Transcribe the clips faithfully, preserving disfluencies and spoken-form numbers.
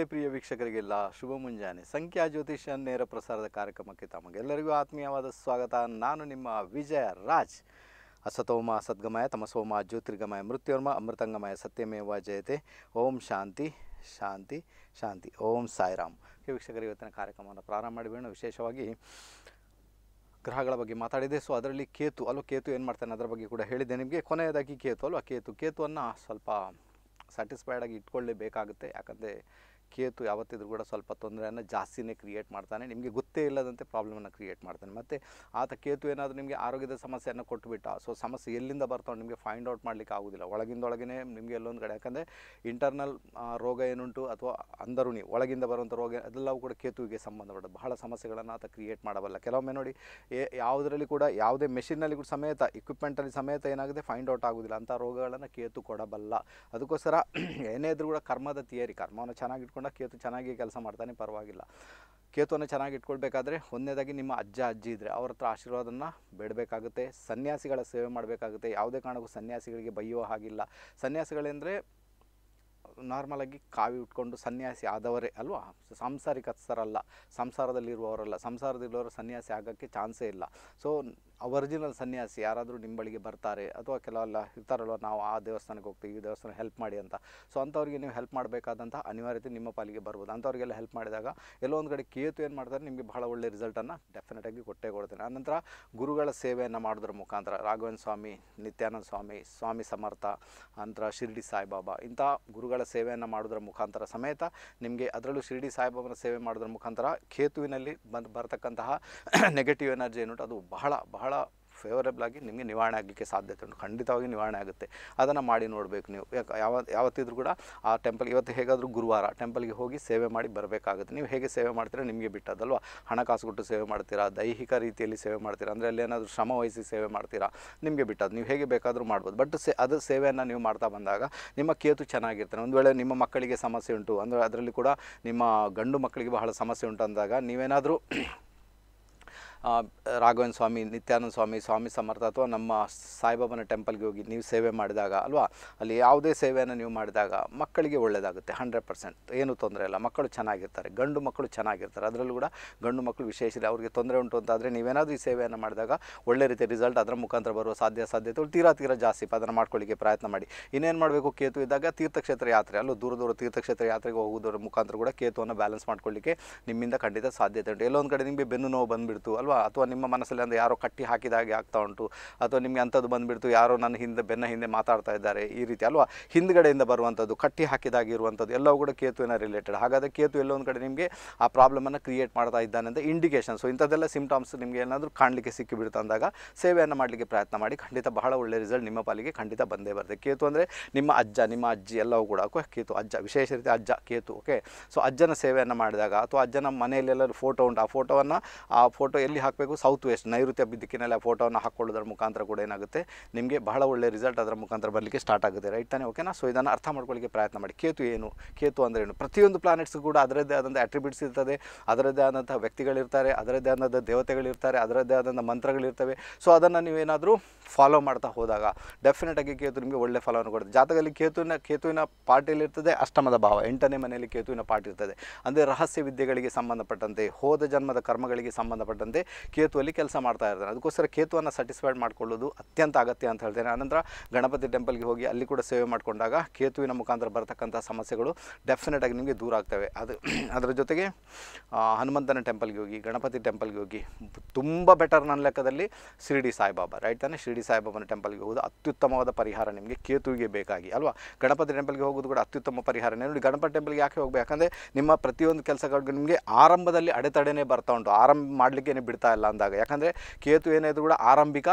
ನಮಸ್ತೆ ಪ್ರಿಯ ವೀಕ್ಷಕರಿಗೆಲ್ಲ ಶುಭ ಮುಂಜಾನೆ ಸಂಖ್ಯಾ ಜ್ಯೋತಿಷ ನೇರ ಪ್ರಸಾರದ ಕಾರ್ಯಕ್ರಮಕ್ಕೆ ತಮಗೆಲ್ಲರಿಗೂ ಆತ್ಮೀಯವಾದ ಸ್ವಾಗತ. ನಾನು ನಿಮ್ಮ ವಿಜಯ ರಾಜ್. असतोमा सद्गमय तमसोमा ज्योतिर्गमय मृत्योर्मा अमृतंगमय सत्यमेव जयते. ओम शांति शांति शांति. ओम साईराम. ಓಕೆ ವೀಕ್ಷಕರೇ, ಇವತ್ತಿನ ಕಾರ್ಯಕ್ರಮವನ್ನು ಪ್ರಾರಂಭ ಮಾಡಿಬಿಡೋಣ. ವಿಶೇಷವಾಗಿ ಗ್ರಹಗಳ ಬಗ್ಗೆ ಮಾತಾಡಿದೆ. ಸೊ ಅದರಲ್ಲಿ ಕೇತು, ಅಲ್ಲೂ ಕೇತು ಏನು ಮಾಡ್ತಾನೆ ಅದರ ಬಗ್ಗೆ ಕೂಡ ಹೇಳಿದೆ ನಿಮಗೆ. ಕೊನೆಯದಾಗಿ ಕೇತು ಅಲ್ವಾ, ಕೇತು ಕೇತುವನ್ನು ಸ್ವಲ್ಪ ಸ್ಯಾಟಿಸ್ಫೈಡ್ ಆಗಿ ಇಟ್ಕೊಳ್ಳೇಬೇಕಾಗುತ್ತೆ. ಯಾಕಂದರೆ ಕೇತು ಯಾವತ್ತಿದ್ರೂ ಕೂಡ ಸ್ವಲ್ಪ ತೊಂದರೆಯನ್ನು ಜಾಸ್ತಿನೇ ಕ್ರಿಯೇಟ್ ಮಾಡ್ತಾನೆ, ನಿಮಗೆ ಗೊತ್ತೇ ಇಲ್ಲದಂತೆ ಪ್ರಾಬ್ಲಮನ್ನು ಕ್ರಿಯೇಟ್ ಮಾಡ್ತಾನೆ. ಮತ್ತು ಆತ ಕೇತು ಏನಾದರೂ ನಿಮಗೆ ಆರೋಗ್ಯದ ಸಮಸ್ಯೆಯನ್ನು ಕೊಟ್ಟುಬಿಟ್ಟ, ಸೊ ಸಮಸ್ಯೆ ಎಲ್ಲಿಂದ ಬರ್ತಾವೆ ನಿಮಗೆ ಫೈಂಡ್ ಔಟ್ ಮಾಡಲಿಕ್ಕೆ ಆಗೋದಿಲ್ಲ. ಒಳಗಿಂದೊಳಗೇ ನಿಮಗೆ ಎಲ್ಲೊಂದು ಕಡೆ, ಯಾಕಂದರೆ ಇಂಟರ್ನಲ್ ರೋಗ ಏನುಂಟು ಅಥವಾ ಅಂದರುಣಿ ಒಳಗಿಂದ ಬರುವಂಥ ರೋಗ ಅದೆಲ್ಲವೂ ಕೂಡ ಕೇತುವಿಗೆ ಸಂಬಂಧಪಟ್ಟದ್ದು. ಬಹಳ ಸಮಸ್ಯೆಗಳನ್ನು ಆತ ಕ್ರಿಯೇಟ್ ಮಾಡಬಲ್ಲ. ಕೆಲವೊಮ್ಮೆ ನೋಡಿ ಯಾವುದರಲ್ಲಿ ಕೂಡ, ಯಾವುದೇ ಮೆಷಿನಲ್ಲಿ ಕೂಡ ಸಮೇತ, ಇಕ್ವಿಪ್ಮೆಂಟಲ್ಲಿ ಸಮೇತ ಏನಾಗುತ್ತೆ ಫೈಂಡ್ ಔಟ್ ಆಗೋದಿಲ್ಲ. ಅಂಥ ರೋಗಗಳನ್ನು ಕೇತು ಕೊಡಬಲ್ಲ. ಅದಕ್ಕೋಸ್ಕರ ಏನೇ ಇದ್ರೂ ಕೂಡ ಕರ್ಮದ ಥಿಯರಿ, ಕರ್ಮವನ್ನು ಚೆನ್ನಾಗಿ ಕೇತು ಚೆನ್ನಾಗಿ ಕೆಲಸ ಮಾಡ್ತಾನೆ, ಪರವಾಗಿಲ್ಲ. ಕೇತುವನ್ನು ಚೆನ್ನಾಗಿ ಇಟ್ಕೊಳ್ಬೇಕಾದ್ರೆ ಒಂದನೇದಾಗಿ ನಿಮ್ಮ ಅಜ್ಜ ಅಜ್ಜಿ ಇದ್ದರೆ ಅವ್ರ ಹತ್ರ ಆಶೀರ್ವಾದವನ್ನು ಬೇಡಬೇಕಾಗುತ್ತೆ. ಸನ್ಯಾಸಿಗಳ ಸೇವೆ ಮಾಡಬೇಕಾಗುತ್ತೆ. ಯಾವುದೇ ಕಾರಣಕ್ಕೂ ಸನ್ಯಾಸಿಗಳಿಗೆ ಬೈಯೋ ಹಾಗಿಲ್ಲ. ಸನ್ಯಾಸಿಗಳೆಂದರೆ ನಾರ್ಮಲಾಗಿ ಕಾವಿ ಉಟ್ಕೊಂಡು ಸನ್ಯಾಸಿ ಆದವರೇ ಅಲ್ವಾ, ಸಾಂಸಾರಿಕಸ್ಥರಲ್ಲ, ಸಂಸಾರದಲ್ಲಿರುವವರಲ್ಲ. ಸಂಸಾರದಲ್ಲಿರೋರು ಸನ್ಯಾಸಿ ಆಗೋಕ್ಕೆ ಚಾನ್ಸೇ ಇಲ್ಲ. ಸೊ ಒರಿಜಿನಲ್ ಸನ್ಯಾಸಿ ಯಾರಾದರೂ ನಿಮ್ಮ ಬಳಿಗೆ ಬರ್ತಾರೆ ಅಥವಾ ಕೆಲವೆಲ್ಲ ಇರ್ತಾರಲ್ವ, ನಾವು ಆ ದೇವಸ್ಥಾನಕ್ಕೆ ಹೋಗ್ತೀವಿ, ಈ ದೇವಸ್ಥಾನ ಹೆಲ್ಪ್ ಮಾಡಿ ಅಂತ. ಸೊ ಅಂಥವ್ರಿಗೆ ನೀವು ಹೆಲ್ಪ್ ಮಾಡಬೇಕಾದಂಥ ಅನಿವಾರ್ಯತೆ ನಿಮ್ಮ ಪಾಲಿಗೆ ಬರ್ಬೋದು. ಅಂಥವ್ರಿಗೆಲ್ಲ ಹೆಲ್ಪ್ ಮಾಡಿದಾಗ ಎಲ್ಲೋ ಒಂದು ಕಡೆ ಕೇತು ಏನು ಮಾಡ್ತಾರೆ ನಿಮಗೆ ಬಹಳ ಒಳ್ಳೆಯ ರಿಸಲ್ಟನ್ನು ಡೆಫಿನೆಟಾಗಿ ಕೊಟ್ಟೇ ಕೊಡ್ತೇನೆ. ಆನಂತರ ಗುರುಗಳ ಸೇವೆಯನ್ನು ಮಾಡೋದ್ರ ಮುಖಾಂತರ ರಾಘವೇಂದ್ರ ಸ್ವಾಮಿ, ನಿತ್ಯಾನಂದ ಸ್ವಾಮಿ, ಸ್ವಾಮಿ ಸಮರ್ಥ, ನಂತರ ಶಿರ್ಡಿ ಸಾಯಿಬಾಬಾ, ಇಂಥ ಗುರುಗಳ ಸೇವೆಯನ್ನು ಮಾಡೋದ್ರ ಮುಖಾಂತರ ಸಮೇತ ನಿಮಗೆ, ಅದರಲ್ಲೂ ಶಿರ್ಡಿ ಸಾಯಿಬಾಬನ ಸೇವೆ ಮಾಡೋದ್ರ ಮುಖಾಂತರ ಕೇತುವಿನಲ್ಲಿ ಬಂದು ಬರ್ತಕ್ಕಂತಹ ನೆಗೆಟಿವ್ ಎನರ್ಜಿ ಏನುಂಟು ಅದು ಬಹಳ ಬಹಳ ಫೇವರೇಬಲ್ ಆಗಿ ನಿಮಗೆ ನಿವಾರಣೆ ಆಗಲಿಕ್ಕೆ ಸಾಧ್ಯತೆ ಉಂಟು. ಖಂಡಿತವಾಗಿ ನಿವಾರಣೆ ಆಗುತ್ತೆ. ಅದನ್ನು ಮಾಡಿ ನೋಡಬೇಕು ನೀವು. ಯಾಕೆ ಯಾವ ಯಾವತ್ತಿದ್ರೂ ಕೂಡ ಆ ಟೆಂಪಲ್, ಇವತ್ತು ಹೇಗಾದರೂ ಗುರುವಾರ ಟೆಂಪಲ್ಗೆ ಹೋಗಿ ಸೇವೆ ಮಾಡಿ ಬರಬೇಕಾಗುತ್ತೆ. ನೀವು ಹೇಗೆ ಸೇವೆ ಮಾಡ್ತೀರಾ ನಿಮಗೆ ಬಿಟ್ಟದಲ್ವ. ಹಣಕಾಸು ಕೊಟ್ಟು ಸೇವೆ ಮಾಡ್ತೀರಾ, ದೈಹಿಕ ರೀತಿಯಲ್ಲಿ ಸೇವೆ ಮಾಡ್ತೀರಾ, ಅಂದರೆ ಅಲ್ಲಿ ಏನಾದರೂ ಶ್ರಮ ವಹಿಸಿ ಸೇವೆ ಮಾಡ್ತೀರಾ, ನಿಮಗೆ ಬಿಟ್ಟದ್ದು. ನೀವು ಹೇಗೆ ಬೇಕಾದರೂ ಮಾಡ್ಬೋದು. ಬಟ್ ಸೇ ಅದು ಸೇವೆಯನ್ನು ನೀವು ಮಾಡ್ತಾ ಬಂದಾಗ ನಿಮ್ಮ ಕೇತು ಚೆನ್ನಾಗಿರ್ತಾನೆ. ಒಂದು ವೇಳೆ ನಿಮ್ಮ ಮಕ್ಕಳಿಗೆ ಸಮಸ್ಯೆ ಉಂಟು ಅಂದರೆ, ಅದರಲ್ಲಿ ಕೂಡ ನಿಮ್ಮ ಗಂಡು ಮಕ್ಕಳಿಗೆ ಬಹಳ ಸಮಸ್ಯೆ ಉಂಟು ಅಂದಾಗ ನೀವೇನಾದರೂ ರಾಘವೇಂದ್ರ ಸ್ವಾಮಿ, ನಿತ್ಯಾನಂದ ಸ್ವಾಮಿ, ಸ್ವಾಮಿ ಸಮರ್ಥ ಅಥವಾ ನಮ್ಮ ಸಾಯಿಬಾಬನ ಟೆಂಪಲ್ಗೆ ಹೋಗಿ ನೀವು ಸೇವೆ ಮಾಡಿದಾಗ ಅಲ್ವಾ, ಅಲ್ಲಿ ಯಾವುದೇ ಸೇವೆಯನ್ನು ನೀವು ಮಾಡಿದಾಗ ಮಕ್ಕಳಿಗೆ ಒಳ್ಳೆಯದಾಗುತ್ತೆ. ಹಂಡ್ರೆಡ್ ಪರ್ಸೆಂಟ್ ಏನೂ ತೊಂದರೆ ಇಲ್ಲ. ಮಕ್ಕಳು ಚೆನ್ನಾಗಿರ್ತಾರೆ, ಗಂಡು ಮಕ್ಕಳು ಚೆನ್ನಾಗಿರ್ತಾರೆ. ಅದರಲ್ಲೂ ಕೂಡ ಗಂಡು ಮಕ್ಕಳು ವಿಶೇಷ ಇಲ್ಲ. ಅವ್ರಿಗೆ ತೊಂದರೆ ಉಂಟು ಅಂತಾದರೆ ನೀವೇನಾದರೂ ಈ ಸೇವೆಯನ್ನು ಮಾಡಿದಾಗ ಒಳ್ಳೆ ರೀತಿಯ ರಿಸಲ್ಟ್ ಅದರ ಮುಖಾಂತರ ಬರುವ ಸಾಧ್ಯ ಸಾಧ್ಯತೆಗಳು ತೀರಾ ತೀರಾ ಜಾಸ್ತಿ. ಅದನ್ನು ಮಾಡ್ಕೊಳ್ಳಿಕ್ಕೆ ಪ್ರಯತ್ನ ಮಾಡಿ. ಇನ್ನೇನು ಮಾಡಬೇಕು, ಕೇತು ಇದ್ದಾಗ ತೀರ್ಥಕ್ಷೇತ್ರ ಯಾತ್ರೆ ಅಲ್ಲೂ, ದೂರ ದೂರ ತೀರ್ಥಕ್ಷೇತ್ರ ಯಾತ್ರೆಗೆ ಹೋಗೋದ್ರ ಮುಖಾಂತರ ಕೂಡ ಕೇತುವನ್ನು ಬ್ಯಾಲೆನ್ಸ್ ಮಾಡ್ಕೊಳ್ಳಿಕ್ಕೆ ನಿಮ್ಮಿಂದ ಖಂಡಿತ ಸಾಧ್ಯತೆ ಉಂಟು. ಎಲ್ಲೊಂದು ಕಡೆ ನಿಮಗೆ ಬೆನ್ನು ನೋವು ಬಂದುಬಿಡ್ತು ಅಲ್ವಾ, ಅಥವಾ ನಿಮ್ಮ ಮನಸ್ಸಲ್ಲಿ ಅಂದರೆ ಯಾರೋ ಕಟ್ಟಿ ಹಾಕಿದಾಗೆ ಆಗ್ತಾ ಉಂಟು, ಅಥವಾ ನಿಮಗೆ ಅಂಥದ್ದು ಬಂದುಬಿಡ್ತು, ಯಾರೋ ನನ್ನ ಹಿಂದೆ ಬೆನ್ನ ಹಿಂದೆ ಮಾತಾಡ್ತಾ ಇದ್ದಾರೆ ಈ ರೀತಿ ಅಲ್ವಾ, ಹಿಂದ್ಗಡೆಯಿಂದ ಬರುವಂಥದ್ದು, ಕಟ್ಟಿ ಹಾಕಿದಾಗಿ ಇರುವಂಥದ್ದು ಎಲ್ಲವೂ ಕೂಡ ಕೇತುವಿನ ರಿಲೇಟೆಡ್. ಹಾಗಾದರೆ ಕೇತು ಎಲ್ಲೊಂದು ಕಡೆ ನಿಮಗೆ ಆ ಪ್ರಾಬ್ಲಮನ್ನು ಕ್ರಿಯೇಟ್ ಮಾಡ್ತಾ ಇದ್ದಾನೆ ಅಂತ ಇಂಡಿಕೇಶನ್. ಸೊ ಇಂಥದ್ದೆಲ್ಲ ಸಿಂಪ್ಟಮ್ಸ್ ನಿಮಗೆ ಏನಾದರೂ ಕಾಣಲಿಕ್ಕೆ ಸಿಕ್ಕಿಬಿಡ್ತು ಅಂದಾಗ ಸೇವೆಯನ್ನು ಮಾಡಲಿಕ್ಕೆ ಪ್ರಯತ್ನ ಮಾಡಿ. ಖಂಡಿತ ಬಹಳ ಒಳ್ಳೆ ರಿಸಲ್ಟ್ ನಿಮ್ಮ ಪಾಲಿಗೆ ಖಂಡಿತ ಬಂದೇ ಬರುತ್ತೆ. ಕೇತು ಅಂದರೆ ನಿಮ್ಮ ಅಜ್ಜ, ನಿಮ್ಮ ಅಜ್ಜಿ ಎಲ್ಲವೂ ಕೂಡ ಕೇತು. ಅಜ್ಜ ವಿಶೇಷ ರೀತಿ ಅಜ್ಜ ಕೇತು. ಓಕೆ, ಸೊ ಅಜ್ಜನ ಸೇವೆಯನ್ನು ಮಾಡಿದಾಗ ಅಥವಾ ಅಜ್ಜನ ಮನೆಯಲ್ಲೆಲ್ಲರೂ ಫೋಟೋ ಉಂಟು, ಆ ಫೋಟೋವನ್ನು ಆ ಫೋಟೋ ಎಲ್ಲಿ ಹಾಕಬೇಕು, ಸೌತ್ ವೆಸ್ಟ್ ನೈಋತ್ಯ ದಿಕ್ಕಿನಲ್ಲಿ ಆ ಫೋಟೋವನ್ನು ಹಾಕ್ಕೊಳ್ಳೋದ್ರ ಮುಖಾಂತರ ಕೂಡ ಏನಾಗುತ್ತೆ ನಿಮಗೆ ಬಹಳ ಒಳ್ಳೆ ರಿಸಲ್ಟ್ ಅದರ ಮುಖಾಂತರ ಬರಲಿಕ್ಕೆ ಸ್ಟಾರ್ಟ್ ಆಗುತ್ತೆ. ರೈಟ್ ತಾನೇ? ಓಕೆನಾ? ಸೊ ಇದನ್ನು ಅರ್ಥ ಮಾಡ್ಕೊಳ್ಳಿಕ್ಕೆ ಪ್ರಯತ್ನ ಮಾಡಿ. ಕೇತು ಏನು, ಕೇತು ಅಂದರೆ ಏನು. ಪ್ರತಿಯೊಂದು ಪ್ಲಾನೆಟ್ಸ್ಗೂ ಕೂಡ ಅದರದ್ದೇ ಆದಂಥ ಅಟ್ರಿಬ್ಯೂಟ್ಸ್ ಇರ್ತದೆ, ಅದರದ್ದೇ ಆದಂಥ ವ್ಯಕ್ತಿಗಳಿರ್ತಾರೆ, ಅದರದ್ದೇ ಆದಂಥ ದೇವತೆಗಳಿರ್ತಾರೆ, ಅದರದ್ದೇ ಆದಂಥ ಮಂತ್ರಗಳಿರ್ತವೆ. ಸೊ ಅದನ್ನು ನೀವೇನಾದರೂ ಫಾಲೋ ಮಾಡ್ತಾ ಹೋದಾಗ ಡೆಫಿನೆಟಾಗಿ ಕೇತು ನಿಮಗೆ ಒಳ್ಳೆ ಫಲವನ್ನು ಕೊಡುತ್ತೆ. ಜಾತಕದಲ್ಲಿ ಕೇತುವಿನ ಕೇತುವಿನ ಪಾರ್ಟಿಯಲ್ಲಿರ್ತದೆ ಅಷ್ಟಮದ ಭಾವ, ಎಂಟನೇ ಮನೆಯಲ್ಲಿ ಕೇತುವಿನ ಪಾರ್ಟಿ ಇರ್ತದೆ. ಅಂದರೆ ರಹಸ್ಯ ವಿದ್ಯೆಗಳಿಗೆ ಸಂಬಂಧಪಟ್ಟಂತೆ, ಹೋದ ಜನ್ಮದ ಕರ್ಮಗಳಿಗೆ ಸಂಬಂಧಪಟ್ಟಂತೆ ಕೇತುವಲ್ಲಿ ಕೆಲಸ ಮಾಡ್ತಾ ಇರ್ತಾರೆ. ಅದಕ್ಕೋಸ್ಕರ ಕೇತುವನ್ನು ಸ್ಯಾಟಿಸ್ಫೈಡ್ ಮಾಡ್ಕೊಳ್ಳೋದು ಅತ್ಯಂತ ಅಗತ್ಯ ಅಂತ ಹೇಳ್ತೇನೆ. ಆನಂತರ ಗಣಪತಿ ಟೆಂಪಲ್ಗೆ ಹೋಗಿ ಅಲ್ಲಿ ಕೂಡ ಸೇವೆ ಮಾಡಿಕೊಂಡಾಗ ಕೇತುವಿನ ಮುಖಾಂತರ ಬರ್ತಕ್ಕಂಥ ಸಮಸ್ಯೆಗಳು ಡೆಫಿನೆಟಾಗಿ ನಿಮಗೆ ದೂರ ಆಗ್ತವೆ. ಅದು ಅದರ ಜೊತೆಗೆ ಹನುಮಂತನ ಟೆಂಪಲ್ಗೆ ಹೋಗಿ, ಗಣಪತಿ ಟೆಂಪಲ್ಗೆ ಹೋಗಿ, ತುಂಬ ಬೆಟರ್ ನನ್ನ ಲೆಕ್ಕದಲ್ಲಿ ಶಿರ್ಡಿ ಸಾಯಿಬಾಬಾ. ರೈಟ್ ತಾನೆ? ಶಿರ್ಡಿ ಸಾಯಿಬಾಬನ ಟೆಂಪಲ್ಗೆ ಹೋಗೋದು ಅತ್ಯುತ್ತಮವಾದ ಪರಿಹಾರ ನಿಮಗೆ ಕೇತುವಿಗೆ ಬೇಕಾಗಿ ಅಲ್ವಾ. ಗಣಪತಿ ಟೆಂಪಲ್ಗೆ ಹೋಗೋದು ಕೂಡ ಅತ್ಯುತ್ತಮ ಪರಿಹಾರ. ನೋಡಿ, ಗಣಪತಿ ಟೆಂಪಲ್ಗೆ ಯಾಕೆ ಹೋಗಬೇಕು, ಯಾಕಂದರೆ ನಿಮ್ಮ ಪ್ರತಿಯೊಂದು ಕೆಲಸಗಳಿಗೆ ನಿಮಗೆ ಆರಂಭದಲ್ಲಿ ಅಡೆತಡೆನೇ ಬರ್ತಾ ಉಂಟು, ಆರಂಭ ಮಾಡಲಿಕ್ಕೆ ಬಿಡ್ತಾ ಇಲ್ಲ ಅಂದಾಗ. ಯಾಕಂದರೆ ಕೇತು ಏನಾದರೂ ಕೂಡ ಆರಂಭಿಕ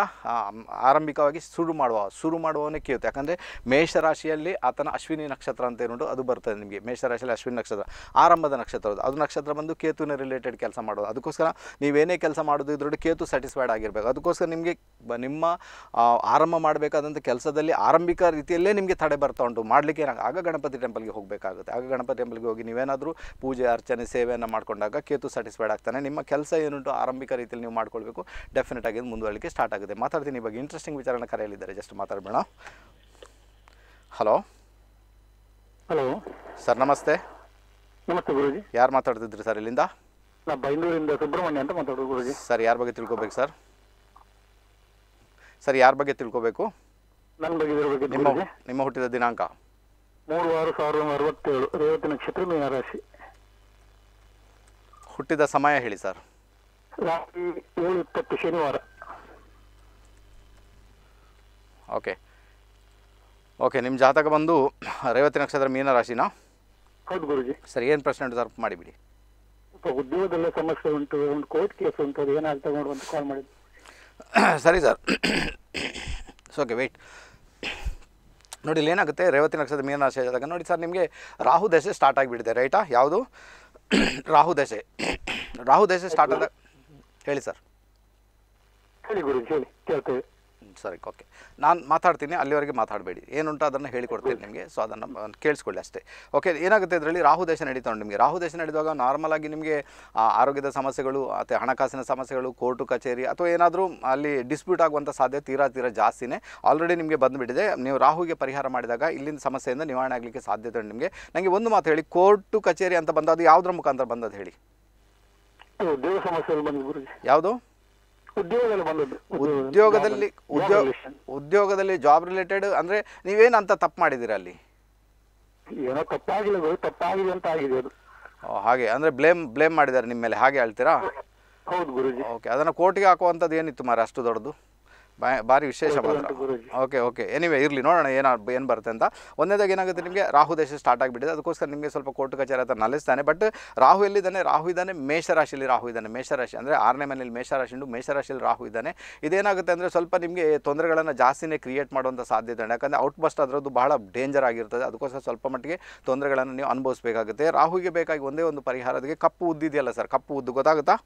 ಆರಂಭಿಕವಾಗಿ ಶುರು ಮಾಡುವ ಶುರು ಮಾಡುವವನೇ ಕೇತು. ಯಾಕಂದರೆ ಮೇಷರಾಶಿಯಲ್ಲಿ ಆತನ ಅಶ್ವಿನಿ ನಕ್ಷತ್ರ ಅಂತ ಏನುಂಟು ಅದು ಬರ್ತದೆ ನಿಮಗೆ. ಮೇಷರಾಶಿಯಲ್ಲಿ ಅಶ್ವಿನಿ ನಕ್ಷತ್ರ ಆರಂಭದ ನಕ್ಷತ್ರ, ಅದು ಅದು ನಕ್ಷತ್ರ ಬಂದು ಕೇತುವಿನ ರಿಲೇಟೆಡ್ ಕೆಲಸ ಮಾಡೋದು. ಅದಕ್ಕೋಸ್ಕರ ನೀವೇನೇ ಕೆಲಸ ಮಾಡೋದು ಇದ್ರೊಟ್ಟು ಕೇತು ಸ್ಯಾಟಿಸ್ಫೈಡ್ ಆಗಿರಬೇಕು. ಅದಕ್ಕೋಸ್ಕರ ನಿಮಗೆ ನಿಮ್ಮ ಆರಂಭ ಮಾಡಬೇಕಾದಂಥ ಕೆಲಸದಲ್ಲಿ ಆರಂಭಿಕ ರೀತಿಯಲ್ಲೇ ನಿಮಗೆ ತಡೆ ಬರ್ತಾ ಉಂಟು ಮಾಡಲಿಕ್ಕೆ. ಆಗ ಗಣಪತಿ ಟೆಂಪಲ್ಗೆ ಹೋಗಬೇಕಾಗುತ್ತೆ. ಆಗ ಗಣಪತಿ ಟೆಂಪಲ್ಗೆ ಹೋಗಿ ನೀವೇನಾದರೂ ಪೂಜೆ ಅರ್ಚನೆ ಸೇವೆಯನ್ನು ಮಾಡಿಕೊಂಡಾಗ ಕೇತು ಸ್ಯಾಟಿಸ್ಫೈಡ್ ಆಗ್ತಾನೆ. ನಿಮ್ಮ ಕೆಲಸ ಏನುಂಟು ಆರಂಭಿಕ ರೀತಿಯಲ್ಲಿ ನೀವು ಮಾಡ್ಕೊಳ್ಬೇಕು. ಡೆಫಿನೆಟ್ ಆಗಿ ಮುಂದುವರಲಿಕ್ಕೆ ಸ್ಟಾರ್ಟ್ ಆಗುತ್ತೆ. ಮಾತಾಡ್ತೀನಿ ಈ ಬಗ್ಗೆ. ಇಂಟ್ರೆಸ್ಟಿಂಗ್ ವಿಚಾರನ ಕರೆಯಲಿದ್ದಾರೆ, ಜಸ್ಟ್ ಮಾತಾಡಬೇಡ. ಹಲೋ ಹಲೋ ಸರ್, ನಮಸ್ತೆ. नमस्ते गुरुजी यार माताड्तिद्री सर इल्लिंद ना बैलूरिंद सुब्रमण्य अंत माताडोदु गुरुजी सर यार बग्गे तिळ्कोबेकु सर सर यार बग्गे तिळ्कोबेकु नन्न बग्गे तिळ्कोबेकु निम्म निम्म हुट्टिद दिनांक ಮೂರು ಆರು ಎರಡು ಸಾವಿರದ ಅರವತ್ತೇಳು ರೇವತಿ ನಕ್ಷತ್ರ ಮೀನ ರಾಶಿ ಹುಟ್ಟಿದ ಸಮಯ ಹೇಳಿ ಸರ್ ರಾತ್ರಿ ಏಳು ಇಪ್ಪತ್ತು ಶನಿವಾರ ಓಕೆ ಓಕೆ ನಿಮ್ಮ ಜಾತಕ ಬಂದು ರೇವತಿ ನಕ್ಷತ್ರ ಮೀನ ರಾಶಿನಾ ಹೌದು ಗುರುಜಿ ಸರ್ ಏನು ಪ್ರಶ್ನೆ ಉಂಟು ಸರ್ ಮಾಡಿ ಬಿಡಿ ಉದ್ಯೋಗದಲ್ಲಿ ಸಮಸ್ಯೆ ಉಂಟು ಒಂದು ಕೋರ್ಟ್ ಕೇಸ್ ಉಂಟು ಅದು ಏನಾಗ್ತದೆ ನೋಡುವಂತ ಕಾಲ್ ಮಾಡಿದ್ದೆ ಸರಿ ಸರ್ ಓಕೆ ವೇಟ್ ನೋಡಿ ಇಲ್ಲಿ ಏನಾಗುತ್ತೆ ರೇವತಿ ನಕ್ಷತ್ರ ಮೀನ ರಾಶಿ ಜಾತಕ ನೋಡಿ ಸರ್ ನಿಮಗೆ ರಾಹು ದಶೆ ಸ್ಟಾರ್ಟ್ ಆಗಿಬಿಡುತ್ತೆ ರೈಟಾ ಯಾವುದು ರಾಹು ದಶೆ ರಾಹು ದಶೆ ಸ್ಟಾರ್ಟ್ ಆದ ಹೇಳಿ ಸರ್ ಹೇಳಿ ಗುರುಜಿ ಹೇಳಿ ಕೇಳ್ತೇವೆ ಸರಿ ಓಕೆ ನಾನು ಮಾತಾಡ್ತೀನಿ ಅಲ್ಲಿವರೆಗೆ ಮಾತಾಡಬೇಡಿ ಏನುಂಟು ಅದನ್ನ ಹೇಳಿಕೊಡ್ತೀನಿ ನಿಮಗೆ ಸೊ ಅದನ್ನ ಕೇಳಿಸ್ಕೊಳ್ಳಿ ಅಷ್ಟೇ ಓಕೆ ಏನಾಗುತ್ತೆ ಇದರಲ್ಲಿ ರಾಹು ದಶೆ ನಡೀತಾ ಉಂಟು ನಿಮಗೆ ರಾಹು ದಶೆ ನಡೆದಾಗ ನಾರ್ಮಲ್ ಆಗಿ ನಿಮಗೆ ಆರೋಗ್ಯದ ಸಮಸ್ಯೆಗಳು ಅಥವಾ ಹಣಕಾಸಿನ ಸಮಸ್ಯೆಗಳು ಕೋರ್ಟು ಕಚೇರಿ ಅಥವಾ ಏನಾದರೂ ಅಲ್ಲಿ ಡಿಸ್ಪ್ಯೂಟ್ ಆಗುವಂಥ ಸಾಧ್ಯತೆ ತೀರಾ ತೀರಾ ಜಾಸ್ತಿನೇ ಆಲ್ರೆಡಿ ನಿಮಗೆ ಬಂದುಬಿಟ್ಟಿದೆ ನೀವು ರಾಹುಗೆ ಪರಿಹಾರ ಮಾಡಿದಾಗ ಇಲ್ಲಿನ ಸಮಸ್ಯೆಯಿಂದ ನಿವಾರಣೆ ಆಗಲಿಕ್ಕೆ ಸಾಧ್ಯತೆ ಉಂಟು ನಿಮಗೆ ನನಗೆ ಒಂದು ಮಾತು ಹೇಳಿ ಕೋರ್ಟು ಕಚೇರಿ ಅಂತ ಬಂದದ್ದು ಯಾವುದರ ಮುಖಾಂತರ ಬಂದದ್ದು ಹೇಳಿ ದೇವ ಸಮಸ್ಯೆಗಳು ಬಂದು ಗುರುಜಿ ಯಾವುದು ಉದ್ಯೋಗದಲ್ಲಿ ಉದ್ಯೋಗ ಉದ್ಯೋಗದಲ್ಲಿ ಜಾಬ್ ರಿಲೇಟೆಡ್ ಅಂದ್ರೆ ನೀವೇನಂತ ತಪ್ಪು ಮಾಡಿದಿರ ಅಲ್ಲಿ ಏನೋ ತಪ್ಪಾಗಿಲ್ಲ ಗುರು ತಪ್ಪಾಗಿದೆ ಅಂತ ಆಗಿದೆ ಅದು ಹಾಗೆ ಅಂದ್ರೆ ಬ್ಲೇಮ್ ಬ್ಲೇಮ್ ಮಾಡಿದ್ದಾರೆ ನಿಮ್ಮ ಮೇಲೆ ಹಾಗೆ ಹೇಳ್ತೀರಾ ಹೌದು ಗುರುಜಿ ಓಕೆ ಅದನ್ನ ಕೋರ್ಟಿಗೆ ಹಾಕುವಂತದ್ದು ಏನಿತ್ತು ಮಾರ ಅಷ್ಟು ದೊಡ್ಡದು ಭಾರಿ ವಿಶೇಷ ಮಾತ್ರ ಓಕೆ ಓಕೆ ಎನಿವೆ ಇರಲಿ ನೋಡೋಣ ಏನ ಏನು ಬರುತ್ತೆ ಅಂತ ಒಂದನೇದಾಗ ಏನಾಗುತ್ತೆ ನಿಮಗೆ ರಾಹು ದೇಶ ಸ್ಟಾರ್ಟ್ ಆಗಿಬಿಟ್ಟಿದೆ ಅದಕ್ಕೋಸ್ಕರ ನಿಮಗೆ ಸ್ವಲ್ಪ ಕೋರ್ಟು ಕಚೇರಿ ಹತ್ರ ನಲಿಸ್ತಾನೆ ಬಟ್ ರಾಹು ಎಲ್ಲಿದ್ದಾನೆ ರಾಹು ಇದ್ದಾನೆ ಮೇಷರಾಶಿಯಲ್ಲಿ ರಾಹು ಇದ್ದಾನೆ ಮೇಷರಾಶಿ ಅಂದರೆ ಆರನೇ ಮನೆಯಲ್ಲಿ ಮೇಷರಾಶಿ ಉಂಟು ಮೇಷರಾಶಿಯಲ್ಲಿ ರಾಹು ಇದ್ದಾನೆ ಇದೇನಾಗುತ್ತೆ ಅಂದರೆ ಸ್ವಲ್ಪ ನಿಮಗೆ ತೊಂದರೆಗಳನ್ನು ಜಾಸ್ತಿನೇ ಕ್ರಿಯೇಟ್ ಮಾಡುವಂಥ ಸಾಧ್ಯತೆ ಇದೆ ಯಾಕಂದರೆ ಔಟ್ ಬಸ್ಟ್ ಅದರದ್ದು ಬಹಳ ಡೇಂಜರ್ ಆಗಿರ್ತದೆ ಅದಕ್ಕೋಸ್ಕರ ಸ್ವಲ್ಪ ಮಟ್ಟಿಗೆ ತೊಂದರೆಗಳನ್ನು ನೀವು ಅನುಭವಿಸಬೇಕಾಗುತ್ತೆ ರಾಹುಗೆ ಬೇಕಾಗಿ ಒಂದೇ ಒಂದು ಪರಿಹಾರದಿಗೆ ಕಪ್ಪು ಉದ್ದಿದೆಯಲ್ಲ ಸರ್ ಕಪ್ಪು ಉದ್ದು ಗೊತ್ತಾಗುತ್ತಾ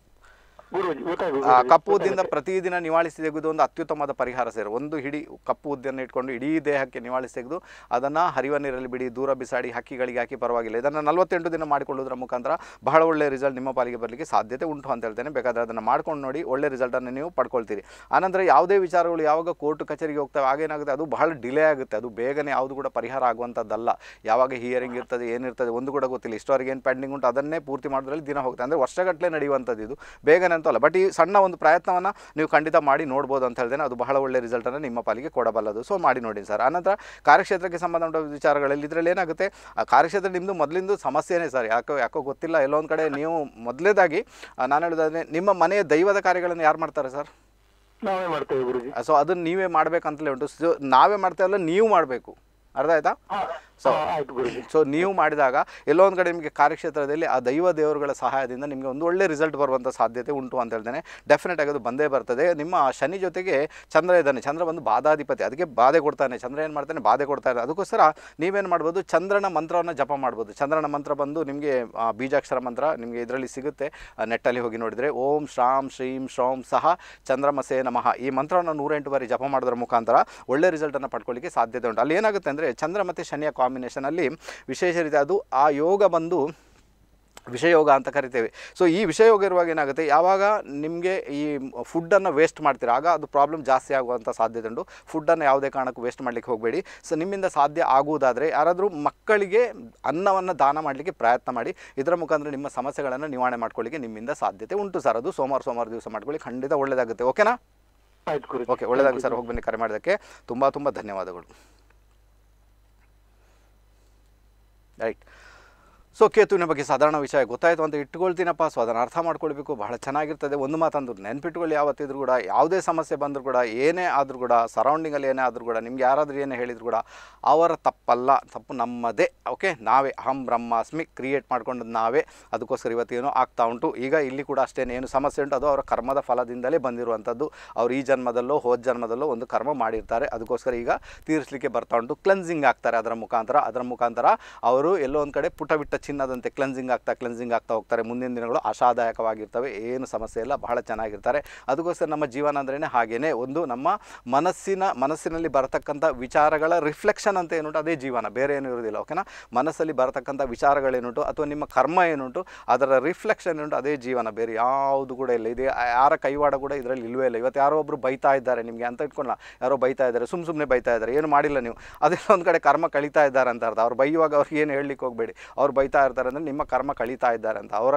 ಕಪ್ಪು ಉದ್ದಿನಿಂದ ಪ್ರತಿದಿನ ನಿವಾಳಿಸಿ ತೆಗೆದು ಒಂದು ಅತ್ಯುತ್ತಮವಾದ ಪರಿಹಾರ ಸೇರು ಒಂದು ಹಿಡಿ ಕಪ್ಪು ಉದ್ದನ್ನು ಇಟ್ಕೊಂಡು ಇಡೀ ದೇಹಕ್ಕೆ ನಿವಾಳಿಸಿ ತೆಗೆದು ಅದನ್ನು ಹರಿವ ನೀರಲ್ಲಿ ಬಿಡಿ ದೂರ ಬಿಸಾಡಿ ಹಕ್ಕಿಗಳಿಗೆ ಹಾಕಿ ಪರವಾಗಿಲ್ಲ ಇದನ್ನು ನಲವತ್ತೆಂಟು ದಿನ ಮಾಡಿಕೊಳ್ಳೋದ್ರ ಮುಖಾಂತರ ಬಹಳ ಒಳ್ಳೆಯ ರಿಸಲ್ಟ್ ನಿಮ್ಮ ಪಾಲಿಗೆ ಬರಲಿಕ್ಕೆ ಸಾಧ್ಯತೆ ಉಂಟು ಅಂತ ಹೇಳ್ತೇನೆ ಬೇಕಾದರೆ ಅದನ್ನು ಮಾಡ್ಕೊಂಡು ನೋಡಿ ಒಳ್ಳೆ ರಿಸಲ್ಟನ್ನು ನೀವು ಪಡ್ಕೊಳ್ತೀರಿ ಆನಂತರ ಯಾವುದೇ ವಿಚಾರಗಳು ಯಾವಾಗ ಕೋರ್ಟ್ ಕಚೇರಿಗೆ ಹೋಗ್ತವೆ ಆಗೇನಾಗುತ್ತೆ ಅದು ಬಹಳ ಡಿಲೇ ಆಗುತ್ತೆ ಅದು ಬೇಗನೆ ಯಾವುದು ಕೂಡ ಪರಿಹಾರ ಆಗುವಂಥದ್ದಲ್ಲ ಯಾವಾಗ ಹಿಯರಿಂಗ್ ಇರ್ತದೆ ಏನಿರ್ತದೆ ಒಂದು ಕೂಡ ಗೊತ್ತಿಲ್ಲ ಇಷ್ಟವರೆಗೆ ಏನು ಪೆಂಡಿಂಗ್ ಉಂಟು ಅದನ್ನೇ ಪೂರ್ತಿ ಮಾಡೋದ್ರಲ್ಲಿ ದಿನ ಹೋಗುತ್ತೆ ಅಂದರೆ ವರ್ಷಗಟ್ಟಲೆ ನಡೆಯುವಂಥದ್ದು ಇದು ಬೇಗನೆ ಬಟ್ ಈ ಸಣ್ಣ ಒಂದು ಪ್ರಯತ್ನವನ್ನು ನೀವು ಖಂಡಿತ ಮಾಡಿ ನೋಡ್ಬೋದು ಅಂತ ಹೇಳ್ತೇನೆ ಅದು ಬಹಳ ಒಳ್ಳೆ ರಿಸಲ್ಟನ್ನು ನಿಮ್ಮ ಪಾಲಿಗೆ ಕೊಡಬಲ್ಲದು ಸೊ ಮಾಡಿ ನೋಡಿ ಸರ್ ಆನಂತರ ಕಾರ್ಯಕ್ಷೇತ್ರಕ್ಕೆ ಸಂಬಂಧಪಟ್ಟ ವಿಚಾರಗಳಲ್ಲಿ ಇದರಲ್ಲಿ ಏನಾಗುತ್ತೆ ಆ ಕಾರ್ಯಕ್ಷೇತ್ರ ನಿಮ್ಮದು ಮೊದಲಿಂದು ಸಮಸ್ಯೆನೇ ಸರ್ ಯಾಕೋ ಯಾಕೋ ಗೊತ್ತಿಲ್ಲ ಎಲ್ಲೊಂದು ಕಡೆ ನೀವು ಮೊದಲೇದಾಗಿ ನಾನು ಹೇಳೋದಾದರೆ ನಿಮ್ಮ ಮನೆಯ ದೈವದ ಕಾರ್ಯಗಳನ್ನು ಯಾರು ಮಾಡ್ತಾರೆ ಸರ್ ನಾವೇ ಮಾಡ್ತೇವೆ ಗುರುಜಿ ಸೊ ಅದನ್ನು ನೀವೇ ಮಾಡಬೇಕಂತಲೇ ಉಂಟು ಸೊ ನಾವೇ ಮಾಡ್ತೇವಲ್ಲ ನೀವು ಮಾಡಬೇಕು ಅರ್ಥ ಆಯ್ತಾ ಸೊ ಸೊ ನೀವು ಮಾಡಿದಾಗ ಎಲ್ಲೋ ಒಂದು ಕಡೆ ನಿಮಗೆ ಕಾರ್ಯಕ್ಷೇತ್ರದಲ್ಲಿ ಆ ದೈವ ದೇವರುಗಳ ಸಹಾಯದಿಂದ ನಿಮಗೆ ಒಂದು ಒಳ್ಳೆ ರಿಸಲ್ಟ್ ಬರುವಂಥ ಸಾಧ್ಯತೆ ಉಂಟು ಅಂತ ಹೇಳ್ತೇನೆ ಡೆಫಿನೆಟ್ ಆಗಿ ಅದು ಬಂದೇ ಬರ್ತದೆ ನಿಮ್ಮ ಶನಿ ಜೊತೆಗೆ ಚಂದ್ರ ಇದ್ದಾನೆ ಚಂದ್ರ ಒಂದು ಬಾಧಾಧಿಪತಿ ಅದಕ್ಕೆ ಬಾಧೆ ಕೊಡ್ತಾನೆ ಚಂದ್ರ ಏನು ಮಾಡ್ತಾನೆ ಬಾಧೆ ಕೊಡ್ತಾನೆ ಅದಕ್ಕೋಸ್ಕರ ನೀವೇನು ಮಾಡ್ಬೋದು ಚಂದ್ರನ ಮಂತ್ರವನ್ನು ಜಪ ಮಾಡ್ಬೋದು ಚಂದ್ರನ ಮಂತ್ರ ಬಂದು ನಿಮಗೆ ಬೀಜಾಕ್ಷರ ಮಂತ್ರ ನಿಮಗೆ ಇದರಲ್ಲಿ ಸಿಗುತ್ತೆ ನೆಟ್ಟಲ್ಲಿ ಹೋಗಿ ನೋಡಿದರೆ ಓಂ ಶ್ರಾಂ ಶ್ರೀಂ ಶ್ರೌಂ ಸಹ ಚಂದ್ರಮಸೆ ನಮಃ ಈ ಮಂತ್ರವನ್ನು ನೂರೆಂಟು ಬಾರಿ ಜಪ ಮಾಡೋದ್ರ ಮುಖಾಂತರ ಒಳ್ಳೆ ರಿಸಲ್ಟನ್ನು ಪಡ್ಕೊಳ್ಳಿಕ್ಕೆ ಸಾಧ್ಯತೆ ಉಂಟು ಅಲ್ಲಿ ಏನಾಗುತ್ತೆ ಅಂದರೆ ಚಂದ್ರ ಮತ್ತು ಶನಿಯ ಕಾಂಬಿನೇಷನಲ್ಲಿ ವಿಶೇಷ ರೀತಿ ಅದು ಆ ಯೋಗ ಬಂದು ವಿಷಯೋಗ ಅಂತ ಕರಿತೇವೆ ಸೊ ಈ ವಿಷಯೋಗ ಇರುವಾಗ ಏನಾಗುತ್ತೆ ಯಾವಾಗ ನಿಮಗೆ ಈ ಫುಡ್ಡನ್ನು ವೇಸ್ಟ್ ಮಾಡ್ತೀರಾ ಆಗ ಅದು ಪ್ರಾಬ್ಲಮ್ ಜಾಸ್ತಿ ಆಗುವಂಥ ಸಾಧ್ಯತೆ ಉಂಟು ಫುಡ್ಡನ್ನು ಯಾವುದೇ ಕಾರಣಕ್ಕೂ ವೇಸ್ಟ್ ಮಾಡಲಿಕ್ಕೆ ಹೋಗಬೇಡಿ ಸೊ ನಿಮ್ಮಿಂದ ಸಾಧ್ಯ ಆಗುವುದಾದರೆ ಯಾರಾದರೂ ಮಕ್ಕಳಿಗೆ ಅನ್ನವನ್ನು ದಾನ ಮಾಡಲಿಕ್ಕೆ ಪ್ರಯತ್ನ ಮಾಡಿ ಇದರ ಮುಖಾಂತರ ನಿಮ್ಮ ಸಮಸ್ಯೆಗಳನ್ನು ನಿವಾರಣೆ ಮಾಡ್ಕೊಳ್ಳಿಕ್ಕೆ ನಿಮ್ಮಿಂದ ಸಾಧ್ಯತೆ ಉಂಟು ಸರ್ ಅದು ಸೋಮವಾರ ಸೋಮವಾರ ದಿವಸ ಮಾಡ್ಕೊಳ್ಳಿ ಖಂಡಿತ ಒಳ್ಳೆಯದಾಗುತ್ತೆ ಓಕೆನಾ ಓಕೆ ಒಳ್ಳೆಯದಾಗುತ್ತೆ ಸರ್ ಹೋಗಿ ಬನ್ನಿ ಕರೆ ಮಾಡೋದಕ್ಕೆ ತುಂಬ ತುಂಬ ಧನ್ಯವಾದಗಳು ರೈಟ್ ಸೊ ಕೇತುವಿನ ಬಗ್ಗೆ ಸಾಧಾರಣ ವಿಷಯ ಗೊತ್ತಾಯಿತು ಅಂತ ಇಟ್ಕೊಳ್ತೀನಪ್ಪ ಸೊ ಅದನ್ನು ಅರ್ಥ ಮಾಡ್ಕೊಳ್ಬೇಕು ಬಹಳ ಚೆನ್ನಾಗಿರ್ತದೆ ಒಂದು ಮಾತಂದ್ರು ನೆನ್ಪಿಟ್ಕೊಳ್ಳಿ ಯಾವತ್ತಿದ್ರು ಕೂಡ ಯಾವುದೇ ಸಮಸ್ಯೆ ಬಂದರೂ ಕೂಡ ಏನೇ ಆದರೂ ಕೂಡ ಸರೌಂಡಿಂಗಲ್ಲಿ ಏನೇ ಆದರೂ ಕೂಡ ನಿಮ್ಗೆ ಯಾರಾದರೂ ಏನೇ ಹೇಳಿದ್ರು ಕೂಡ ಅವರ ತಪ್ಪಲ್ಲ ತಪ್ಪು ನಮ್ಮದೇ ಓಕೆ ನಾವೇ ಅಹಂ ಬ್ರಹ್ಮಾಸ್ಮಿ ಕ್ರಿಯೇಟ್ ಮಾಡ್ಕೊಂಡದ್ದು ನಾವೇ ಅದಕ್ಕೋಸ್ಕರ ಇವತ್ತೇನೋ ಆಗ್ತಾ ಉಂಟು ಈಗ ಇಲ್ಲಿ ಕೂಡ ಅಷ್ಟೇನೇನು ಸಮಸ್ಯೆ ಉಂಟು ಅದು ಅವರ ಕರ್ಮದ ಫಲದಿಂದಲೇ ಬಂದಿರುವಂಥದ್ದು ಅವ್ರು ಈ ಜನ್ಮದಲ್ಲೋ ಹೋದ ಜನ್ಮದಲ್ಲೋ ಒಂದು ಕರ್ಮ ಮಾಡಿರ್ತಾರೆ ಅದಕ್ಕೋಸ್ಕರ ಈಗ ತೀರಿಸಲಿಕ್ಕೆ ಬರ್ತಾ ಉಂಟು ಕ್ಲೆನ್ಸಿಂಗ್ ಆಗ್ತಾರೆ ಅದರ ಮುಖಾಂತರ ಅದರ ಮುಖಾಂತರ ಅವರು ಎಲ್ಲೋ ಒಂದು ಕಡೆ ಪುಟ ಬಿಟ್ಟ ಚಿನ್ನದಂತೆ ಕ್ಲೆನ್ಸಿಂಗ್ ಆಗ್ತಾ ಕ್ಲೆನ್ಸಿಂಗ್ ಆಗ್ತಾ ಹೋಗ್ತಾರೆ ಮುಂದಿನ ದಿನಗಳು ಆಶಾದಾಯಕವಾಗಿರ್ತವೆ ಏನು ಸಮಸ್ಯೆ ಇಲ್ಲ ಬಹಳ ಚೆನ್ನಾಗಿರ್ತಾರೆ ಅದಕ್ಕೋಸ್ಕರ ನಮ್ಮ ಜೀವನ ಅಂದ್ರೇ ಹಾಗೇ ಒಂದು ನಮ್ಮ ಮನಸ್ಸಿನ ಮನಸ್ಸಿನಲ್ಲಿ ಬರತಕ್ಕಂಥ ವಿಚಾರಗಳ ರಿಫ್ಲೆಕ್ಷನ್ ಅಂತ ಏನುಂಟು ಅದೇ ಜೀವನ ಬೇರೆ ಏನೂ ಇರೋದಿಲ್ಲ ಓಕೆನಾ ಮನಸ್ಸಲ್ಲಿ ಬರತಕ್ಕಂಥ ವಿಚಾರಗಳೇನುಂಟು ಅಥವಾ ನಿಮ್ಮ ಕರ್ಮ ಏನುಂಟು ಅದರ ರಿಫ್ಲೆಕ್ಷನ್ ಏನುಂಟು ಅದೇ ಜೀವನ ಬೇರೆ ಯಾವುದು ಕೂಡ ಇಲ್ಲ ಇದು ಯಾರ ಕೈವಾಡ ಕೂಡ ಇದರಲ್ಲಿ ಇಲ್ಲವೇ ಇಲ್ಲ ಇವತ್ತು ಯಾರೋ ಒಬ್ಬರು ಬೈತಾ ಇದ್ದಾರೆ ನಿಮಗೆ ಅಂತ ಇಟ್ಕೊಳ್ಳ ಯಾರೋ ಬೈತಾ ಇದ್ದಾರೆ ಸುಮ್ಮ ಸುಮ್ಮನೆ ಬೈತಾ ಇದ್ದಾರೆ ಏನು ಮಾಡಿಲ್ಲ ನೀವು ಅದೆಲ್ಲ ಒಂದು ಕಡೆ ಕರ್ಮ ಕಳೀತಾ ಇದ್ದಾರೆ ಅಂತ ಅರ್ಥ ಅವ್ರು ಬೈಯುವಾಗ ಅವ್ರಿಗೆ ಏನು ಹೇಳಲಿಕ್ಕೆ ಹೋಗಬೇಡಿ ಅವ್ರು ಬೈತಾ ಕಳೀತಾ ಇರ್ತಾರೆ ಅಂದ್ರೆ ನಿಮ್ಮ ಕರ್ಮ ಕಳೀತಾ ಇದ್ದಾರೆ ಅಂತ. ಅವರ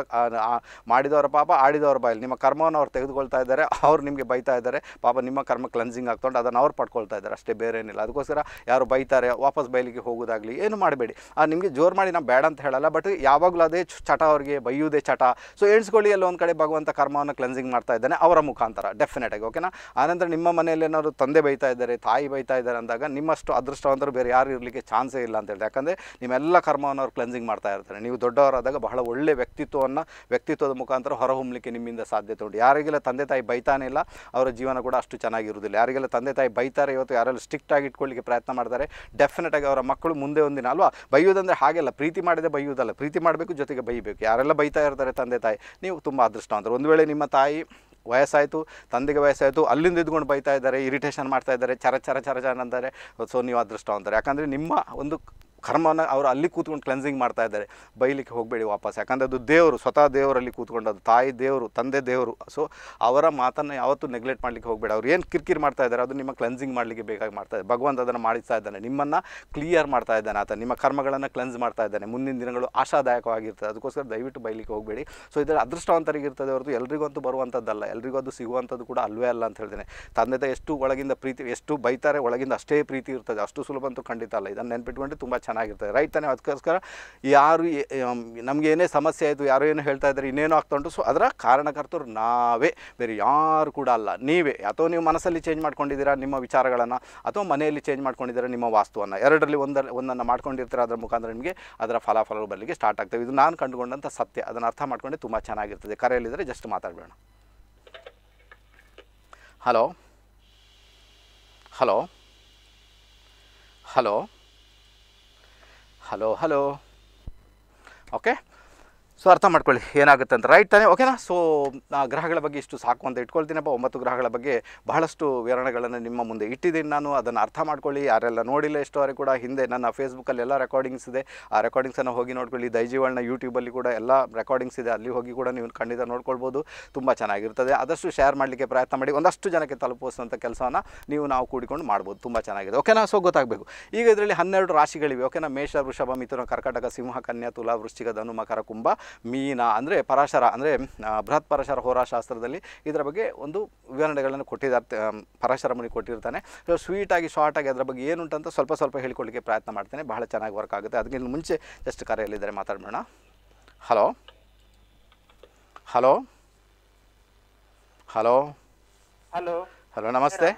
ಮಾಡಿದವರ ಪಾಪ ಆಡಿದವರ ಬಾಯಲ್ಲಿ ನಿಮ್ಮ ಕರ್ಮವನ್ನು ಅವರು ತೆಗೆದುಕೊಳ್ತಾ ಇದ್ದಾರೆ, ಅವರು ನಿಮಗೆ ಬೈತಾ ಇದ್ದಾರೆ, ಪಾಪ ನಿಮ್ಮ ಕರ್ಮ ಕ್ಲೆನ್ಸಿಂಗ್ ಆಗ್ತೊಂಡು ಅದನ್ನು ಅವ್ರು ಪಡ್ಕೊಳ್ತಾ ಇದ್ದಾರೆ ಅಷ್ಟೇ, ಬೇರೆ ಏನಿಲ್ಲ. ಅದಕ್ಕೋಸ್ಕರ ಯಾರು ಬೈತಾರೆ ವಾಪಸ್ ಬೈಲಿಗೆ ಹೋಗೋದಾಗಲಿ ಏನು ಮಾಡಬೇಡಿ. ನಿಮಗೆ ಜೋರು ಮಾಡಿ ನಾವು ಬೇಡ ಅಂತ ಹೇಳಲ್ಲ, ಬಟ್ ಯಾವಾಗಲೂ ಅದೇ ಚಟ ಅವರಿಗೆ, ಬೈಯೋದೇ ಚಟ. ಸೊ ಎಣಿಸ್ಕೊಳ್ಳಿ ಎಲ್ಲ ಒಂದು ಕಡೆ ಭಗವಂತ ಕರ್ಮವನ್ನು ಕ್ಲೆನ್ಸಿಂಗ್ ಮಾಡ್ತಾ ಇದ್ದಾನೆ ಅವರ ಮುಖಾಂತರ ಡೆಫಿನೆಟಾಗಿ, ಓಕೆನಾ. ಆನಂತರ ನಿಮ್ಮ ಮನೆಯಲ್ಲಿ ಏನಾದರೂ ತಂದೆ ಬೈತಾ ಇದ್ದಾರೆ, ತಾಯಿ ಬೈತಾ ಇದ್ದಾರೆ ಅಂದಾಗ ನಿಮ್ಮಷ್ಟು ಅದೃಷ್ಟವಂತರು ಬೇರೆ ಯಾರು ಇರಲಿಕ್ಕೆ ಚಾನ್ಸೇ ಇಲ್ಲ ಅಂತ ಹೇಳಿ. ಯಾಕಂದರೆ ನಿಮ್ಮೆಲ್ಲ ಕರ್ಮವನ್ನು ಅವ್ರು ಕ್ಲೆನ್ಸಿಂಗ್ ಮಾಡ್ತಾ ಇರ್ತಾರೆ. ನೀವು ದೊಡ್ಡವರಾದಾಗ ಬಹಳ ಒಳ್ಳೆಯ ವ್ಯಕ್ತಿತ್ವವನ್ನು ವ್ಯಕ್ತಿತ್ವದ ಮುಖಾಂತರ ಹೊರಹೊಮ್ಮಲಿಕ್ಕೆ ನಿಮ್ಮಿಂದ ಸಾಧ್ಯತೆ ಉಂಟು. ಯಾರಿಗೆಲ್ಲ ತಂದೆ ತಾಯಿ ಬೈತಾನೆ ಇಲ್ಲ ಅವರ ಜೀವನ ಕೂಡ ಅಷ್ಟು ಚೆನ್ನಾಗಿರುವುದಿಲ್ಲ. ಯಾರಿಗೆಲ್ಲ ತಂದೆ ತಾಯಿ ಬೈತಾರೆ ಇವತ್ತು, ಯಾರೆಲ್ಲ ಸ್ಟ್ರಿಕ್ಟಾಗಿ ಇಟ್ಕೊಳ್ಳಿಕ್ಕೆ ಪ್ರಯತ್ನ ಮಾಡ್ತಾರೆ, ಡೆಫಿನೆಟಾಗಿ ಅವರ ಮಕ್ಕಳು ಮುಂದೆ ಒಂದಿನ ಅಲ್ವಾ. ಬೈಯೋದಂದರೆ ಹಾಗೆಲ್ಲ ಪ್ರೀತಿ ಮಾಡಿದೆ ಬೈಯೋದಲ್ಲ, ಪ್ರೀತಿ ಮಾಡಬೇಕು ಜೊತೆಗೆ ಬೈಬೇಕು. ಯಾರೆಲ್ಲ ಬೈತಾ ಇರ್ತಾರೆ ತಂದೆ ತಾಯಿ, ನೀವು ತುಂಬ ಅದೃಷ್ಟವಂತರು. ಒಂದು ವೇಳೆ ನಿಮ್ಮ ತಾಯಿ ವಯಸ್ಸಾಯಿತು, ತಂದೆಗೆ ವಯಸ್ಸಾಯಿತು, ಅಲ್ಲಿಂದ ಇದ್ಕೊಂಡು ಬೈತಾ ಇದ್ದಾರೆ, ಇರಿಟೇಷನ್ ಮಾಡ್ತಾ ಇದ್ದಾರೆ, ಚರ ಚರ ಚರ ಚರ ಅಂತಾರೆ. ಸೊ ನೀವು ಅದೃಷ್ಟವಂತರು, ಯಾಕಂದರೆ ನಿಮ್ಮ ಒಂದು ಕರ್ಮವನ್ನು ಅವರು ಅಲ್ಲಿ ಕೂತ್ಕೊಂಡು ಕ್ಲೆನ್ಸಿಂಗ್ ಮಾಡ್ತಾ ಇದ್ದಾರೆ. ಬೈಲಿಕ್ಕೆ ಹೋಗಬೇಡಿ ವಾಪಸ್, ಯಾಕಂದರೆ ಅದು ದೇವರು ಸ್ವತಃ ದೇವರಲ್ಲಿ ಕೂತ್ಕೊಂಡು, ಅದು ತಾಯಿ ದೇವರು, ತಂದೆ ದೇವರು. ಸೊ ಅವರ ಮಾತನ್ನು ಯಾವತ್ತೂ ನೆಗ್ಲೆಕ್ಟ್ ಮಾಡಲಿಕ್ಕೆ ಹೋಗಬೇಡ. ಅವ್ರು ಏನು ಕಿರಿಕಿರಿ ಮಾಡ್ತಾ ಇದ್ದಾರೆ ಅದು ನಿಮ್ಮ ಕ್ಲೆನ್ಸಿಂಗ್ ಮಾಡಲಿಕ್ಕೆ ಬೇಕಾಗಿ ಮಾಡ್ತಾ ಇದ್ದಾರೆ. ಭಗವಂತ ಅದನ್ನು ಮಾಡಿಸ್ತಾ ಇದ್ದಾನೆ, ನಿಮ್ಮನ್ನು ಕ್ಲಿಯರ್ ಮಾಡ್ತಾ ಇದ್ದಾನೆ ಆತ, ನಿಮ್ಮ ಕರ್ಮಗಳನ್ನು ಕ್ಲೆನ್ಸ್ ಮಾಡ್ತಾ ಇದ್ದಾನೆ. ಮುಂದಿನ ದಿನಗಳು ಆಶಾದಾಯಕವಾಗಿರ್ತದೆ. ಅದಕ್ಕೋಸ್ಕರ ದಯವಿಟ್ಟು ಬೈಲಿಕ್ಕೆ ಹೋಗಬೇಡಿ. ಸೊ ಇದರ ಅದೃಷ್ಟವಂತರಿಗೆ ಇರ್ತದೆ ಹೊರತು ಎಲ್ರಿಗಂತೂ ಬರುವಂಥದ್ದಲ್ಲ, ಎಲ್ರಿಗೂ ಅದು ಸಿಗುವಂಥದ್ದು ಕೂಡ ಅಲ್ವೇ ಅಲ್ಲ ಅಂತ ಹೇಳ್ತೇನೆ. ತಂದೆ ತಾಯಿ ಎಷ್ಟು ಒಳಗಿಂದ ಪ್ರೀತಿ, ಎಷ್ಟು ಬೈತಾರೆ ಒಳಗಿಂದ ಅಷ್ಟೇ ಪ್ರೀತಿ ಇರ್ತದೆ, ಅಷ್ಟು ಸುಲಭ ಅಂತೂ ಖಂಡಿತ ಅಲ್ಲ. ಇದನ್ನು ನೆನ್ಪಿಟ್ಕೊಂಡ್ರೆ ತುಂಬ ಚೆನ್ನಾಗಿ ಆಗಿರ್ತದೆ, ರೈಟ್ ತಾನೇ. ಅದಕ್ಕೋಸ್ಕರ ಯಾರು ನಮಗೆ ಏನೇ ಸಮಸ್ಯೆ ಆಯಿತು, ಯಾರೋ ಏನೋ ಹೇಳ್ತಾ ಇದ್ದಾರೆ, ಇನ್ನೇನೋ ಆಗ್ತಾ ಉಂಟು, ಸೊ ಅದರ ಕಾರಣಕರ್ತರು ನಾವೇ, ಬೇರೆ ಯಾರು ಕೂಡ ಅಲ್ಲ, ನೀವೇ. ಅಥವಾ ನೀವು ಮನಸ್ಸಲ್ಲಿ ಚೇಂಜ್ ಮಾಡ್ಕೊಂಡಿದ್ದೀರಾ ನಿಮ್ಮ ವಿಚಾರಗಳನ್ನು, ಅಥವಾ ಮನೆಯಲ್ಲಿ ಚೇಂಜ್ ಮಾಡ್ಕೊಂಡಿದ್ದೀರಾ ನಿಮ್ಮ ವಾಸ್ತುವನ್ನು, ಎರಡರಲ್ಲಿ ಒಂದರ ಒಂದನ್ನು ಮಾಡ್ಕೊಂಡಿರ್ತೀರ. ಅದರ ಮುಖಾಂತರ ನಿಮಗೆ ಅದರ ಫಲಾಫಲಗಳು ಬರಲಿಕ್ಕೆ ಸ್ಟಾರ್ಟ್ ಆಗ್ತವೆ. ಇದು ನಾನು ಕಂಡುಕೊಂಡಂಥ ಸತ್ಯ, ಅದನ್ನು ಅರ್ಥ ಮಾಡ್ಕೊಂಡೆ ತುಂಬ ಚೆನ್ನಾಗಿರ್ತದೆ. ಕರೆಯಲ್ಲಿದ್ದರೆ ಜಸ್ಟ್ ಮಾತಾಡಬೇಡ. Hello hello hello hello hello okay. So ಅರ್ಥ ಮಾಡ್ಕೊಳ್ಳಿ ಏನಾಗುತ್ತೆ ಅಂತ, ರೈಟ್ ತಾನೇ, ಓಕೆನಾ. ಸೊ ಗ್ರಹಗಳ ಬಗ್ಗೆ ಇಷ್ಟು ಸಾಕು ಅಂತ ಇಟ್ಕೊಳ್ತೀನಪ್ಪ. ಒಂಬತ್ತು ಗ್ರಹಗಳ ಬಗ್ಗೆ ಬಹಳಷ್ಟು ವಿವರಣೆಗಳನ್ನು ನಿಮ್ಮ ಮುಂದೆ ಇಟ್ಟಿದ್ದೀನಿ ನಾನು, ಅದನ್ನು ಅರ್ಥ ಮಾಡ್ಕೊಳ್ಳಿ. ಯಾರೆಲ್ಲ ನೋಡಿಲ್ಲ ಎಷ್ಟೋವರೆಗೆ ಕೂಡ, ಹಿಂದೆ ನನ್ನ ಫೇಸ್ಬುಕ್ಕಲ್ಲಿ ಎಲ್ಲ ರೆಕಾರ್ಡಿಂಗ್ಸ್ ಇದೆ, ಆ ರೆಕಾರ್ಡಿಂಗ್ಸನ್ನು ಹೋಗಿ ನೋಡ್ಕೊಳ್ಳಿ. ದೈಜಿವರ್ಲ್ಡ್ನ ಯೂಟ್ಯೂಬಲ್ಲಿ ಕೂಡ ಎಲ್ಲ ರೆಕಾರ್ಡಿಂಗ್ಸ್ ಇದೆ, ಅಲ್ಲಿ ಹೋಗಿ ಕೂಡ ನೀವು ಖಂಡಿತ ನೋಡ್ಕೊಳ್ಬೋದು, ತುಂಬ ಚೆನ್ನಾಗಿರ್ತದೆ. ಆದಷ್ಟು ಶೇರ್ ಮಾಡಲಿಕ್ಕೆ ಪ್ರಯತ್ನ ಮಾಡಿ, ಒಂದಷ್ಟು ಜನಕ್ಕೆ ತಲುಪಿಸುವಂಥ ಕೆಲಸವನ್ನು ನೀವು ನಾವು ಕೂಡಿಕೊಂಡು ಮಾಡ್ಬೋದು, ತುಂಬ ಚೆನ್ನಾಗಿದೆ, ಓಕೆನಾ. ಸೊ ಗೊತ್ತಾಗಬೇಕು. ಈಗ ಇದರಲ್ಲಿ ಹನ್ನೆರಡು ರಾಶಿಗಳಿವೆ, ಓಕೆನಾ. ಮೇಷ, ವೃಷಭ, ಮಿಥುನ, ಕರ್ಕಟಕ, ಸಿಂಹ, ಕನ್ಯಾ, ತುಲಾ, ವೃಶ್ಚಿಕ, ಧನು, ಮಕರ, ಕುಂಭ, ಮೀನ. ಅಂದರೆ ಪರಾಶರ, ಅಂದರೆ ಬೃಹತ್ ಪರಾಶರ ಹೋರಾಶಾಸ್ತ್ರದಲ್ಲಿ ಇದರ ಬಗ್ಗೆ ಒಂದು ವಿವರಣೆಗಳನ್ನು ಕೊಟ್ಟಿದ್ದಾರೆ, ಪರಾಶರ ಮುನಿ ಕೊಟ್ಟಿರ್ತಾನೆ. ಸೊ ಸ್ವೀಟಾಗಿ ಶಾರ್ಟಾಗಿ ಅದರ ಬಗ್ಗೆ ಏನುಂಟಂತ ಸ್ವಲ್ಪ ಸ್ವಲ್ಪ ಹೇಳಿಕೊಳ್ಳಿಕ್ಕೆ ಪ್ರಯತ್ನ ಮಾಡ್ತೇನೆ, ಬಹಳ ಚೆನ್ನಾಗಿ ವರ್ಕ್ ಆಗುತ್ತೆ. ಅದಕ್ಕಿಂತ ಮುಂಚೆ ಜಸ್ಟ್ ಕರೆಯಲ್ಲಿದ್ದರೆ ಮಾತಾಡೋಣ. Hello hello hello hello hello ನಮಸ್ತೆ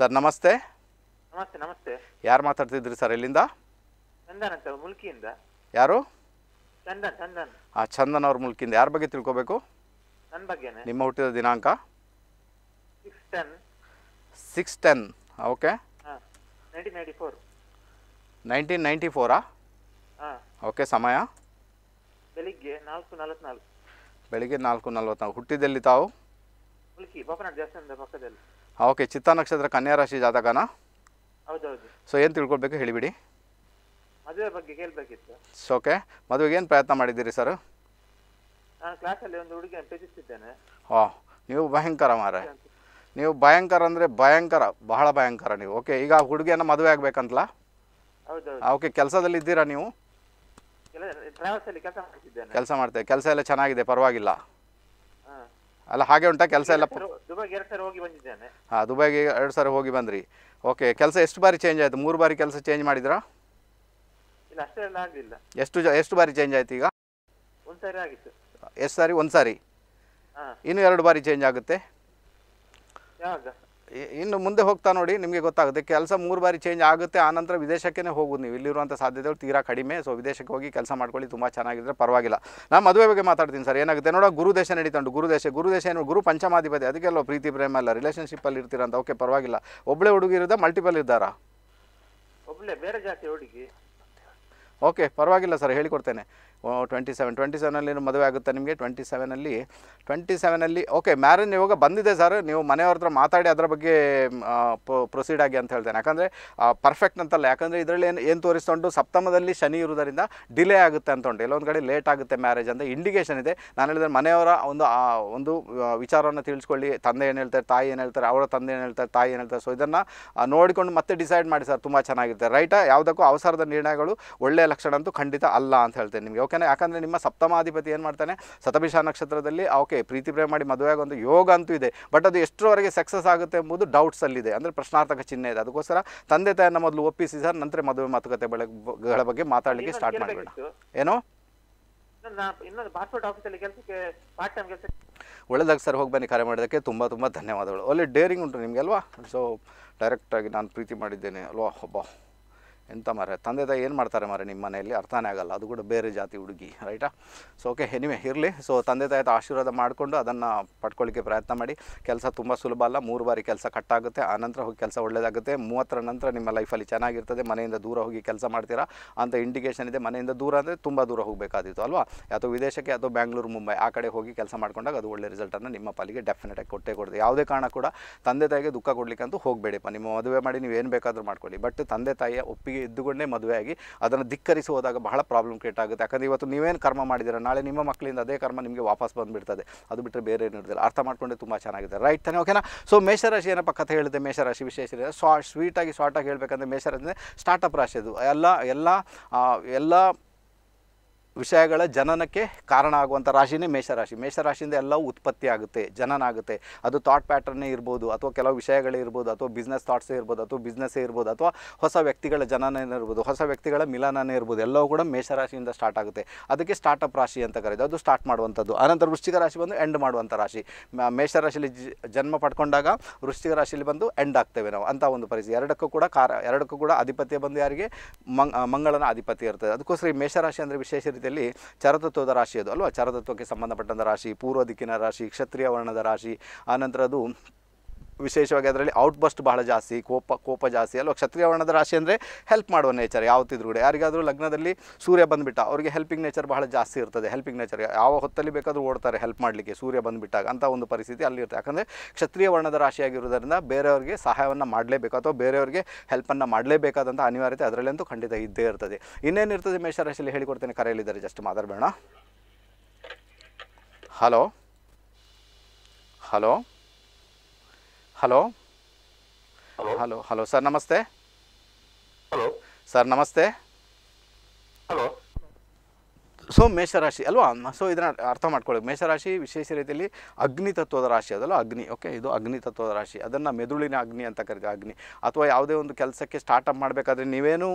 ಸರ್. ನಮಸ್ತೆ ನಮಸ್ತೆ ನಮಸ್ತೆ. ಯಾರು ಮಾತಾಡ್ತಿದ್ರಿ ಸರ್? ಎಲ್ಲಿಂದ? ಮುಲ್ಕಿಯಿಂದ. ಯಾರು? ಚಂದನ್. ಚಂದನ್ ಹಾಂ, ಚಂದನ್ ಅವ್ರ ಮುಲ್ಕಿಂದ. ಯಾರ ಬಗ್ಗೆ ತಿಳ್ಕೊಬೇಕು? ನನ್ನ ಬಗ್ಗೆನೇ. ನಿಮ್ಮ ಹುಟ್ಟಿದ ದಿನಾಂಕ? Six ten six ten. Okay, nineteen ninety ಫೋರಾ? ಓಕೆ. ಸಮಯ? ಬೆಳಿಗ್ಗೆ ನಾಲ್ಕು ನಲವತ್ನಾಲ್ಕು. ಬೆಳಿಗ್ಗೆ ನಾಲ್ಕು ನಲವತ್ನಾಲ್ಕು. ಹುಟ್ಟಿದಲ್ಲಿ ತಾವು? ಮುಲ್ಕಿ ಬೋಪನಾಥ ದೇವಸ್ಥಾನದ ಪಕ್ಕದಲ್ಲಿ. ಓಕೆ. ಚಿತ್ತಾ ನಕ್ಷತ್ರ, ಕನ್ಯಾ ರಾಶಿ, ಜಾತಕನಾ? ಹೌದೌದು. ಸೊ ಏನು ತಿಳ್ಕೊಳ್ಬೇಕು ಹೇಳಿಬಿಡಿ. ಮದುವೆ ಬಗ್ಗೆ ಕೇಳಬೇಕಿತ್ತು. ಓಕೆ, ಮದುವೆಗೆ ಏನು ಪ್ರಯತ್ನ ಮಾಡಿದ್ದೀರಿ ಸರ್? ನಾನು ಕ್ಲಾಸಲ್ಲಿ ಒಂದು ಹುಡುಗಿಯನ್ನು ಪ್ರೀತಿಸಿದ್ದೇನೆ. ಹಾ, ನೀವು ಭಯಂಕರ ಮಾರೆ, ನೀವು ಭಯಂಕರ ಅಂದರೆ ಭಯಂಕರ, ಬಹಳ ಭಯಂಕರ ನೀವು. ಓಕೆ, ಈಗ ಹುಡುಗಿಯನ್ನು ಮದುವೆ ಆಗಬೇಕಂತಲಾ? ಹೌದೌದು. ಓಕೆ, ಕೆಲಸದಲ್ಲಿ ಇದ್ದೀರಾ ನೀವು? ಟ್ರಾವೆಲ್ಸಲ್ಲಿ ಕೆಲಸ ಮಾಡ್ತಿದ್ದೇನೆ. ಕೆಲಸ ಮಾಡ್ತೇವೆ. ಕೆಲಸ ಎಲ್ಲ ಚೆನ್ನಾಗಿದೆ, ಪರವಾಗಿಲ್ಲ ಅಲ್ಲ? ಹಾಗೆ ಉಂಟಾ ಕೆಲಸ ಎಲ್ಲ? ದುಬೈಗೆ ಎರಡು ಸಾರಿ ಹೋಗಿ ಬಂದಿದ್ದೇನೆ. ಹಾಂ, ದುಬೈಗೆ ಎರಡು ಸಾರಿ ಹೋಗಿ ಬಂದ್ರಿ. ಓಕೆ, ಕೆಲಸ ಎಷ್ಟು ಬಾರಿ ಚೇಂಜ್ ಆಯಿತು? ಮೂರು ಬಾರಿ ಕೆಲಸ ಚೇಂಜ್ ಮಾಡಿದ್ರಾ? ಎಷ್ಟು ಎಷ್ಟು ಬಾರಿ ಚೇಂಜ್ ಆಯ್ತು? ಈಗ ಎಷ್ಟು ಸಾರಿ? ಒಂದು ಸಾರಿ. ಇನ್ನು ಎರಡು ಬಾರಿ ಚೇಂಜ್ ಆಗುತ್ತೆ. ಇನ್ನು ಮುಂದೆ ಹೋಗ್ತಾ ನೋಡಿ ನಿಮಗೆ ಗೊತ್ತಾಗುತ್ತೆ. ಕೆಲಸ ಮೂರು ಬಾರಿ ಚೇಂಜ್ ಆಗುತ್ತೆ, ಆನಂತರ ವಿದೇಶಕ್ಕೇ ಹೋಗೋದು. ನೀವು ಇಲ್ಲಿರುವಂಥ ಸಾಧ್ಯತೆಗಳು ತೀರಾ ಕಡಿಮೆ. ಸೊ ವಿದೇಶಕ್ಕೆ ಹೋಗಿ ಕೆಲಸ ಮಾಡ್ಕೊಳ್ಳಿ, ತುಂಬ ಚೆನ್ನಾಗಿದ್ರೆ ಪರವಾಗಿಲ್ಲ. ನಾನು ಮದುವೆ ಬಗ್ಗೆ ಮಾತಾಡ್ತೀನಿ ಸರ್. ಏನಾಗುತ್ತೆ ನೋಡೋ, ಗುರುದೇಶ ನಡೀತಂಟು. ಗುರುದೇಶ ಗುರುದೇಶ ಏನು? ಗುರು ಪಂಚಮಾಧಿಪತಿ, ಅದಕ್ಕೆಲ್ಲ ಪ್ರೀತಿ ಪ್ರೇಮ ಎಲ್ಲ ರಿಲೇಷನ್ಶಿಪ್ಪಲ್ಲಿ ಇರ್ತೀರಂತ. ಓಕೆ, ಪರವಾಗಿಲ್ಲ. ಒಬ್ಬಳೇ ಹುಡುಗಿ ಇರೋದ, ಮಲ್ಟಿಪಲ್ ಇದ್ದಾರಾ? ಒಬ್ಬಳೇ, ಬೇರೆ ಜಾತಿ ಹುಡುಗಿ. ಓಕೆ, ಪರವಾಗಿಲ್ಲ ಸರ್, ಹೇಳಿಕೊಡ್ತೇನೆ. ट्वेंटी सेवन ट्वेंटी सेवनली मದುವೆ ಆಗುತ್ತಾ ನಿಮಗೆ ट्वेंटी सेवनली ट्वेंटी सेवनली ओके ಮ್ಯಾರೇಜ್ ಇವಾಗ ಬಂದಿದೆ ಸರ್ ನೀವು ಮನೆಯವರ ಹತ್ರ ಮಾತಾಡಿ ಅದರ ಬಗ್ಗೆ ಪ್ರೊಸೀಡ್ ಆಗಿ ಅಂತ ಹೇಳ್ತೇನೆ ಯಾಕಂದ್ರೆ ಪರ್ಫೆಕ್ಟ್ ಅಂತಲ್ಲ ಯಾಕಂದ್ರೆ ಇದರಲ್ಲಿ ಏನು ಏನು ತೋರಿಸ್ತೊಂಡು ಸಪ್ತಮದಲ್ಲಿ ಶನಿ ಇರುವುದರಿಂದ ಡಿಲೇ ಆಗುತ್ತೆ ಅಂತೊಂಡು ಎಲ್ಲೊಂದು ಕಡೆ ಲೇಟ್ ಆಗುತ್ತೆ ಮ್ಯಾರೇಜ್ ಅಂತ ಇಂಡಿಕೇಶನ್ ಇದೆ ನಾನು ಹೇಳಿದ್ರೆ ಮನೆಯವರ ಒಂದು ಒಂದು ವಿಚಾರವನ್ನು ತಿಳಿಸಿಕೊಳ್ಳಿ ತಂದೆ ಏನು ಹೇಳ್ತಾರೆ ತಾಯಿ ಏನು ಹೇಳ್ತಾರೆ ಅವರ ತಂದೆ ಏನು ಹೇಳ್ತಾರೆ ತಾಯಿ ಏನು ಹೇಳ್ತಾರೆ ಸೋ ಇದನ್ನ ನೋಡಿಕೊಂಡು ಮತ್ತೆ ಡಿಸೈಡ್ ಮಾಡಿ ಸರ್ ತುಂಬಾ ಚೆನ್ನಾಗಿರುತ್ತೆ ರೈಟ್ ಯಾವುದಕ್ಕೂ ಅವಸರದ ನಿರ್ಣಯಗಳು ಒಳ್ಳೆಯ ಲಕ್ಷಣ ಅಂತೂ ಖಂಡಿತ ಅಲ್ಲ ಅಂತ ಹೇಳ್ತೇನೆ ನಿಮಗೆ ಓಕೆನಾ ಯಾಕಂದ್ರೆ ನಿಮ್ಮ ಸಪ್ತಮಾಧಿಪತಿ ಏನು ಮಾಡ್ತಾನೆ ಶತಭಿಷಾ ನಕ್ಷತ್ರದಲ್ಲಿ ಓಕೆ ಪ್ರೀತಿ ಪ್ರೇಮ ಮಾಡಿ ಮದುವೆಯಾಗೋ ಒಂದು ಯೋಗ ಅಂತೂ ಇದೆ ಬಟ್ ಅದು ಎಷ್ಟರವರೆಗೆ ಸಕ್ಸಸ್ ಆಗುತ್ತೆ ಎಂಬುದು ಡೌಟ್ಸ್ ಅಲ್ಲಿ ಇದೆ ಅಂದ್ರೆ ಪ್ರಶ್ನಾರ್ಥಕ ಚಿಹ್ನೆ ಇದೆ ಅದಕ್ಕೋಸ್ಕರ ತಂದೆ ತಾಯಿನ ಮೊದಲು ಒಪ್ಪಿಸಿ ಸರ್ ನಂತರ ಮದುವೆ ಮಾತುಕತೆಗಳ ಬಗ್ಗೆ ಮಾತಾಡಲಿಕ್ಕೆ ಸ್ಟಾರ್ಟ್ ಮಾಡಬೇಡ ಏನೋ ಇನ್ನೊಂದು ಪಾಸ್ಪೋರ್ಟ್ ಆಫೀಸ್ ಅಲ್ಲಿ ಕೆಲಸಕ್ಕೆ ಪಾರ್ಟ್ ಟೈಮ್ ಕೆಲಸ ಒಳ್ಳೆದಾಗಿ ಸರ್ ಹೋಗಿ ಬನ್ನಿ ಕರೆ ಮಾಡಿದ್ದಕ್ಕೆ ತುಂಬ ತುಂಬ ಧನ್ಯವಾದಗಳು ಒಳ್ಳೆ ಡೇರಿಂಗ್ ಉಂಟು ನಿಮಗೆ ಅಲ್ವಾ ಸೊ ಡೈರೆಕ್ಟಾಗಿ ನಾನು ಪ್ರೀತಿ ಮಾಡಿದ್ದೇನೆ ಅಲ್ವಾ ಒಬ್ಬ ಎಂತ ಮಾರ್ರೆ ತಂದೆ ತಾಯಿ ಏನು ಮಾಡ್ತಾರೆ ಮಾರ್ರೆ ನಿಮ್ಮ ಮನೆಯಲ್ಲಿ ಅರ್ಥನೇ ಆಗಲ್ಲ ಅದು ಕೂಡ ಬೇರೆ ಜಾತಿ ಹುಡುಗಿ ರೈಟಾ ಸೊ ಓಕೆ ಎನಿವೆ ಇರಲಿ ಸೊ ತಂದೆ ತಾಯಿ ಆಶೀರ್ವಾದ ಮಾಡಿಕೊಂಡು ಅದನ್ನು ಪಡ್ಕೊಳ್ಳಿಕ್ಕೆ ಪ್ರಯತ್ನ ಮಾಡಿ ಕೆಲಸ ತುಂಬ ಸುಲಭ ಅಲ್ಲ ಮೂರು ಬಾರಿ ಕೆಲಸ ಕಟ್ಟಾಗುತ್ತೆ ಆನಂತರ ಹೋಗಿ ಕೆಲಸ ಒಳ್ಳೆಯದಾಗುತ್ತೆ ಮೂವತ್ತರ ನಂತರ ನಿಮ್ಮ ಲೈಫಲ್ಲಿ ಚೆನ್ನಾಗಿರ್ತದೆ ಮನೆಯಿಂದ ದೂರ ಹೋಗಿ ಕೆಲಸ ಮಾಡ್ತೀರಾ ಅಂತ ಇಂಡಿಕೇಶನ್ ಇದೆ ಮನೆಯಿಂದ ದೂರ ಅಂದರೆ ತುಂಬ ದೂರ ಹೋಗಬೇಕಾದಿತ್ತು ಅಲ್ವಾ ಅಥವಾ ವಿದೇಶಕ್ಕೆ ಅಥವಾ ಬ್ಯಾಂಗ್ಳೂರು ಮುಂಬೈ ಆ ಕಡೆ ಹೋಗಿ ಕೆಲಸ ಮಾಡ್ಕೊಂಡಾಗ ಅದು ಒಳ್ಳೆ ರಿಸಲ್ಟನ್ನು ನಿಮ್ಮ ಪಾಲಿಗೆ ಡೆಫಿನೆಟಾಗಿ ಕೊಟ್ಟೇ ಕೊಡುತ್ತೆ ಯಾವುದೇ ಕಾರಣ ಕೂಡ ತಂದೆ ತಾಯಿಗೆ ದುಃಖ ಕೊಡಲಿಕ್ಕಂತೂ ಹೋಗಬೇಡಿಪ್ಪ ನಿಮ್ಮ ಮದುವೆ ಮಾಡಿ ನೀವು ಏನು ಬೇಕಾದರೂ ಮಾಡ್ಕೊಳ್ಳಿ ಬಟ್ ತಂದೆ ತಾಯಿಯ ಒಪ್ಪಿಗೆ ಇದ್ದುಕೊಂಡೇ ಮದುವೆಯಾಗಿ ಅದನ್ನು ಧಿಕ್ಕರಿಸಿ ಹೋದಾಗ ಬಹಳ ಪ್ರಾಬ್ಲಮ್ ಕ್ರಿಯೇಟ್ ಆಗುತ್ತೆ ಯಾಕಂದರೆ ಇವತ್ತು ನೀವೇನು ಕರ್ಮ ಮಾಡಿದ್ದೀರ ನಾಳೆ ನಿಮ್ಮ ಮಕ್ಕಳಿಂದ ಅದೇ ಕರ್ಮ ನಿಮಗೆ ವಾಪಸ್ ಬಂದುಬಿಡ್ತದೆ ಅದು ಬಿಟ್ಟರೆ ಬೇರೆ ಏನು ಇರೋದಿಲ್ಲ ಅರ್ಥ ಮಾಡಿಕೊಂಡೆ ತುಂಬ ಚೆನ್ನಾಗಿದೆ ರೈಟ್ ತಾನೇ ಓಕೆನಾ ಸೊ ಮೇಷರಾಶಿ ಏನಪ್ಪ ಕಥೆ ಹೇಳಿದೆ ಮೇಷರಾಶಿ ವಿಶೇಷ ಇದೆ ಸ್ವಾ ಸ್ವೀಟಾಗಿ ಶಾರ್ಟಾಗಿ ಹೇಳಬೇಕಂದ್ರೆ ಮೇಷರಾಶಿ ಸ್ಟಾರ್ಟಪ್ ರಾಶಿ ಅದು ಎಲ್ಲ ಎಲ್ಲ ಎಲ್ಲ ವಿಷಯಗಳ ಜನನಕ್ಕೆ ಕಾರಣ ಆಗುವಂಥ ರಾಶಿನೇ ಮೇಷರಾಶಿ ಮೇಷರಾಶಿಯಿಂದ ಎಲ್ಲವೂ ಉತ್ಪತ್ತಿ ಆಗುತ್ತೆ ಜನನ ಆಗುತ್ತೆ ಅದು ಥಾಟ್ ಪ್ಯಾಟರ್ನೇ ಇರ್ಬೋದು ಅಥವಾ ಕೆಲವು ವಿಷಯಗಳೇ ಇರ್ಬೋದು ಅಥವಾ ಬಿಸ್ನೆಸ್ ಥಾಟ್ಸೇ ಇರ್ಬೋದು ಅಥವಾ ಬಿಸ್ನೆಸ್ಸೇ ಇರ್ಬೋದು ಅಥವಾ ಹೊಸ ವ್ಯಕ್ತಿಗಳ ಜನನೇ ಇರ್ಬೋದು ಹೊಸ ವ್ಯಕ್ತಿಗಳ ಮಿಲನನೇ ಇರ್ಬೋದು ಎಲ್ಲವೂ ಕೂಡ ಮೇಷರಾಶಿಯಿಂದ ಸ್ಟಾರ್ಟ್ ಆಗುತ್ತೆ ಅದಕ್ಕೆ ಸ್ಟಾರ್ಟಪ್ ರಾಶಿ ಅಂತ ಕರೀತಾರೆ ಅದು ಸ್ಟಾರ್ಟ್ ಮಾಡುವಂಥದ್ದು ಆನಂತರ ವೃಶ್ಚಿಕ ರಾಶಿ ಬಂದು ಎಂಡ್ ಮಾಡುವಂಥ ರಾಶಿ ಮೇಷರಾಶಿಯಲ್ಲಿ ಜನ್ಮ ಪಡ್ಕೊಂಡಾಗ ವೃಶ್ಚಿಕ ರಾಶಿಯಲ್ಲಿ ಬಂದು ಎಂಡ್ ಆಗ್ತೇವೆ ನಾವು ಅಂಥ ಒಂದು ಪರಿಸ್ಥಿತಿ ಎರಡಕ್ಕೂ ಕೂಡ ಕಾರ ಎರಡಕ್ಕೂ ಕೂಡ ಆಧಿಪತ್ಯ ಬಂದು ಯಾರಿಗೆ ಮಂಗಳನ ಆಧಿಪತ್ಯ ಇರ್ತದೆ ಅದಕ್ಕೋಸ್ಕರ ಈ ಮೇಷರಾಶಿ ಅಂದರೆ ವಿಶೇಷ ರೀತಿಯಲ್ಲಿ ಚರತತ್ವದ ರಾಶಿ ಅದು ಅಲ್ವಾ ಚರತತ್ವಕ್ಕೆ ಸಂಬಂಧಪಟ್ಟಂಥ ರಾಶಿ ಪೂರ್ವ ದಿಕ್ಕಿನ ರಾಶಿ ಕ್ಷತ್ರಿಯ ವರ್ಣದ ರಾಶಿ ಆನಂತರ ಅದು ವಿಶೇಷವಾಗಿ ಅದರಲ್ಲಿ ಔಟ್ಬಸ್ಟ್ ಬಹಳ ಜಾಸ್ತಿ ಕೋಪ ಕೋಪ ಜಾಸ್ತಿ ಅಲ್ವಾ ಕ್ಷತ್ರಿಯ ವರ್ಣದ ರಾಶಿ ಅಂದರೆ ಹೆಲ್ಪ್ ಮಾಡುವ ನೇಚರ್ ಯಾವತ್ತಿದ್ರು ಕೂಡ ಯಾರಿಗಾದರೂ ಲಗ್ನದಲ್ಲಿ ಸೂರ್ಯ ಬಂದುಬಿಟ್ಟ ಅವರಿಗೆ ಹೆಲ್ಪಿಂಗ್ ನೇಚರ್ ಬಹಳ ಜಾಸ್ತಿ ಇರ್ತದೆ ಹೆಲ್ಪಿಂಗ್ ನೇಚರ್ ಯಾವ ಹೊತ್ತಲ್ಲಿ ಬೇಕಾದರೂ ಓಡ್ತಾರೆ ಹೆಲ್ಪ್ ಮಾಡಲಿಕ್ಕೆ ಸೂರ್ಯ ಬಂದುಬಿಟ್ಟಾಗ ಅಂಥ ಒಂದು ಪರಿಸ್ಥಿತಿ ಅಲ್ಲಿರುತ್ತೆ ಯಾಕಂದರೆ ಕ್ಷತ್ರಿಯ ವರ್ಣದ ರಾಶಿಯಾಗಿರೋದರಿಂದ ಬೇರೆಯವ್ರಿಗೆ ಸಹಾಯವನ್ನು ಮಾಡಲೇಬೇಕು ಅಥವಾ ಬೇರೆಯವ್ರಿಗೆ ಹೆಲ್ಪನ್ನು ಮಾಡಲೇಬೇಕಾದಂಥ ಅನಿವಾರ್ಯತೆ ಅದರಲ್ಲಂತೂ ಖಂಡಿತ ಇದ್ದೇ ಇರ್ತದೆ ಇನ್ನೇನಿರ್ತದೆ ಮೇಷರಾಶಿಯಲ್ಲಿ ಹೇಳಿಕೊಡ್ತೇನೆ ಕರೆಯಲಿದ್ದಾರೆ ಜಸ್ಟ್ ಮಾತಾಡಬೇಡ hello hello hello hello hello sir ನಮಸ್ತೆ ಹಲೋ ಸರ್ ನಮಸ್ತೆ ಹಲೋ ಸೊ ಮೇಷರಾಶಿ ಅಲ್ವಾ ಸೊ ಇದನ್ನು ಅರ್ಥ ಮಾಡ್ಕೊಳ್ಳಿ ಮೇಷರಾಶಿ ವಿಶೇಷ ರೀತಿಯಲ್ಲಿ ಅಗ್ನಿತತ್ವದ ರಾಶಿ ಅದಲ್ಲ ಅಗ್ನಿ ಓಕೆ ಇದು ಅಗ್ನಿತತ್ವದ ರಾಶಿ ಅದನ್ನು ಮೆದುಳಿನ ಅಗ್ನಿ ಅಂತ ಕರೀತಾರೆ ಅಗ್ನಿ ಅಥವಾ ಯಾವುದೇ ಒಂದು ಕೆಲಸಕ್ಕೆ ಸ್ಟಾರ್ಟಪ್ ಮಾಡಬೇಕಾದ್ರೆ ನೀವೇನು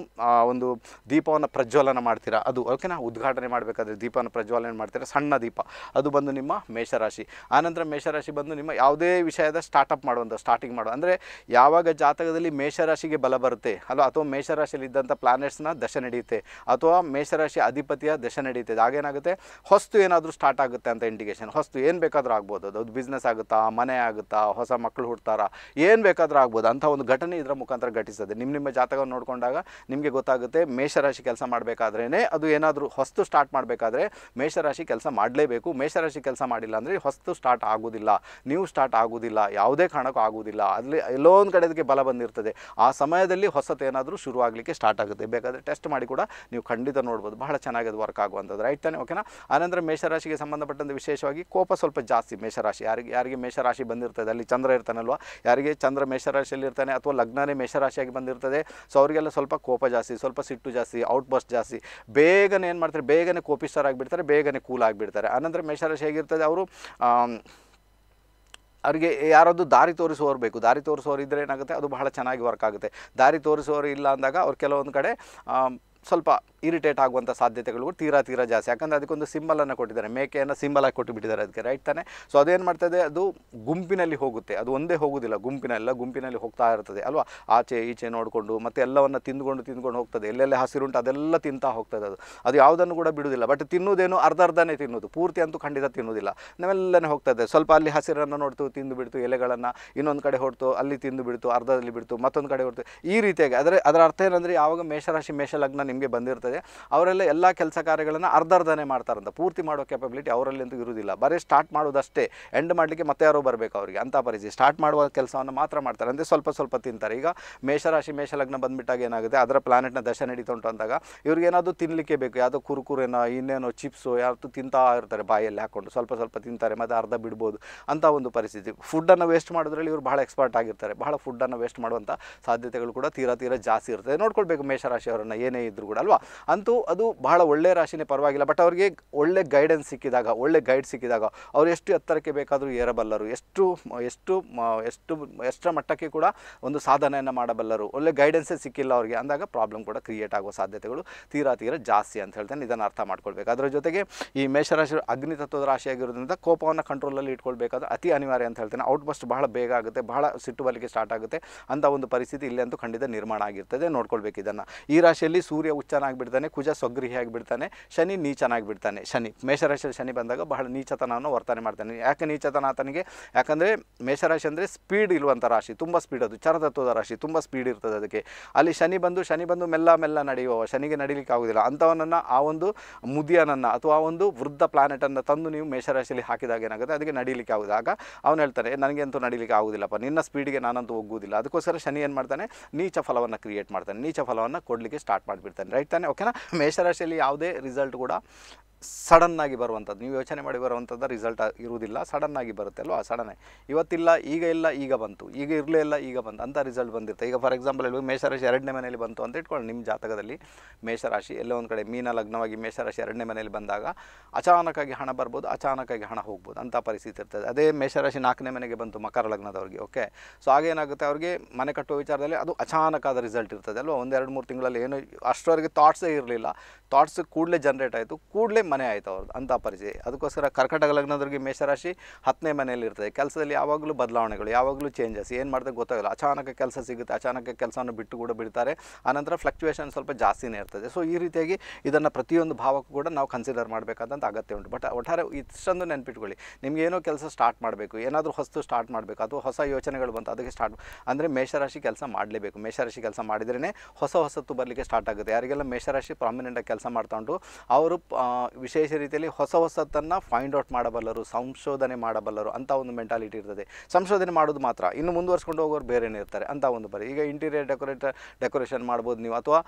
ಒಂದು ದೀಪವನ್ನು ಪ್ರಜ್ವಲನ ಮಾಡ್ತೀರಾ ಅದು ಓಕೆನಾ ಉದ್ಘಾಟನೆ ಮಾಡಬೇಕಾದ್ರೆ ದೀಪವನ್ನು ಪ್ರಜ್ವಲನೆ ಮಾಡ್ತೀರಾ ಸಣ್ಣ ದೀಪ ಅದು ಬಂದು ನಿಮ್ಮ ಮೇಷರಾಶಿ ಆನಂತರ ಮೇಷರಾಶಿ ಬಂದು ನಿಮ್ಮ ಯಾವುದೇ ವಿಷಯದ ಸ್ಟಾರ್ಟಪ್ ಮಾಡುವಂಥ ಸ್ಟಾರ್ಟಿಂಗ್ ಮಾಡುವ ಅಂದರೆ ಯಾವಾಗ ಜಾತಕದಲ್ಲಿ ಮೇಷರಾಶಿಗೆ ಬಲ ಬರುತ್ತೆ ಅಲ್ವಾ ಅಥವಾ ಮೇಷರಾಶಿಯಲ್ಲಿದ್ದಂಥ ಪ್ಲಾನೆಟ್ಸ್ನ ದಶೆ ನಡೆಯುತ್ತೆ ಅಥವಾ ಮೇಷರಾಶಿ ಅಧಿಪತಿಯ ದಶೆ ನಡೆಯುತ್ತೆ ಆಗೇನಾಗುತ್ತೆ ಹೊಸ್ತು ಏನಾದರೂ ಸ್ಟಾರ್ಟ್ ಆಗುತ್ತೆ ಅಂತ ಇಂಡಿಕೇಶನ್ ಹೊಸ್ತು ಏನು ಬೇಕಾದರೂ ಆಗ್ಬೋದು ಅದು ಬಿಸ್ನೆಸ್ ಆಗುತ್ತಾ ಮನೆ ಆಗುತ್ತಾ ಹೊಸ ಮಕ್ಕಳು ಹುಡ್ತಾರಾ ಏನು ಬೇಕಾದರೂ ಆಗ್ಬೋದು ಅಂಥ ಒಂದು ಘಟನೆ ಇದರ ಮುಖಾಂತರ ಘಟಿಸ್ತದೆ ನಿಮ್ಮ ನಿಮ್ಮ ಜಾತಕವನ್ನು ನೋಡಿಕೊಂಡಾಗ ನಿಮಗೆ ಗೊತ್ತಾಗುತ್ತೆ ಮೇಷರಾಶಿ ಕೆಲಸ ಮಾಡಬೇಕಾದ್ರೇ ಅದು ಏನಾದರೂ ಹೊಸ್ತು ಸ್ಟಾರ್ಟ್ ಮಾಡಬೇಕಾದ್ರೆ ಮೇಷರಾಶಿ ಕೆಲಸ ಮಾಡಲೇಬೇಕು ಮೇಷರಾಶಿ ಕೆಲಸ ಮಾಡಿಲ್ಲ ಅಂದರೆ ಹೊಸ್ತು ಸ್ಟಾರ್ಟ್ ಆಗೋದಿಲ್ಲ ನೀವು ಸ್ಟಾರ್ಟ್ ಆಗೋದಿಲ್ಲ ಯಾವುದೇ ಕಾರಣಕ್ಕೂ ಆಗೋದಿಲ್ಲ ಅಲ್ಲಿ ಎಲ್ಲೋ ಒಂದು ಕಡೆ ಅದಕ್ಕೆ ಬಲ ಬಂದಿರ್ತದೆ ಆ ಸಮಯದಲ್ಲಿ ಹೊಸತೇನಾದರೂ ಶುರು ಆಗಲಿಕ್ಕೆ ಸ್ಟಾರ್ಟ್ ಆಗುತ್ತೆ ಬೇಕಾದರೆ ಟೆಸ್ಟ್ ಮಾಡಿ ಕೂಡ ನೀವು ಖಂಡಿತ ನೋಡ್ಬೋದು ಬಹಳ ಚೆನ್ನಾಗಿ ಅದು ವರ್ಕ್ ಆಗುವಂಥದ್ದು ರೈಟ್ ತಾನೆ ಓಕೆನಾ ಆನಂತರ ಮೇಷರಾಶಿಗೆ ಸಂಬಂಧಪಟ್ಟಂತೆ ವಿಶೇಷವಾಗಿ ಕೋಪ ಸ್ವಲ್ಪ ಜಾಸ್ತಿ ಮೇಷರಾಶಿ ಯಾರಿಗೆ ಯಾರಿಗೆ ಮೇಷರಾಶಿ ಬಂದಿರ್ತದೆ ಅಲ್ಲಿ ಚಂದ್ರ ಇರ್ತಾನಲ್ವಾ ಯಾರಿಗೆ ಚಂದ್ರ ಮೇಷರಾಶಿಯಲ್ಲಿ ಇರ್ತಾನೆ ಅಥವಾ ಲಗ್ನನೇ ಮೇಷರಾಶಿಯಾಗಿ ಬಂದಿರ್ತದೆ ಸೊ ಅವರಿಗೆಲ್ಲ ಸ್ವಲ್ಪ ಕೋಪ ಜಾಸ್ತಿ ಸ್ವಲ್ಪ ಸಿಟ್ಟು ಜಾಸ್ತಿ ಔಟ್ ಬಸ್ಟ್ ಜಾಸ್ತಿ ಬೇಗನೆ ಏನು ಮಾಡ್ತಾರೆ ಬೇಗನೆ ಕೋಪಿಸ್ಟರಾಗಿಬಿಡ್ತಾರೆ ಬೇಗನೆ ಕೂಲ್ ಆಗಿಬಿಡ್ತಾರೆ ಆನಂತರ ಮೇಷರಾಶಿ ಹೇಗಿರ್ತದೆ ಅವರು ಅವರಿಗೆ ಯಾರಾದರೂ ದಾರಿ ತೋರಿಸುವವರು ಬೇಕು ದಾರಿ ತೋರಿಸುವವರು ಇದ್ದರೆ ಏನಾಗುತ್ತೆ ಅದು ಬಹಳ ಚೆನ್ನಾಗಿ ವರ್ಕ್ ಆಗುತ್ತೆ ದಾರಿ ತೋರಿಸುವವರು ಇಲ್ಲ ಅಂದಾಗ ಅವ್ರು ಕೆಲವೊಂದು ಕಡೆ ಸ್ವಲ್ಪ ಇರಿಟೇಟ್ ಆಗುವಂಥ ಸಾಧ್ಯತೆಗಳು ತೀರಾ ತೀರಾ ಜಾಸ್ತಿ ಯಾಕಂದರೆ ಅದಕ್ಕೊಂದು ಸಿಂಬಲನ್ನು ಕೊಟ್ಟಿದ್ದಾರೆ ಮೇಕೆಯನ್ನು ಸಿಂಬಲ್ ಆಗಿ ಕೊಟ್ಟುಬಿಟ್ಟಿದ್ದಾರೆ ಅದಕ್ಕೆ ರೈಟ್ ತಾನೆ ಸೊ ಅದೇನು ಮಾಡ್ತದೆ ಅದು ಗುಂಪಿನಲ್ಲಿ ಹೋಗುತ್ತೆ ಅದು ಒಂದೇ ಹೋಗೋದಿಲ್ಲ ಗುಂಪಿನೆಲ್ಲ ಗುಂಪಿನಲ್ಲಿ ಹೋಗ್ತಾ ಇರ್ತದೆ ಅಲ್ವಾ ಆಚೆ ಈಚೆ ನೋಡಿಕೊಂಡು ಮತ್ತು ಎಲ್ಲವನ್ನು ತಿಂದ್ಕೊಂಡು ತಿಂದ್ಕೊಂಡು ಹೋಗ್ತದೆ ಎಲ್ಲೆಲ್ಲ ಹಸಿರುಂಟು ಅದೆಲ್ಲ ತಿಂತಾ ಹೋಗ್ತದೆ ಅದು ಅದು ಯಾವುದನ್ನು ಕೂಡ ಬಿಡುವುದಿಲ್ಲ ಬಟ್ ತಿನ್ನೋದೇನು ಅರ್ಧ ಅರ್ಧನೇ ತಿನ್ನೋದು ಪೂರ್ತಿ ಅಂತೂ ಖಂಡಿತ ತಿನ್ನೋದಿಲ್ಲ ನಾವೆಲ್ಲನೇ ಹೋಗ್ತದೆ ಸ್ವಲ್ಪ ಅಲ್ಲಿ ಹಸಿರನ್ನು ನೋಡ್ತು ತಿಂದು ಬಿಡ್ತು ಎಲೆಗಳನ್ನು ಇನ್ನೊಂದು ಕಡೆ ಹೊಡ್ತು ಅಲ್ಲಿ ತಿಂದು ಬಿಡ್ತು ಅರ್ಧದಲ್ಲಿ ಬಿಡ್ತು ಮತ್ತೊಂದು ಕಡೆ ಹೊಡ್ತು ಈ ರೀತಿಯಾಗಿ ಅದರ ಅದರ ಅರ್ಥ ಏನಂದರೆ ಯಾವಾಗ ಮೇಷರಾಶಿ ಮೇಷಲಗ್ನ ನಿಮಗೆ ಬಂದಿರುತ್ತದೆ ಅವರೆಲ್ಲ ಎಲ್ಲ ಕೆಲಸ ಕಾರ್ಯಗಳನ್ನು ಅರ್ಧರ್ಧನೆ ಮಾಡ್ತಾರೆ ಅಂತ ಪೂರ್ತಿ ಮಾಡೋ ಕ್ಯಾಪಬಿಲಿಟಿ ಅವರಲ್ಲಿ ಅಂತೂ ಇರುವುದಿಲ್ಲ ಬರೆ ಸ್ಟಾರ್ಟ್ ಮಾಡೋದಷ್ಟೇ ಎಂಡ್ ಮಾಡಲಿಕ್ಕೆ ಮತ್ತೆ ಯಾರೋ ಬರಬೇಕು ಅವರಿಗೆ ಅಂತ ಪರಿಸ್ಥಿತಿ ಸ್ಟಾರ್ಟ್ ಮಾಡುವ ಕೆಲಸವನ್ನ ಮಾತ್ರ ಮಾಡ್ತಾರೆ ಅಂದ್ರೆ ಸ್ವಲ್ಪ ಸ್ವಲ್ಪ ತಿಂತಾರೆ ಈಗ ಮೇಷ ರಾಶಿ ಮೇಷ ಲಗ್ನ ಬಂದ್ಬಿಟ್ಟಾಗ ಏನಾಗುತ್ತೆ ಅದರ ಪ್ಲಾನೆಟ್ ನ ದಶೆ ನಡೀತಾ ಉಂಟು ಅಂದಾಗ ಇವರಿಗೆ ಏನಾದರೂ ತಿನ್ನಲಿಕ್ಕೆ ಬೇಕು ಯಾದೋ ಕುರುಕುರೇನೋ ಇನ್ನೇನೋ ಚಿಪ್ಸ್ ಯಾವತ್ತು ತಿಂತಾ ಇರ್ತಾರೆ ಬಾಯಲ್ಲಿ ಹಾಕೊಂಡು ಸ್ವಲ್ಪ ಸ್ವಲ್ಪ ತಿಂತಾರೆ ಮತ್ತೆ ಅರ್ಧ ಬಿಡಬಹುದು ಅಂತ ಒಂದು ಪರಿಸ್ಥಿತಿ ಫುಡ್ ಅನ್ನು ವೇಸ್ಟ್ ಮಾಡೋದ್ರಲ್ಲಿ ಇವರು ಬಹಳ ಎಕ್ಸ್ಪರ್ಟ್ ಆಗಿರ್ತಾರೆ ಬಹಳ ಫುಡ್ ಅನ್ನು ವೇಸ್ಟ್ ಮಾಡುವಂತ ಸಾಧ್ಯತೆಗಳು ಕೂಡ ತೀರಾ ತೀರಾ ಜಾಸ್ತಿ ಇರ್ತದೆ ನೋಡ್ಕೊಳ್ಬೇಕು ಮೇಷರಾಶಿಯವರನ್ನ ಏನೇ ಇದ್ರೂ ಕೂಡ ಅಲ್ವಾ ಅಂತೂ ಅದು ಬಹಳ ಒಳ್ಳೆ ರಾಶಿನೇ ಪರವಾಗಿಲ್ಲ ಬಟ್ ಅವರಿಗೆ ಒಳ್ಳೆ ಗೈಡೆನ್ಸ್ ಸಿಕ್ಕಿದಾಗ ಒಳ್ಳೆ ಗೈಡ್ ಸಿಕ್ಕಿದಾಗ ಅವರು ಎಷ್ಟು ಎತ್ತರಕ್ಕೆ ಬೇಕಾದರೂ ಏರಬಲ್ಲರು ಎಷ್ಟು ಎಷ್ಟು ಎಷ್ಟು ಎಷ್ಟರ ಮಟ್ಟಕ್ಕೆ ಕೂಡ ಒಂದು ಸಾಧನೆಯನ್ನು ಮಾಡಬಲ್ಲರು ಒಳ್ಳೆ ಗೈಡೆನ್ಸೇ ಸಿಕ್ಕಿಲ್ಲ ಅವರಿಗೆ ಅಂದಾಗ ಪ್ರಾಬ್ಲಮ್ ಕೂಡ ಕ್ರಿಯೇಟ್ ಆಗುವ ಸಾಧ್ಯತೆಗಳು ತೀರಾ ತೀರಾ ಜಾಸ್ತಿ ಅಂತ ಹೇಳ್ತಾನೆ ಇದನ್ನು ಅರ್ಥ ಮಾಡ್ಕೊಳ್ಬೇಕು ಅದರ ಜೊತೆಗೆ ಈ ಮೇಷರಾಶಿ ಅಗ್ನಿತತ್ವದ ರಾಶಿಯಾಗಿರೋದ್ರಿಂದ ಕೋಪವನ್ನು ಕಂಟ್ರೋಲಲ್ಲಿ ಇಟ್ಕೊಳ್ಬೇಕಾದ್ರೆ ಅತಿ ಅನಿವಾರ್ಯ ಅಂತ ಹೇಳ್ತಾನೆ ಔಟ್ಬಸ್ಟ್ ಬಹಳ ಬೇಗ ಆಗುತ್ತೆ ಬಹಳ ಸಿಟ್ಟುವಲಿಕೆ ಸ್ಟಾರ್ಟ್ ಆಗುತ್ತೆ ಅಂತ ಒಂದು ಪರಿಸ್ಥಿತಿ ಇಲ್ಲಿ ಅಂತೂ ಖಂಡಿತ ನಿರ್ಮಾಣ ಆಗಿರ್ತದೆ ನೋಡ್ಕೊಳ್ಬೇಕು ಇದನ್ನು ಈ ರಾಶಿಯಲ್ಲಿ ಸೂರ್ಯ ಉಚ್ಚನಾಗಿಬಿಡ್ತಾನೆ ಕುಜ ಸ್ವಗೃಹಿಯಾಗಿಬಿಡ್ತಾನೆ ಶನಿ ನೀಚನಾಗಿಬಿಡ್ತಾನೆ ಶನಿ ಮೇಷರಾಶಿಯಲ್ಲಿ ಶನಿ ಬಂದಾಗ ಬಹಳ ನೀಚತನವನ್ನು ವರ್ತನೆ ಮಾಡ್ತಾನೆ ಯಾಕೆ ನೀಚತನ ಆತನಿಗೆ ಯಾಕಂದರೆ ಮೇಷರಾಶಿ ಅಂದರೆ ಸ್ಪೀಡ್ ಇರುವಂಥ ರಾಶಿ ತುಂಬ ಸ್ಪೀಡ್ ಅದು ಚರತತ್ವದ ರಾಶಿ ತುಂಬ ಸ್ಪೀಡ್ ಇರ್ತದೆ ಅದಕ್ಕೆ ಅಲ್ಲಿ ಶನಿ ಬಂದು ಶನಿ ಬಂದು ಮೆಲ್ಲ ಮೆಲ್ಲ ನಡೆಯುವ ಶನಿಗೆ ನಡೀಲಿಕ್ಕೆ ಆಗೋದಿಲ್ಲ ಅಂಥವನನ್ನು ಆ ಒಂದು ಮುದಿಯನನ್ನು ಅಥವಾ ಆ ಒಂದು ವೃದ್ಧ ಪ್ಲಾನೆಟನ್ನು ತಂದು ನೀವು ಮೇಷರಾಶಿಯಲ್ಲಿ ಹಾಕಿದಾಗ ಏನಾಗುತ್ತೆ ಅದಕ್ಕೆ ನಡೀಲಿಕ್ಕೆ ಆಗೋದಿಲ್ಲ ಆಗ ಅವನು ಹೇಳ್ತಾನೆ ನನಗಂತೂ ನಡೀಲಿಕ್ಕೆ ಆಗೋದಿಲ್ಲಪ್ಪ ನಿನ್ನ ಸ್ಪೀಡಿಗೆ ನಾನಂತೂ ಹೋಗೋದಿಲ್ಲ ಅದಕ್ಕೋಸ್ಕರ ಶನಿ ಏನು ಮಾಡ್ತಾನೆ ನೀಚ ಫಲವನ್ನು ಕ್ರಿಯೇಟ್ ಮಾಡ್ತಾನೆ ನೀಚ ಫಲವನ್ನು ಕೊಡಲಿಕ್ಕೆ ಸ್ಟಾರ್ಟ್ ಮಾಡಿಬಿಡ್ತಾನೆ ರೈಟ್ ತಾನೆ ಓಕೆನಾ ಮೇಷರಾಶಿಯಲ್ಲಿ ಯಾವುದೇ ರಿಸಲ್ಟ್ ಕೂಡ ಸಡನ್ನಾಗಿ ಬರುವಂಥದ್ದು ನೀವು ಯೋಚನೆ ಮಾಡಿ ಬರುವಂಥದ್ದು ರಿಸಲ್ಟ್ ಇರುವುದಿಲ್ಲ ಸಡನ್ನಾಗಿ ಬರುತ್ತೆ ಅಲ್ವಾ ಸಡನ್ನಾಗಿ ಇವತ್ತಿಲ್ಲ ಈಗ ಇಲ್ಲ ಈಗ ಬಂತು ಈಗ ಇರಲೇ ಇಲ್ಲ ಈಗ ಬಂತು ಅಂಥ ರಿಸಲ್ಟ್ ಬಂದಿರುತ್ತೆ ಈಗ ಫಾರ್ ಎಕ್ಸಾಂಪಲ್ ಹೇಳಿ ಮೇಷರಾಶಿ ಎರಡನೇ ಮನೆಯಲ್ಲಿ ಬಂತು ಅಂತ ಇಟ್ಕೊಳ್ಳಿ ನಿಮ್ಮ ಜಾತಕದಲ್ಲಿ ಮೇಷರಾಶಿ ಎಲ್ಲೋ ಒಂದು ಕಡೆ ಮೀನ ಲಗ್ನವಾಗಿ ಮೇಷರಾಶಿ ಎರಡನೇ ಮನೆಯಲ್ಲಿ ಬಂದಾಗ ಅಚಾನಕ್ಕಾಗಿ ಹಣ ಬರ್ಬೋದು ಅಚಾನಕ್ಕಾಗಿ ಹಣ ಹೋಗ್ಬೋದು ಅಂಥ ಪರಿಸ್ಥಿತಿ ಇರ್ತದೆ ಅದೇ ಮೇಷರಾಶಿ ನಾಲ್ಕನೇ ಮನೆಗೆ ಬಂತು ಮಕರ ಲಗ್ನದವ್ರಿಗೆ ಓಕೆ ಸೊ ಆಗೇನಾಗುತ್ತೆ ಅವ್ರಿಗೆ ಮನೆ ಕಟ್ಟುವ ವಿಚಾರದಲ್ಲಿ ಅದು ಅಚಾನಕ್ಕಾದ ರಿಸಲ್ಟ್ ಇರ್ತದೆ ಅಲ್ವಾ ಒಂದು ಎರಡು ಮೂರು ತಿಂಗಳಲ್ಲಿ ಏನು ಅಷ್ಟರವರೆಗೆ ಥಾಟ್ಸೇ ಇರಲಿಲ್ಲ ಥಾಟ್ಸ್ ಕೂಡಲೇ ಜನ್ರೇಟ್ ಆಯಿತು ಕೂಡಲೇ ಮನೆ ಆಯಿತು ಅವ್ರದ್ದು ಅಂಥ ಪರಿಸ್ಥಿತಿ ಅದಕ್ಕೋಸ್ಕರ ಕರ್ಕಟಕ ಲಗ್ನದವ್ರಿಗೆ ಮೇಷರಾಶಿ ಹತ್ತನೇ ಮನೆಯಲ್ಲಿ ಇರ್ತದೆ ಕೆಲಸದಲ್ಲಿ ಯಾವಾಗಲೂ ಬದಲಾವಣೆಗಳು ಯಾವಾಗಲೂ ಚೇಂಜಸ್ ಏನು ಮಾಡ್ತಾರೆ ಗೊತ್ತಾಗಲ್ಲ ಅಚಾನಕ ಕೆಲಸ ಸಿಗುತ್ತೆ ಅಚಾನಕ ಕೆಲಸವನ್ನು ಬಿಟ್ಟು ಕೂಡ ಬಿಡ್ತಾರೆ ಆನಂತರ ಫ್ಲಕ್ಚುಯೇಷನ್ ಸ್ವಲ್ಪ ಜಾಸ್ತಿನೇ ಇರ್ತದೆ ಸೊ ಈ ರೀತಿಯಾಗಿ ಇದನ್ನು ಪ್ರತಿಯೊಂದು ಭಾವಕ್ಕೂ ಕೂಡ ನಾವು ಕನ್ಸಿಡರ್ ಮಾಡಬೇಕಾದಂಥ ಅಗತ್ಯ ಉಂಟು ಬಟ್ ಒಟ್ಟಾರೆ ಇಷ್ಟೊಂದು ನೆನ್ಪಿಟ್ಕೊಳ್ಳಿ ನಿಮಗೇನೋ ಕೆಲಸ ಸ್ಟಾರ್ಟ್ ಮಾಡಬೇಕು ಏನಾದರೂ ಹೊಸ್ತು ಸ್ಟಾರ್ಟ್ ಮಾಡಬೇಕು ಅಥವಾ ಹೊಸ ಯೋಚನೆಗಳು ಬಂತು ಅದಕ್ಕೆ ಸ್ಟಾರ್ಟ್ ಅಂದರೆ ಮೇಷರಾಶಿ ಕೆಲಸ ಮಾಡಲೇಬೇಕು ಮೇಷರಾಶಿ ಕೆಲಸ ಮಾಡಿದ್ರೇ ಹೊಸ ಹೊಸತ್ತು ಬರಲಿಕ್ಕೆ ಸ್ಟಾರ್ಟ್ ಆಗುತ್ತೆ ಯಾರಿಗೆಲ್ಲ ಮೇಷರಾಶಿ ಪ್ರಾಮಿನೆಂಟಾಗಿ ಕೆಲಸ ಮಾಡ್ತಾ ಉಂಟು ಅವರು ವಿಶೇಷ ರೀತಿಯಲ್ಲಿ ಹೊಸ ಹೊಸತನ್ನು ಫೈಂಡ್ ಔಟ್ ಮಾಡಬಲ್ಲರು ಸಂಶೋಧನೆ ಮಾಡಬಲ್ಲರು ಅಂತ ಒಂದು ಮೆಂಟಾಲಿಟಿ ಇರ್ತದೆ ಸಂಶೋಧನೆ ಮಾಡೋದು ಮಾತ್ರ ಇನ್ನು ಮುಂದುವರ್ಸ್ಕೊಂಡು ಹೋಗೋರು ಬೇರೆನೇ ಇರ್ತಾರೆ ಅಂತ ಒಂದು ಬರೀ ಈಗ ಇಂಟೀರಿಯರ್ ಡೆಕೋರೇಟರ್ ಡೆಕೋರೇಷನ್ ಮಾಡ್ಬೋದು ನೀವು ಅಥವಾ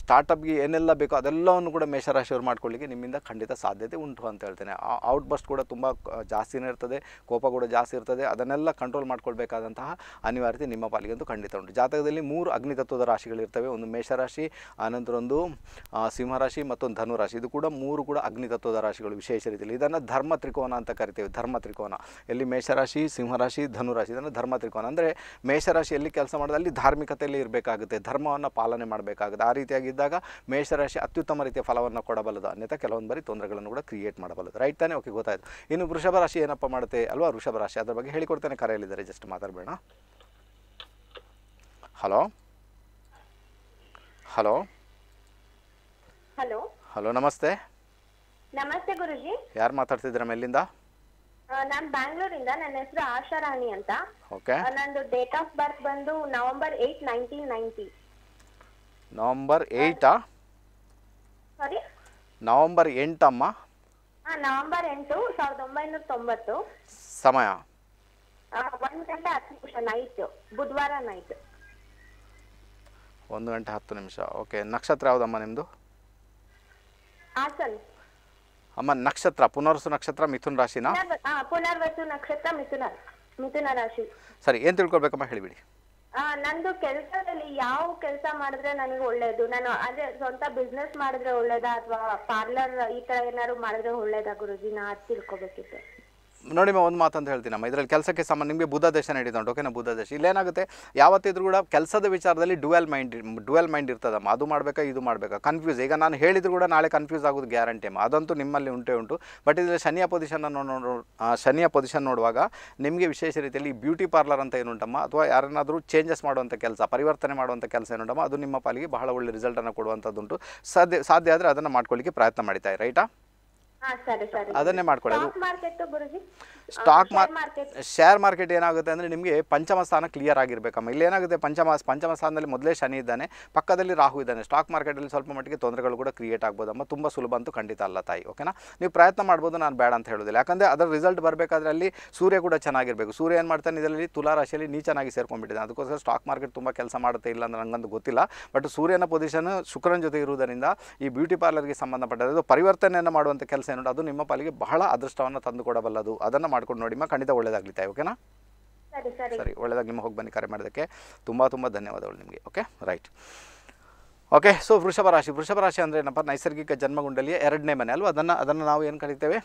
ಸ್ಟಾರ್ಟಪ್ಗೆ ಏನೆಲ್ಲ ಬೇಕೋ ಅದೆಲ್ಲವನ್ನು ಕೂಡ ಮೇಷರಾಶಿಯವರು ಮಾಡ್ಕೊಳ್ಳಿಕ್ಕೆ ನಿಮ್ಮಿಂದ ಖಂಡಿತ ಸಾಧ್ಯತೆ ಉಂಟು ಅಂತ ಹೇಳ್ತೇನೆ ಔಟ್ ಬಸ್ಟ್ ಕೂಡ ತುಂಬ ಜಾಸ್ತಿನೇ ಇರ್ತದೆ ಕೋಪ ಕೂಡ ಜಾಸ್ತಿ ಇರ್ತದೆ ಅದನ್ನೆಲ್ಲ ಕಂಟ್ರೋಲ್ ಮಾಡ್ಕೊಳ್ಬೇಕಾದಂತಹ ಅನಿವಾರ್ಯತೆ ನಿಮ್ಮ ಪಾಲಿಗೆ ಅಂತೂ ಖಂಡಿತ ಉಂಟು ಜಾತಕದಲ್ಲಿ ಮೂರು ಅಗ್ನಿತತ್ವದ ರಾಶಿಗಳಿರ್ತವೆ ಒಂದು ಮೇಷರಾಶಿ ಆನಂತರ ಒಂದು ಸಿಂಹರಾಶಿ ಮತ್ತೊಂದು ಧನುರಾಶಿ ಇದು ಕೂಡ ಮೂರು ಕೂಡ ಅಗ್ನಿತತ್ವದ ರಾಶಿಗಳು ವಿಶೇಷ ರೀತಿಯಲ್ಲಿ ಇದನ್ನು ಧರ್ಮ ತ್ರಿಕೋನ ಅಂತ ಕರಿತೇವೆ ಧರ್ಮ ತ್ರಿಕೋನ ಎಲ್ಲಿ ಮೇಷರಾಶಿ ಸಿಂಹರಾಶಿ ಧನುರಾಶಿ ಇದನ್ನು ಧರ್ಮ ತ್ರಿಕೋನ ಅಂದರೆ ಮೇಷರಾಶಿಯಲ್ಲಿ ಕೆಲಸ ಮಾಡಿದ ಅಲ್ಲಿ ಧಾರ್ಮಿಕತೆಯಲ್ಲಿ ಇರಬೇಕಾಗುತ್ತೆ ಧರ್ಮವನ್ನು ಪಾಲನೆ ಮಾಡಬೇಕಾಗುತ್ತೆ ಆ ರೀತಿಯಾಗಿದ್ದಾಗ ಮೇಷರಾಶಿ ಅತ್ಯುತ್ತಮ ರೀತಿಯ ಫಲವನ್ನು ಕೊಡಬಲ್ಲದು ಅನ್ಯಥ ಕೆಲವೊಂದು ಬಾರಿ ತೊಂದರೆಗಳನ್ನು ಕೂಡ ಕ್ರಿಯೇಟ್ ಮಾಡಬಲ್ಲದು ರೈಟ್ ತಾನೇ ಓಕೆ ಗೊತ್ತಾಯಿತು ಇನ್ನು ವೃಷಭ ರಾಶಿ ಏನಪ್ಪ ಮಾಡುತ್ತೆ ಅಲ್ವಾ ವೃಷಭ ರಾಶಿ ಅದರ ಬಗ್ಗೆ ಹೇಳಿಕೊಡ್ತಾನೆ ಕರೆಯಲಿದ್ದಾರೆ ಜಸ್ಟ್ ಮಾತಾಡಬೇಡ ಹಲೋ ಹಲೋ ಹಲೋ ಹಲೋ ನಮಸ್ತೆ ನಮಸ್ತೆ ಗುರುಜಿ ಯಾರು ಮಾತಾಡ್ತಿದ್ದೀರಾ ಎಲ್ಲಿಂದ ನಾನು ಬ್ಯಾಂಗ್ಳೂರಿಂದ ನನ್ನ ಹೆಸರು ಆಶಾ ರಾಣಿ ಅಂತ ಓಕೆ ನಂದು ಡೇಟ್ ಆಫ್ ಬರ್ತ್ ಬಂದು November eight nineteen ninety November ಏಟಾ ಸಾರಿ ನವೆಂಬರ್ ಎಂಟಮ್ಮ ನವೆಂಬರ್ ಎಂಟು ಸಾವಿರದ ಒಂಬೈನೂರ ತೊಂಬತ್ತು ಸಮಯ ಒಂದು ಗಂಟೆ ಹತ್ತು ನಿಮಿಷ ನೈಟ್ ಬುಧವಾರ ನೈಟ್ ಒಂದು ಗಂಟೆ ಹತ್ತು ನಿಮಿಷ ಓಕೆ ನಕ್ಷತ್ರ ಯಾವುದಮ್ಮ ನಿಮ್ಮದು ಹಾಸನ್ ಅಮ್ಮ ನಕ್ಷತ್ರ ಪುನರ್ವಸು ನಕ್ಷತ್ರ ಮಿಥುನ ರಾಶಿನಾ ಪುನರ್ವಸು ನಕ್ಷತ್ರ ಮಿಥುನ ಮಿಥುನ ರಾಶಿ ಸರಿ ಏನು ತಿಳ್ಕೊಳ್ಬೇಕಮ್ಮ ಹೇಳಿಬಿಡಿ ನಂದು ಕೆಲಸದಲ್ಲಿ ಯಾವ ಕೆಲಸ ಮಾಡಿದ್ರೆ ನನಗೆ ಒಳ್ಳೇದು ನಾನು ಅದೇ ಸ್ವಂತ ಬಿಸ್ನೆಸ್ ಮಾಡಿದ್ರೆ ಒಳ್ಳೇದಾ ಅಥವಾ ಪಾರ್ಲರ್ ಈ ಥರ ಏನಾದ್ರು ಮಾಡಿದ್ರೆ ಒಳ್ಳೇದಾ ಗುರುಜಿ ನಾ ತಿಳ್ಕೊಬೇಕಿತ್ತು ನೋಡಿ ಮಾ ಒಂದು ಮಾತಂತ ಹೇಳ್ತೀನಮ್ಮ ಇದರಲ್ಲಿ ಕೆಲಸಕ್ಕೆ ಸಮ ನಿಮಗೆ ಬುಧ ದೇಶ ನಡೀತಾ ಉಂಟು ಓಕೆನಾ ಬುಧ ದೇಶ ಇಲ್ಲೇನಾಗುತ್ತೆ ಯಾವತ್ತಿದ್ರೂ ಕೂಡ ಕೆಲಸದ ವಿಚಾರದಲ್ಲಿ ಡುವೆಲ್ ಮೈಂಡ್ ಡುವೆಲ್ ಮೈಂಡ್ ಇರ್ತದಮ್ಮ ಅದು ಮಾಡಬೇಕಾ ಇದು ಮಾಡಬೇಕಾ ಕನ್ಫ್ಯೂಸ್ ಈಗ ನಾನು ಹೇಳಿದ್ರು ಕೂಡ ನಾಳೆ ಕನ್ಫ್ಯೂಸ್ ಆಗೋದು ಗ್ಯಾರಂಟಿ ಅಮ್ಮ ಅದಂತೂ ನಿಮ್ಮಲ್ಲಿ ಉಂಟೇ ಉಂಟು ಬಟ್ ಇದರಲ್ಲಿ ಶನಿಯ ಪೊಸಿಷನನ್ನು ನೋಡೋ ಶನಿಯ ಪೊಸಿಷನ್ ನೋಡುವಾಗ ನಿಮಗೆ ವಿಶೇಷ ರೀತಿಯಲ್ಲಿ ಬ್ಯೂಟಿ ಪಾರ್ಲರ್ ಅಂತ ಏನುಂಟಮ್ಮ ಅಥವಾ ಯಾರನ್ನಾದರೂ ಚೇಂಜಸ್ ಮಾಡುವಂಥ ಕೆಲಸ ಪರಿವರ್ತನೆ ಮಾಡುವಂಥ ಕೆಲಸ ಏನುಂಟಮ್ಮ ಅದು ನಿಮ್ಮ ಪಾಲಿಗೆ ಬಹಳ ಒಳ್ಳೆ ರಿಸಲ್ಟನ್ನು ಕೊಡುವಂಥದ್ದುಂಟು ಸಾಧ್ಯ ಸಾಧ್ಯ ಆದರೆ ಅದನ್ನು ಮಾಡ್ಕೊಳ್ಳಿಕ್ಕೆ ಪ್ರಯತ್ನ ಮಾಡ್ತಾ ರೈಟಾ ಅದನ್ನೇ ಮಾಡ್ಕೊಳ್ಳಿ ಸ್ಟಾಕ್ ಮಾರ್ಕೆಟ್ ಶೇರ್ ಮಾರ್ಕೆಟ್ ಏನಾಗುತ್ತೆ ಅಂದ್ರೆ ನಿಮಗೆ ಪಂಚಮ ಸ್ಥಾನ ಕ್ಲಿಯರ್ ಆಗಿರಬೇಕಮ್ಮ. ಇಲ್ಲಿ ಏನಾಗುತ್ತೆ ಪಂಚಮ ಪಂಚಮ ಸ್ಥಾನದಲ್ಲಿ ಮೊದಲೇ ಶನಿ ಇದ್ದಾನೆ, ಪಕ್ಕದಲ್ಲಿ ರಾಹು ಇದ್ದಾನೆ. ಸ್ಟಾಕ್ ಮಾರ್ಕೆಟ್ ಅಲ್ಲಿ ಸ್ವಲ್ಪ ಮಟ್ಟಿಗೆ ತೊಂದರೆಗಳು ಕೂಡ ಕ್ರಿಯೇಟ್ ಆಗಬಹುದು. ತುಂಬಾ ಸುಲಭ ಅಂತೂ ಖಂಡಿತ ಅಲ್ಲ ತಾಯಿ, ಓಕೆನಾ. ನೀವು ಪ್ರಯತ್ನ ಮಾಡಬಹುದು, ನಾನು ಬೇಡ ಅಂತ ಹೇಳೋದಿಲ್ಲ. ಯಾಕಂದ್ರೆ ಅದರ ರಿಸಲ್ಟ್ ಬರಬೇಕಾದ್ರೆ ಅಲ್ಲಿ ಸೂರ್ಯ ಕೂಡ ಚೆನ್ನಾಗಿರಬೇಕು. ಸೂರ್ಯ ಏನು ಮಾಡ್ತಾನೆ ಇದರಲ್ಲಿ ತುಲಾ ರಾಶಿಯಲ್ಲಿ ನೀಚನಾಗಿ ಸೇರ್ಕೊಂಡ್ಬಿಟ್ಟಿದ್ದಾನೆ. ಅದಕ್ಕೋಸ್ಕರ ಸ್ಟಾಕ್ ಮಾರ್ಕೆಟ್ ತುಂಬಾ ಕೆಲಸ ಮಾಡುತ್ತೆ ಇಲ್ಲ ಅಂತ ನನಗಂತೂ ಗೊತ್ತಿಲ್ಲ. ಬಟ್ ಸೂರ್ಯನ ಪೊಸಿಷನ್ ಶುಕ್ರನ ಜೊತೆ ಇರುವುದರಿಂದ ಈ ಬ್ಯೂಟಿ ಪಾರ್ಲರ್ಗೆ ಸಂಬಂಧಪಟ್ಟದ್ದು ಪರಿವರ್ತನೆಯನ್ನು ಮಾಡುವಂಥ ಕೆಲಸ ಏನೋ ಅದು ನಿಮ್ಮ ಪಾಲಿಗೆ ಬಹಳ ಅದೃಷ್ಟವನ್ನು ತಂದುಕೊಡಬಲ್ಲದು. ಅದನ್ನು ಮಾಡ್ಕೊಂಡು ನೋಡಿ ಮಾ, ಖಂಡಿತ ಒಳ್ಳೆಯದಾಗಲಿ ತಾಯಿ, ಓಕೆನಾ. ಸರಿ ಸರಿ ಸರಿ ಒಳ್ಳೆಯದಾಗಲಿ ಮಾ. ಹೋಗಿ ಬನ್ನಿ, ಕರೆ ಮಾಡೋದಕ್ಕೆ ತುಂಬ ತುಂಬ ಧನ್ಯವಾದಗಳು ನಿಮಗೆ. Okay right. ಓಕೆ ಸೊ ವೃಷಭ ರಾಶಿ. ವೃಷಭ ರಾಶಿ ಅಂದರೆ ಏನಪ್ಪ, ನೈಸರ್ಗಿಕ ಜನ್ಮಗುಂಡಲಿಯ ಎರಡನೇ ಮನೆ ಅಲ್ವಾ. ಅದನ್ನು ಅದನ್ನು ನಾವು ಏನು ಕರೀತೇವೆ,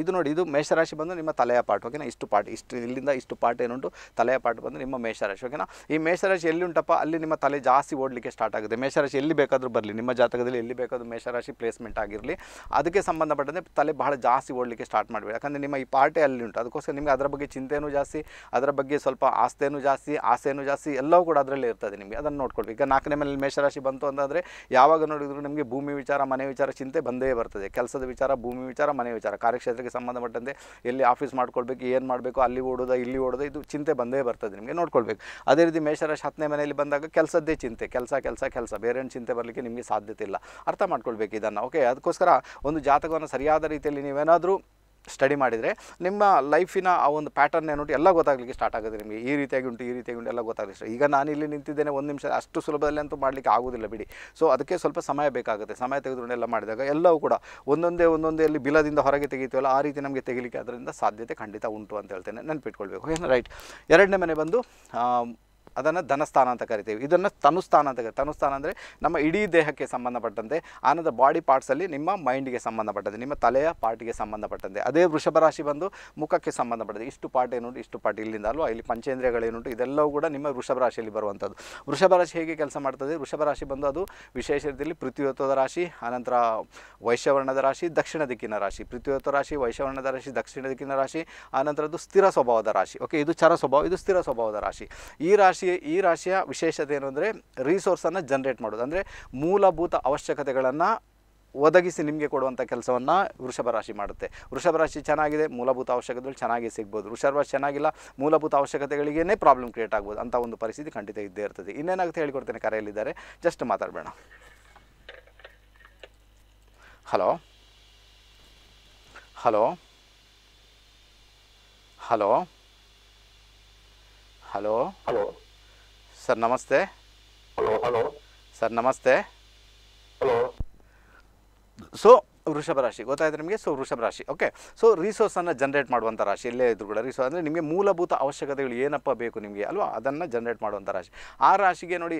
ಇದು ನೋಡಿ ಇದು ಮೇಷರಾಶಿ ಬಂದು ನಿಮ್ಮ ತಲೆಯ ಪಾಠ, ಓಕೆನಾ. ಇಷ್ಟು ಪಾಠ ಇಷ್ಟು ಇಲ್ಲಿಂದ ಇಷ್ಟು ಪಾಠ ಏನುಂಟು ತಲೆಯ ಪಾಠ ಬಂದು ನಿಮ್ಮ ಮೇಷರಾಶಿ, ಓಕೆನಾ. ಈ ಮೇಷರಾಶಿ ಎಲ್ಲಿ ಉಂಟಪ್ಪ ಅಲ್ಲಿ ನಿಮ್ಮ ತಲೆ ಜಾಸ್ತಿ ಓಡಲಿಕ್ಕೆ ಸ್ಟಾರ್ಟ್ ಆಗುತ್ತೆ. ಮೇಷರಾಶಿ ಎಲ್ಲಿ ಬೇಕಾದರೂ ಬರಲಿ, ನಿಮ್ಮ ಜಾತಕದಲ್ಲಿ ಎಲ್ಲಿ ಬೇಕಾದರೂ ಮೇಷರಾಶಿ ಪ್ಲೇಸ್ಮೆಂಟ್ ಆಗಿರಲಿ, ಅದಕ್ಕೆ ಸಂಬಂಧಪಟ್ಟಂತೆ ತಲೆ ಬಹಳ ಜಾಸ್ತಿ ಓಡಲಿಕ್ಕೆ ಸ್ಟಾರ್ಟ್ ಮಾಡಬೇಡಿ. ಯಾಕಂದರೆ ನಿಮ್ಮ ಈ ಪಾಠೆ ಅಲ್ಲಿ ಉಂಟು. ಅದಕ್ಕೋಸ್ಕರ ನಿಮಗೆ ಅದರ ಬಗ್ಗೆ ಚಿಂತೆಯೂ ಜಾಸ್ತಿ, ಅದರ ಬಗ್ಗೆ ಸ್ವಲ್ಪ ಆಸ್ತೆಯೂ ಜಾಸ್ತಿ, ಆಸೆಯೂ ಜಾಸ್ತಿ, ಎಲ್ಲವೂ ಕೂಡ ಅದರಲ್ಲಿ ಇರ್ತದೆ ನಿಮಗೆ. ಅದನ್ನು ನೋಡ್ಕೊಳ್ಬೇಕು. ಈಗ ನಾಲ್ಕನೇ ಮನೆಯಲ್ಲಿ ಮೇಷರಾಶಿ ಬಂತು ಅಂತ ಅಂದರೆ ಯಾವಾಗ ನೋಡಿದ್ರು ನಿಮಗೆ ಭೂಮಿ ವಿಚಾರ ಮನೆ ವಿಚಾರ ಚಿಂತೆ ಬಂದೇ ಬರ್ತದೆ. ಕೆಲಸದ ವಿಚಾರ, ಭೂಮಿ ವಿಚಾರ, ಮನೆ ವಿಚಾರ, ಕಾರ್ಯಕ್ಷೇತ್ರಕ್ಕೆ ಸಂಬಂಧಪಟ್ಟಂತೆ ಎಲ್ಲಿ ಆಫೀಸ್ ಮಾಡ್ಕೊಳ್ಬೇಕು, ಏನು ಮಾಡಬೇಕು, ಅಲ್ಲಿ ಓಡೋದ ಇಲ್ಲಿ ಓಡೋದು, ಇದು ಚಿಂತೆ ಬಂದೇ ಬರ್ತದೆ ನಿಮಗೆ, ನೋಡ್ಕೊಳ್ಬೇಕು. ಅದೇ ರೀತಿ ಮೇಷರಾಶಿ ಹತ್ತನೇ ಮನೆಯಲ್ಲಿ ಬಂದಾಗ ಕೆಲಸದ್ದೇ ಚಿಂತೆ, ಕೆಲಸ ಕೆಲಸ ಕೆಲಸ, ಬೇರೆ ಏನು ಚಿಂತೆ ಬರಲಿಕ್ಕೆ ನಿಮಗೆ ಸಾಧ್ಯತೆ ಇಲ್ಲ. ಅರ್ಥ ಮಾಡ್ಕೊಳ್ಬೇಕು ಇದನ್ನು, ಓಕೆ. ಅದಕ್ಕೋಸ್ಕರ ಒಂದು ಜಾತಕವನ್ನು ಸರಿಯಾದ ರೀತಿಯಲ್ಲಿ ನೀವೇನಾದರೂ ಸ್ಟಡಿ ಮಾಡಿದರೆ ನಿಮ್ಮ ಲೈಫಿನ ಆ ಒಂದು ಪ್ಯಾಟರ್ನ್ ಏನೋ ಎಲ್ಲ ಗೊತ್ತಾಗಲಿಕ್ಕೆ ಸ್ಟಾರ್ಟ್ ಆಗುತ್ತೆ ನಿಮಗೆ. ಈ ರೀತಿಯಾಗಿ ಉಂಟು ಈ ರೀತಿಯಾಗಿ ಉಂಟು ಎಲ್ಲ ಗೊತ್ತಾಗಲಿಕ್ಕೆ. ಈಗ ನಾನು ಇಲ್ಲಿ ನಿಂತಿದ್ದೇನೆ ಒಂದು ನಿಮಿಷ, ಅಷ್ಟು ಸುಲಭದಲ್ಲಿ ಅಂತೂ ಮಾಡಲಿಕ್ಕೆ ಆಗೋದಿಲ್ಲ ಬಿಡಿ. ಸೊ ಅದಕ್ಕೆ ಸ್ವಲ್ಪ ಸಮಯ ಬೇಕಾಗುತ್ತೆ. ಸಮಯ ತೆಗೆದುಕೊಂಡು ಎಲ್ಲ ಮಾಡಿದಾಗ ಎಲ್ಲವೂ ಕೂಡ ಒಂದೊಂದೇ ಒಂದೊಂದೇ ಅಲ್ಲಿ ಬಿಲದಿಂದ ಹೊರಗೆ ತೆಗೀತೀವಲ್ಲ ಆ ರೀತಿ ನಮಗೆ ತೆಗಿಲಿಕ್ಕೆ ಅದರಿಂದ ಸಾಧ್ಯತೆ ಖಂಡಿತ ಉಂಟು ಅಂತ ಹೇಳ್ತೇನೆ, ನೆನಪಿಟ್ಕೊಳ್ಬೇಕು, ಏನು ರೈಟ್. ಎರಡನೇ ಮನೆ ಬಂದು ಅದನ್ನು ಧನಸ್ಥಾನ ಅಂತ ಕರಿತೀವಿ. ಇದನ್ನು ತನುಸ್ಥಾನ ಅಂತ ಕರಿ. ತನುಸ್ಥಾನ ಅಂದರೆ ನಮ್ಮ ಇಡೀ ದೇಹಕ್ಕೆ ಸಂಬಂಧಪಟ್ಟಂತೆ, ಆನಂತರ ಬಾಡಿ ಪಾರ್ಟ್ಸಲ್ಲಿ ನಿಮ್ಮ ಮೈಂಡಿಗೆ ಸಂಬಂಧಪಟ್ಟಂತೆ, ನಿಮ್ಮ ತಲೆಯ ಪಾರ್ಟಿಗೆ ಸಂಬಂಧಪಟ್ಟಂತೆ. ಅದೇ ವೃಷಭ ರಾಶಿ ಬಂದು ಮುಖಕ್ಕೆ ಸಂಬಂಧಪಟ್ಟಂತೆ. ಇಷ್ಟು ಪಾರ್ಟ್ ಏನುಂಟು ಇಷ್ಟು ಪಾರ್ಟ್ ಇಲ್ಲಿಂದ ಅಲ್ವಾ, ಇಲ್ಲಿ ಪಂಚೇಂದ್ರಿಯಗಳೇನುಂಟು ಇದೆಲ್ಲವೂ ಕೂಡ ನಿಮ್ಮ ವೃಷಭ ರಾಶಿಯಲ್ಲಿ ಬರುವಂಥದ್ದು. ವೃಷಭ ರಾಶಿ ಹೇಗೆ ಕೆಲಸ ಮಾಡ್ತದೆ, ವೃಷಭ ರಾಶಿ ಬಂದು ಅದು ವಿಶೇಷ ರೀತಿಯಲ್ಲಿ ಪೃಥ್ವಿಯತ್ವದ ರಾಶಿ, ಆನಂತರ ವೈಶ್ಯವರ್ಣದ ರಾಶಿ, ದಕ್ಷಿಣ ದಿಕ್ಕಿನ ರಾಶಿ. ಪೃಥ್ವಿಯತ್ವ ರಾಶಿ, ವೈಶ್ಯವರ್ಣದ ರಾಶಿ, ದಕ್ಷಿಣ ದಿಕ್ಕಿನ ರಾಶಿ, ಆನಂತರ ಅದು ಸ್ಥಿರ ಸ್ವಭಾವದ ರಾಶಿ, ಓಕೆ. ಇದು ಚರ ಸ್ವಭಾವ, ಇದು ಸ್ಥಿರ ಸ್ವಭಾವದ ರಾಶಿ. ಈ ರಾಶಿ ಈ ರಾಶಿಯ ವಿಶೇಷತೆ ಏನು ಅಂದರೆ ರಿಸೋರ್ಸನ್ನು ಜನರೇಟ್ ಮಾಡೋದು, ಅಂದರೆ ಮೂಲಭೂತ ಅವಶ್ಯಕತೆಗಳನ್ನು ಒದಗಿಸಿ ನಿಮಗೆ ಕೊಡುವಂಥ ಕೆಲಸವನ್ನು ವೃಷಭ ರಾಶಿ ಮಾಡುತ್ತೆ. ವೃಷಭ ರಾಶಿ ಚೆನ್ನಾಗಿದೆ, ಮೂಲಭೂತ ಅವಶ್ಯಕತೆಗಳು ಚೆನ್ನಾಗಿ ಸಿಗ್ಬೋದು. ವೃಷಭ ರಾಶಿ ಚೆನ್ನಾಗಿಲ್ಲ, ಮೂಲಭೂತ ಅವಶ್ಯಕತೆಗಳಿಗೇನೆ ಪ್ರಾಬ್ಲಮ್ ಕ್ರಿಯೇಟ್ ಆಗ್ಬೋದು. ಅಂಥ ಒಂದು ಪರಿಸ್ಥಿತಿ ಖಂಡಿತ ಇದ್ದೇ ಇರ್ತದೆ. ಇನ್ನೇನಾಗುತ್ತೆ ಹೇಳಿಕೊಡ್ತೇನೆ, ಕರೆಯಲ್ಲಿದ್ದಾರೆ, ಜಸ್ಟ್ ಮಾತಾಡಬೇಡ. Hello hello hello hello hello sir ನಮಸ್ತೆ. ಹಲೋ ಹಲೋ ಸರ್ ನಮಸ್ತೆ. ಹಲೋ ಸೊ ವೃಷಭ ರಾಶಿ ಗೊತ್ತಾಯಿತು ನಿಮಗೆ. ಸೊ ವೃಷಭ ರಾಶಿ ಓಕೆ. ಸೊ ರಿಸೋರ್ಸನ್ನು ಜನರೇಟ್ ಮಾಡುವಂಥ ರಾಶಿ. ಎಲ್ಲೇ ಇದ್ರೂ ಕೂಡ ರಿಸೋರ್ಸ್ ಅಂದರೆ ನಿಮಗೆ ಮೂಲಭೂತ ಅವಶ್ಯಕತೆಗಳು ಏನಪ್ಪ ಬೇಕು ನಿಮಗೆ ಅಲ್ವಾ, ಅದನ್ನು ಜನರೇಟ್ ಮಾಡುವಂಥ ರಾಶಿ. ಆ ರಾಶಿಗೆ ನೋಡಿ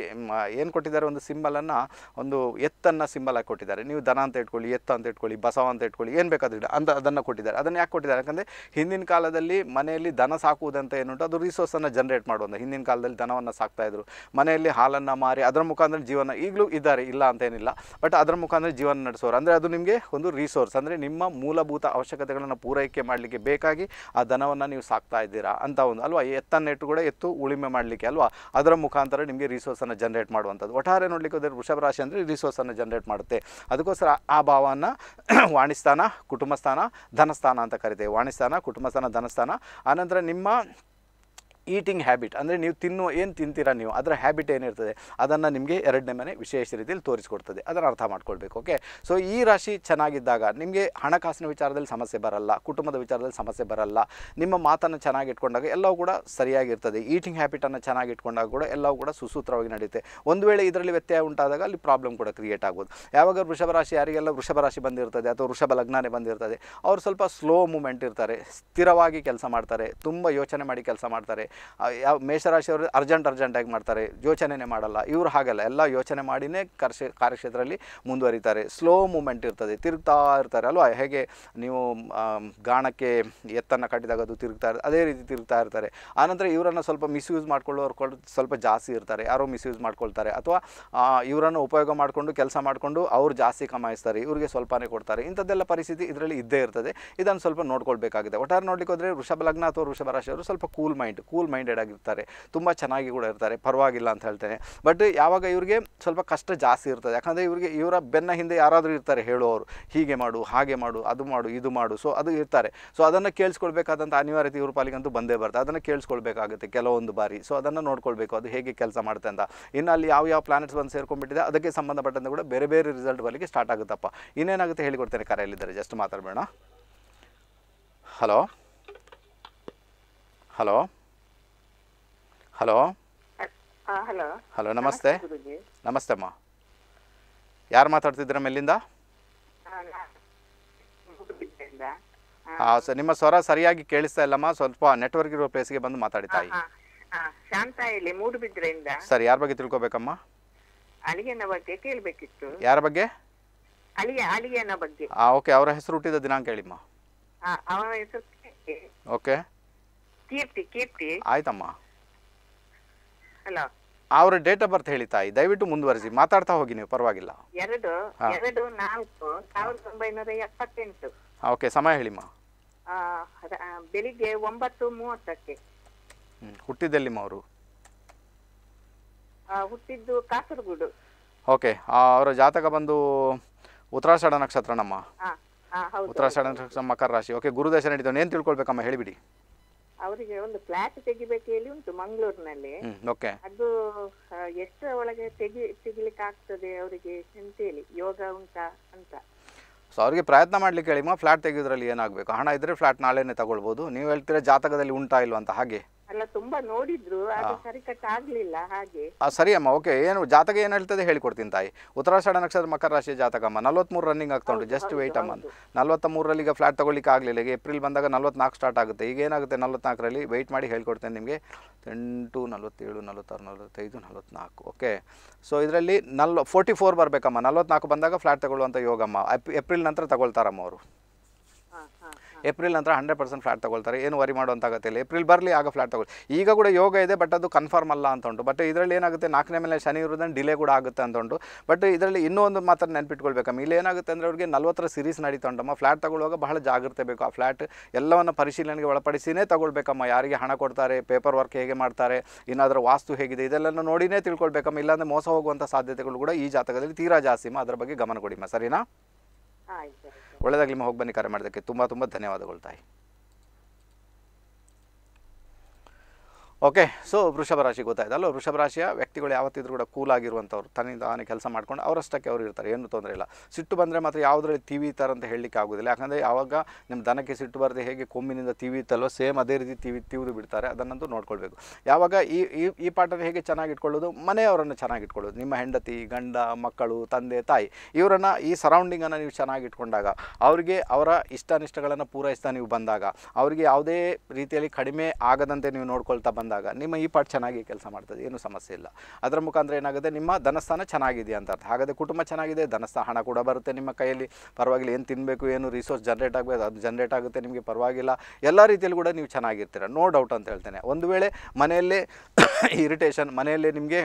ಏನು ಕೊಟ್ಟಿದ್ದಾರೆ, ಒಂದು ಸಿಂಬಲನ್ನು ಒಂದು ಎತ್ತನ್ನು ಸಿಂಬಲಾಗಿ ಕೊಟ್ಟಿದ್ದಾರೆ. ನೀವು ದನ ಅಂತ ಇಟ್ಕೊಳ್ಳಿ, ಎತ್ತ ಅಂತ ಇಟ್ಕೊಳ್ಳಿ, ಬಸವ ಅಂತ ಇಟ್ಕೊಳ್ಳಿ, ಏನು ಬೇಕಾದ್ರೂ ಅಂತ ಅದನ್ನು ಕೊಟ್ಟಿದ್ದಾರೆ. ಅದನ್ನು ಯಾಕೆ ಕೊಟ್ಟಿದ್ದಾರೆ ಯಾಕಂದರೆ ಹಿಂದಿನ ಕಾಲದಲ್ಲಿ ಮನೆಯಲ್ಲಿ ದನ ಸಾಕುವುದಂತ ಏನುಂಟು ಅದು ರಿಸೋರ್ಸನ್ನು ಜನರೇಟ್ ಮಾಡುವಂಥ. ಹಿಂದಿನ ಕಾಲದಲ್ಲಿ ದನವನ್ನು ಸಾಕ್ತಾಯಿದ್ರು, ಮನೆಯಲ್ಲಿ ಹಾಲನ್ನು ಮಾರಿ ಅದರ ಮುಖಾಂತರ ಜೀವನ, ಈಗಲೂ ಇದ್ದಾರೆ ಇಲ್ಲ ಅಂತೇನಿಲ್ಲ, ಬಟ್ ಅದರ ಮುಖಾಂತರ ಜೀವನ ನಡೆಸೋರು. ಅಂದರೆ ಅದು ನಿಮಗೆ ಒಂದು ರಿಸೋರ್ಸ್, ಅಂದರೆ ನಿಮ್ಮ ಮೂಲಭೂತ ಅವಶ್ಯಕತೆಗಳನ್ನು ಪೂರೈಕೆ ಮಾಡಲಿಕ್ಕೆ ಬೇಕಾಗಿ ಆ ದನವನ್ನು ನೀವು ಸಾಕ್ತಾ ಇದ್ದೀರಾ ಅಂತ ಒಂದು ಅಲ್ವಾ. ಎತ್ತನ್ನೆಟ್ಟು ಕೂಡ ಎತ್ತು ಉಳಿಮೆ ಮಾಡಲಿಕ್ಕೆ ಅಲ್ವಾ, ಅದರ ಮುಖಾಂತರ ನಿಮಗೆ ರಿಸೋರ್ಸನ್ನು ಜನರೇಟ್ ಮಾಡುವಂಥದ್ದು. ಒಟ್ಟಾರೆ ನೋಡಲಿಕ್ಕೆ ಹೋದರೆ ವೃಷಭ ರಾಶಿ ಅಂದರೆ ರಿಸೋರ್ಸನ್ನು ಜನರೇಟ್ ಮಾಡುತ್ತೆ. ಅದಕ್ಕೋಸ್ಕರ ಆ ಭಾವವನ್ನು ವಾಣಿಸ್ಥಾನ, ಕುಟುಂಬಸ್ಥಾನ, ಧನಸ್ಥಾನ ಅಂತ ಕರಿತೇವೆ. ವಾಣಿಸ್ಥಾನ, ಕುಟುಂಬಸ್ಥಾನ, ಧನಸ್ಥಾನ. ಆನಂತರ ನಿಮ್ಮ ಈಟಿಂಗ್ ಹ್ಯಾಬಿಟ್, ಅಂದರೆ ನೀವು ತಿನ್ನುವ ಏನು ತಿಂತೀರಾ ನೀವು ಅದರ ಹ್ಯಾಬಿಟ್ ಏನಿರ್ತದೆ ಅದನ್ನು ನಿಮಗೆ ಎರಡನೇ ಮನೆ ವಿಶೇಷ ರೀತಿಯಲ್ಲಿ ತೋರಿಸ್ಕೊಡ್ತದೆ. ಅದನ್ನು ಅರ್ಥ ಮಾಡ್ಕೊಳ್ಬೇಕು, ಓಕೆ. ಸೊ ಈ ರಾಶಿ ಚೆನ್ನಾಗಿದ್ದಾಗ ನಿಮಗೆ ಹಣಕಾಸಿನ ವಿಚಾರದಲ್ಲಿ ಸಮಸ್ಯೆ ಬರಲ್ಲ, ಕುಟುಂಬದ ವಿಚಾರದಲ್ಲಿ ಸಮಸ್ಯೆ ಬರಲ್ಲ. ನಿಮ್ಮ ಮಾತನ್ನು ಚೆನ್ನಾಗಿ ಇಟ್ಕೊಂಡಾಗ ಎಲ್ಲವೂ ಕೂಡ ಸರಿಯಾಗಿರ್ತದೆ. ಈಟಿಂಗ್ ಹ್ಯಾಬಿಟನ್ನು ಚೆನ್ನಾಗಿ ಇಟ್ಕೊಂಡಾಗ ಕೂಡ ಎಲ್ಲವೂ ಕೂಡ ಸುಸೂತ್ರವಾಗಿ ನಡೆಯುತ್ತೆ. ಒಂದು ವೇಳೆ ಇದರಲ್ಲಿ ವ್ಯತ್ಯಯ ಉಂಟಾದಾಗ ಅಲ್ಲಿ ಪ್ರಾಬ್ಲಮ್ ಕೂಡ ಕ್ರಿಯೇಟ್ ಆಗೋದು. ಯಾವಾಗ ವೃಷಭ ರಾಶಿ ಯಾರಿಗೆಲ್ಲ ವೃಷಭ ರಾಶಿ ಬಂದಿರ್ತದೆ ಅಥವಾ ವೃಷಭ ಲಗ್ನನೇ ಬಂದಿರ್ತದೆ ಅವರು ಸ್ವಲ್ಪ ಸ್ಲೋ ಮೂಮೆಂಟ್ ಇರ್ತಾರೆ, ಸ್ಥಿರವಾಗಿ ಕೆಲಸ ಮಾಡ್ತಾರೆ, ತುಂಬ ಯೋಚನೆ ಮಾಡಿ ಕೆಲಸ ಮಾಡ್ತಾರೆ. ಯಾವ ಮೇಷರಾಶಿಯವರು ಅರ್ಜೆಂಟ್ ಅರ್ಜೆಂಟಾಗಿ ಮಾಡ್ತಾರೆ, ಯೋಚನೆನೇ ಮಾಡಲ್ಲ. ಇವರು ಹಾಗಲ್ಲ, ಎಲ್ಲ ಯೋಚನೆ ಮಾಡಿನೇ ಕರ್ಷ ಕಾರ್ಯಕ್ಷೇತ್ರದಲ್ಲಿ ಮುಂದುವರಿತಾರೆ. ಸ್ಲೋ ಮೂಮೆಂಟ್ ಇರ್ತದೆ, ತಿರುಗ್ತಾ ಇರ್ತಾರೆ ಅಲ್ವಾ. ಹೇಗೆ ನೀವು ಗಾಣಕ್ಕೆ ಎತ್ತನ್ನು ಕಟ್ಟಿದಾಗ ಅದು ತಿರುಗ್ತಾ ಇರ್ತದೆ, ಅದೇ ರೀತಿ ತಿರುಗ್ತಾ ಇರ್ತಾರೆ. ಆನಂತರ ಇವರನ್ನು ಸ್ವಲ್ಪ ಮಿಸ್ಯೂಸ್ ಮಾಡ್ಕೊಳ್ಳೋರು ಸ್ವಲ್ಪ ಜಾಸ್ತಿ ಇರ್ತಾರೆ. ಯಾರೋ ಮಿಸ್ಯೂಸ್ ಮಾಡ್ಕೊಳ್ತಾರೆ ಅಥವಾ ಇವರನ್ನು ಉಪಯೋಗ ಮಾಡಿಕೊಂಡು ಕೆಲಸ ಮಾಡಿಕೊಂಡು ಅವರು ಜಾಸ್ತಿ ಕಮಾಯಿಸ್ತಾರೆ, ಇವರಿಗೆ ಸ್ವಲ್ಪನೇ ಕೊಡ್ತಾರೆ. ಇಂಥದ್ದೆಲ್ಲ ಪರಿಸ್ಥಿತಿ ಇದರಲ್ಲಿ ಇದ್ದೇ ಇರ್ತದೆ. ಇದನ್ನು ಸ್ವಲ್ಪ ನೋಡ್ಕೊಳ್ಬೇಕಾಗಿದೆ. ಒಟ್ಟಾರೆ ನೋಡ್ಲಿಕ್ಕೆ ಹೋದರೆ ವೃಷಭ ಲಗ್ನ ಅಥವಾ ವೃಷಭ ರಾಶಿಯವರು ಸ್ವಲ್ಪ cool mind, cool cool minded ಆಗಿರ್ತಾರೆ, ತುಂಬ ಚೆನ್ನಾಗಿ ಕೂಡ ಇರ್ತಾರೆ, ಪರವಾಗಿಲ್ಲ ಅಂತ ಹೇಳ್ತೇನೆ. ಬಟ್ ಯಾವಾಗ ಇವರಿಗೆ ಸ್ವಲ್ಪ ಕಷ್ಟ ಜಾಸ್ತಿ ಇರ್ತದೆ, ಯಾಕಂದರೆ ಇವರಿಗೆ ಇವರ ಬೆನ್ನ ಹಿಂದೆ ಯಾರಾದರೂ ಇರ್ತಾರೆ ಹೇಳುವವರು, ಹೀಗೆ ಮಾಡು ಹಾಗೆ ಮಾಡು ಅದು ಮಾಡು ಇದು ಮಾಡು, ಸೊ ಅದು ಇರ್ತಾರೆ. ಸೊ ಅದನ್ನು ಕೇಳಿಸ್ಕೊಳ್ಬೇಕಾದಂಥ ಅನಿವಾರ್ಯತೆ ಇವ್ರ ಪಾಲಿಗಂತೂ ಬಂದೇ ಬರ್ತದೆ, ಅದನ್ನು ಕೇಳಿಸ್ಕೊಳ್ಬೇಕಾಗುತ್ತೆ ಕೆಲವೊಂದು ಬಾರಿ. ಸೊ ಅದನ್ನು ನೋಡ್ಕೊಳ್ಬೇಕು ಅದು ಹೇಗೆ ಕೆಲಸ ಮಾಡುತ್ತೆ ಅಂತ. ಇನ್ನು ಅಲ್ಲಿ ಯಾವ ಯಾವ ಪ್ಲಾನೆಟ್ಸ್ ಬಂದು ಸೇರ್ಕೊಂಡ್ಬಿಟ್ಟಿದೆ ಅದಕ್ಕೆ ಸಂಬಂಧಪಟ್ಟಂತೆ ಕೂಡ ಬೇರೆ ಬೇರೆ ರಿಸಲ್ಟ್ ಬರಲಿಕ್ಕೆ ಸ್ಟಾರ್ಟ್ ಆಗುತ್ತಪ್ಪ. ಇನ್ನೇನಾಗುತ್ತೆ ಹೇಳಿಕೊಡ್ತೇನೆ, ಕರೆಯಲ್ಲಿದ್ದಾರೆ, ಜಸ್ಟ್ ಮಾತಾಡಬೇಡ. Hello hello hello hello hello ನಮಸ್ತೆ. ನಮಸ್ತೆ ಅಮ್ಮ, ಯಾರು ಮಾತಾಡ್ತಿದ್ದೀರಾ ಮೇಲಿಂದ? ಹಾಂ ಸರ್, ನಿಮ್ಮ ಸ್ವರ ಸರಿಯಾಗಿ ಕೇಳಿಸ್ತಾ ಇಲ್ಲಮ್ಮ, ಸ್ವಲ್ಪ ನೆಟ್ವರ್ಕ್ ಇರೋ ಪ್ಲೇಸ್ಗೆ ಬಂದು ಮಾತಾಡಿ ತಾಯಿ. ಸರ್, ಯಾರ ಬಗ್ಗೆ ತಿಳ್ಕೊಬೇಕಮ್ಮ? ಅಳಿಯನ ಬಗ್ಗೆ ಕೇಳಬೇಕಿತ್ತು. ಯಾರ ಬಗ್ಗೆ? ಅಳಿಯ ಅಳಿಯನ ಬಗ್ಗೆ. ಹಾಂ ಓಕೆ, ಅವರ ಹೆಸರು ಹುಟ್ಟಿದ ದಿನಾಂಕ ಹೇಳಿಮ್ಮ. ಹಾಂ ಅವರ ಹೆಸರು ಓಕೆ ಕೀರ್ತಿ. ಕೀರ್ತಿ ಆಯ್ತಮ್ಮ. ಹಲೋ, ಅವರ ಡೇಟ್ ಆಫ್ ಬರ್ತ್ ಹೇಳಿ ತಾಯಿ, ದಯವಿಟ್ಟು ಮುಂದುವರಿಸಿ ಮಾತಾಡ್ತಾ ಹೋಗಿ ನೀವು, ಪರವಾಗಿಲ್ಲ. ಎರಡು ಎರಡು ನಾಲ್ಕು ಸಾವಿರದ ಒಂಬೈನೂರ ಎಪ್ಪತ್ತೆಂಟು. ಓಕೆ, ಸಮಯ ಹೇಳಿಮ್ಮ. ಬೆಳಿಗ್ಗೆ ಒಂಬತ್ತು ಮೂವತ್ತಕ್ಕೆ ಹುಟ್ಟಿದ್ದೆಲ್ಲಿಮ್ಮ ಅವರು? ಹುಟ್ಟಿದ್ದು ಕಾಸರಗೋಡು. ಓಕೆ, ಅವರ ಜಾತಕ ಬಂದು ಉತ್ತರಾಷಾಢ ನಕ್ಷತ್ರ. ನಮ್ಮ ಉತ್ತರಾಷಾಢ ನಕ್ಷತ್ರ, ಮಕರ ರಾಶಿ. ಓಕೆ, ಗುರುದಶ ನಡೀತಾವೆ, ಏನು ತಿಳ್ಕೊಳ್ಬೇಕಮ್ಮ ಹೇಳಿಬಿಡಿ. ಅವರಿಗೆ ಒಂದು ಫ್ಲಾಟ್ ತೆಗಿಬೇಕು ಹೇಳಿ ಉಂಟು ಮಂಗಳೂರಿನಲ್ಲಿ. ಅದು ಎಷ್ಟರ ಒಳಗೆ ತೆಗಿ ತೆಗಿಲಿಕ್ಕೆ ಆಗ್ತದೆ ಅವರಿಗೆ ಅಂತೇಳಿ, ಯೋಗ ಉಂಟಾ ಅಂತ. ಸೊ ಅವರಿಗೆ ಪ್ರಯತ್ನ ಮಾಡ್ಲಿಕ್ಕೆ ಹೇಳಿಮ್ಮ. ಫ್ಲಾಟ್ ತೆಗಿಯೋದ್ರಲ್ಲಿ ಏನಾಗಬೇಕು? ಹಣ ಇದ್ರೆ ಫ್ಲಾಟ್ ನಾಳೆನೆ ತಗೊಳ್ಬೋದು. ನೀವು ಹೇಳ್ತೀರಾ ಜಾತಕದಲ್ಲಿ ಉಂಟಾ ಇಲ್ವಾ ಅಂತ, ಹಾಗೆ ಅಲ್ಲ? ತುಂಬಾ ನೋಡಿದ್ರು ಅದು ಸರಿ ಕಟ್ ಆಗ್ಲಿಲ್ಲ, ಹಾಗೆ. ಸರಿ ಅಮ್ಮ, ಓಕೆ. ಏನು ಜಾತಕ ಏನು ಹೇಳ್ತದೆ ಹೇಳಿಕೊಡ್ತೀನಿ ತಾಯಿ. ಉತ್ತರಾಷಾಢ ನಕ್ಷತ್ರ ಮಕರ ರಾಶಿ ಜಾತಕ ಅಮ್ಮ. ನಲ್ವತ್ಮೂರು ರನ್ನಿಂಗ್ ಆಗ್ತಾ ಉಂಟು, ಜಸ್ಟ್ ವೆಯ್ಟ್ ಅಮ್ಮ. ನಲ್ವತ್ತ ಮೂರರಲ್ಲಿ ಈಗ ಫ್ಲಾಟ್ ತಗೊಳ್ಳಿಕ್ಕೆ ಆಗಲಿಲ್ಲ, ಈಗ ಏಪ್ರಿಲ್ ಬಂದಾಗ ನಲ್ವತ್ನಾಲ್ಕು ಸ್ಟಾರ್ಟ್ ಆಗುತ್ತೆ. ಈಗ ಏನಾಗುತ್ತೆ ನಲ್ವತ್ನಾಲ್ಕರಲ್ಲಿ ವೆಯ್ಟ್ ಮಾಡಿ ಹೇಳ್ಕೊಡ್ತೇನೆ ನಿಮಗೆ. ಎಂಟು ನಲ್ವತ್ತೇಳು ನಲ್ವತ್ತಾರು ನಲ್ವತ್ತೈದು ನಲ್ವತ್ನಾಲ್ಕು. ಓಕೆ, ಸೊ ಇದರಲ್ಲಿ ನಲ್ವ ಫೋರ್ಟಿ ಫೋರ್ ಬರಬೇಕಮ್ಮ. ನಲ್ವತ್ನಾಲ್ಕು ಬಂದಾಗ ಫ್ಲಾಟ್ ತಗೊಳ್ಳುವಂಥ ಯೋಗಮ್ಮ. ಏಪ್ರಿಲ್ ನಂತರ ತಗೊಳ್ತಾರಮ್ಮ ಅವರು. ಏಪ್ರಿಲ್ ನಂತರ ಹಂಡ್ರೆಡ್ ಪರ್ಸೆಂಟ್ ಫ್ಲಾಟ್ ತಗೊಳ್ತಾರೆ, ಏನು ವರಿ ಮಾಡುವಂಥ ಅಗತ್ಯವಿಲ್ಲ. ಏಪ್ರಿಲ್ ಬರಲಿ ಆಗ ಫ್ಲಾಟ್ ತಗೊಳ್ಳಿ. ಈಗ ಕೂಡ ಯೋಗ ಇದೆ, ಬಟ್ ಅದು ಕನ್ಫರ್ಮ್ ಅಲ್ಲ ಅಂತ ಉಂಟು. ಬಟ್ ಇದರಲ್ಲಿ ಏನಾಗುತ್ತೆ, ನಾಲ್ಕನೇ ಮೇಲೆ ಶನಿ ಇರೋದನ್ನು ಡಿಲೇ ಕೂಡ ಆಗುತ್ತೆ ಅಂತ ಉಂಟು. ಬಟ್ ಇದರಲ್ಲಿ ಇನ್ನೂ ಒಂದು ಮಾತ್ರ ನೆನಪಿಟ್ಕೊಳ್ಬೇಕಮ್ಮ. ಇಲ್ಲಿ ಏನಾಗುತ್ತೆ ಅಂದರೆ ಅವ್ರಿಗೆ ನಲ್ವತ್ತರ ಸಿರೀಸ್ ನಡೀತಾ ಉಂಟಮ್ಮ. ಫ್ಲಾಟ್ ತಗೊಳ್ಳುವಾಗ ಬಹಳ ಜಾಗ್ರತೆ ಬೇಕು. ಆ ಫ್ಲಾಟ್ ಎಲ್ಲವನ್ನು ಪರಿಶೀಲನೆಗೆ ಒಳಪಡಿಸಿಯೇ ತಗೊಳ್ಬೇಕಮ್ಮ. ಯಾರಿಗೆ ಹಣ ಕೊಡ್ತಾರೆ, ಪೇಪರ್ ವರ್ಕ್ ಹೇಗೆ ಮಾಡ್ತಾರೆ, ಇನ್ನಾದರೂ ವಾಸ್ತು ಹೇಗಿದೆ, ಇದೆಲ್ಲನೂ ನೋಡಿನೇ ತಿಳ್ಕೊಳ್ಬೇಕಮ್ಮ. ಇಲ್ಲಾಂದರೆ ಮೋಸ ಹೋಗುವಂಥ ಸಾಧ್ಯತೆಗಳು ಕೂಡ ಈ ಜಾತಕದಲ್ಲಿ ತೀರಾ ಜಾಸ್ತಿಮ್ಮ. ಅದರ ಬಗ್ಗೆ ಗಮನ ಕೊಡಿಮ್ಮ, ಸರಿನಾ? ಒಳ್ಳೆದಾಗಲಿ ನಿಮ್ಮ. ಹೋಗಿ ಬನ್ನಿ, ಕರೆ ಮಾಡೋದಕ್ಕೆ ತುಂಬ ತುಂಬ ಧನ್ಯವಾದಗಳು ತಾಯಿ. ಓಕೆ, ಸೊ ವೃಷಭ ರಾಶಿ ಗೊತ್ತಾಯ್ತಲ್ಲ. ವೃಷಭ ರಾಶಿಯ ವ್ಯಕ್ತಿಗಳು ಯಾವತ್ತಿದ್ರೂ ಕೂಡ ಕೂಲಾಗಿರುವಂಥವ್ರು, ತನ್ನಿಂದ ತಾನೇ ಕೆಲಸ ಮಾಡ್ಕೊಂಡು ಅವರಷ್ಟಕ್ಕೆ ಅವರು ಇರ್ತಾರೆ, ಏನು ತೊಂದರೆ ಇಲ್ಲ. ಸಿಟ್ಟು ಬಂದರೆ ಮಾತ್ರ ಯಾವುದರಲ್ಲಿ ತೀವಿತಾರೆ ಅಂತ ಹೇಳಲಿಕ್ಕೆ ಆಗೋದಿಲ್ಲ. ಯಾಕಂದರೆ ಯಾವಾಗ ನಿಮ್ಮ ದನಕ್ಕೆ ಸಿಟ್ಟು ಬರದೆ ಹೇಗೆ ಕೊಮ್ಮಿನಿಂದ ತೀವಿತ್ತಲ್ವ ಸೇಮ್ ಅದೇ ರೀತಿ ತೀವಿ ತೀವ್ದು ಬಿಡ್ತಾರೆ. ಅದನ್ನಂತೂ ನೋಡ್ಕೊಳ್ಬೇಕು. ಯಾವಾಗ ಈ ಈ ಪಾಠನ ಹೇಗೆ ಚೆನ್ನಾಗಿಟ್ಕೊಳ್ಳೋದು, ಮನೆಯವರನ್ನು ಚೆನ್ನಾಗಿಟ್ಕೊಳ್ಳೋದು. ನಿಮ್ಮ ಹೆಂಡತಿ, ಗಂಡ, ಮಕ್ಕಳು, ತಂದೆ ತಾಯಿ ಇವರನ್ನು, ಈ ಸರೌಂಡಿಂಗನ್ನು ನೀವು ಚೆನ್ನಾಗಿಟ್ಕೊಂಡಾಗ, ಅವರಿಗೆ ಅವರ ಇಷ್ಟಾನಿಷ್ಟಗಳನ್ನು ಪೂರೈಸ್ತಾ ನೀವು ಬಂದಾಗ, ಅವರಿಗೆ ಯಾವುದೇ ರೀತಿಯಲ್ಲಿ ಕಡಿಮೆ ಆಗದಂತೆ ನೀವು ನೋಡ್ಕೊಳ್ತಾ ಬಂದ ಬಂದಾಗ ನಿಮ್ಮ ಈ ಪಾರ್ಟ್ ಚೆನ್ನಾಗಿ ಕೆಲಸ ಮಾಡ್ತದೆ, ಏನು ಸಮಸ್ಯೆ ಇಲ್ಲ. ಅದರ ಮುಖಾಂತರ ಏನಾಗುತ್ತೆ, ನಿಮ್ಮ ಧನಸ್ಥಾನ ಚೆನ್ನಾಗಿದೆ ಅಂತ ಅರ್ಥ. ಹಾಗಾದರೆ ಕುಟುಂಬ ಚೆನ್ನಾಗಿದೆ, ಧನಸ್ಥಾನ ಹಣ ಕೂಡ ಬರುತ್ತೆ ನಿಮ್ಮ ಕೈಯಲ್ಲಿ, ಪರವಾಗಿಲ್ಲ. ಏನು ತಿನ್ನಬೇಕು, ಏನು ರಿಸೋರ್ಸ್ ಜನರೇಟ್ ಆಗಬೇಕು ಅದು ಜನರೇಟ್ ಆಗುತ್ತೆ ನಿಮಗೆ, ಪರವಾಗಿಲ್ಲ. ಎಲ್ಲ ರೀತಿಯಲ್ಲಿ ಕೂಡ ನೀವು ಚೆನ್ನಾಗಿರ್ತೀರ, ನೋ ಡೌಟ್ ಅಂತ ಹೇಳ್ತೇನೆ. ಒಂದು ವೇಳೆ ಮನೆಯಲ್ಲೇ ಇರಿಟೇಷನ್, ಮನೆಯಲ್ಲೇ ನಿಮಗೆ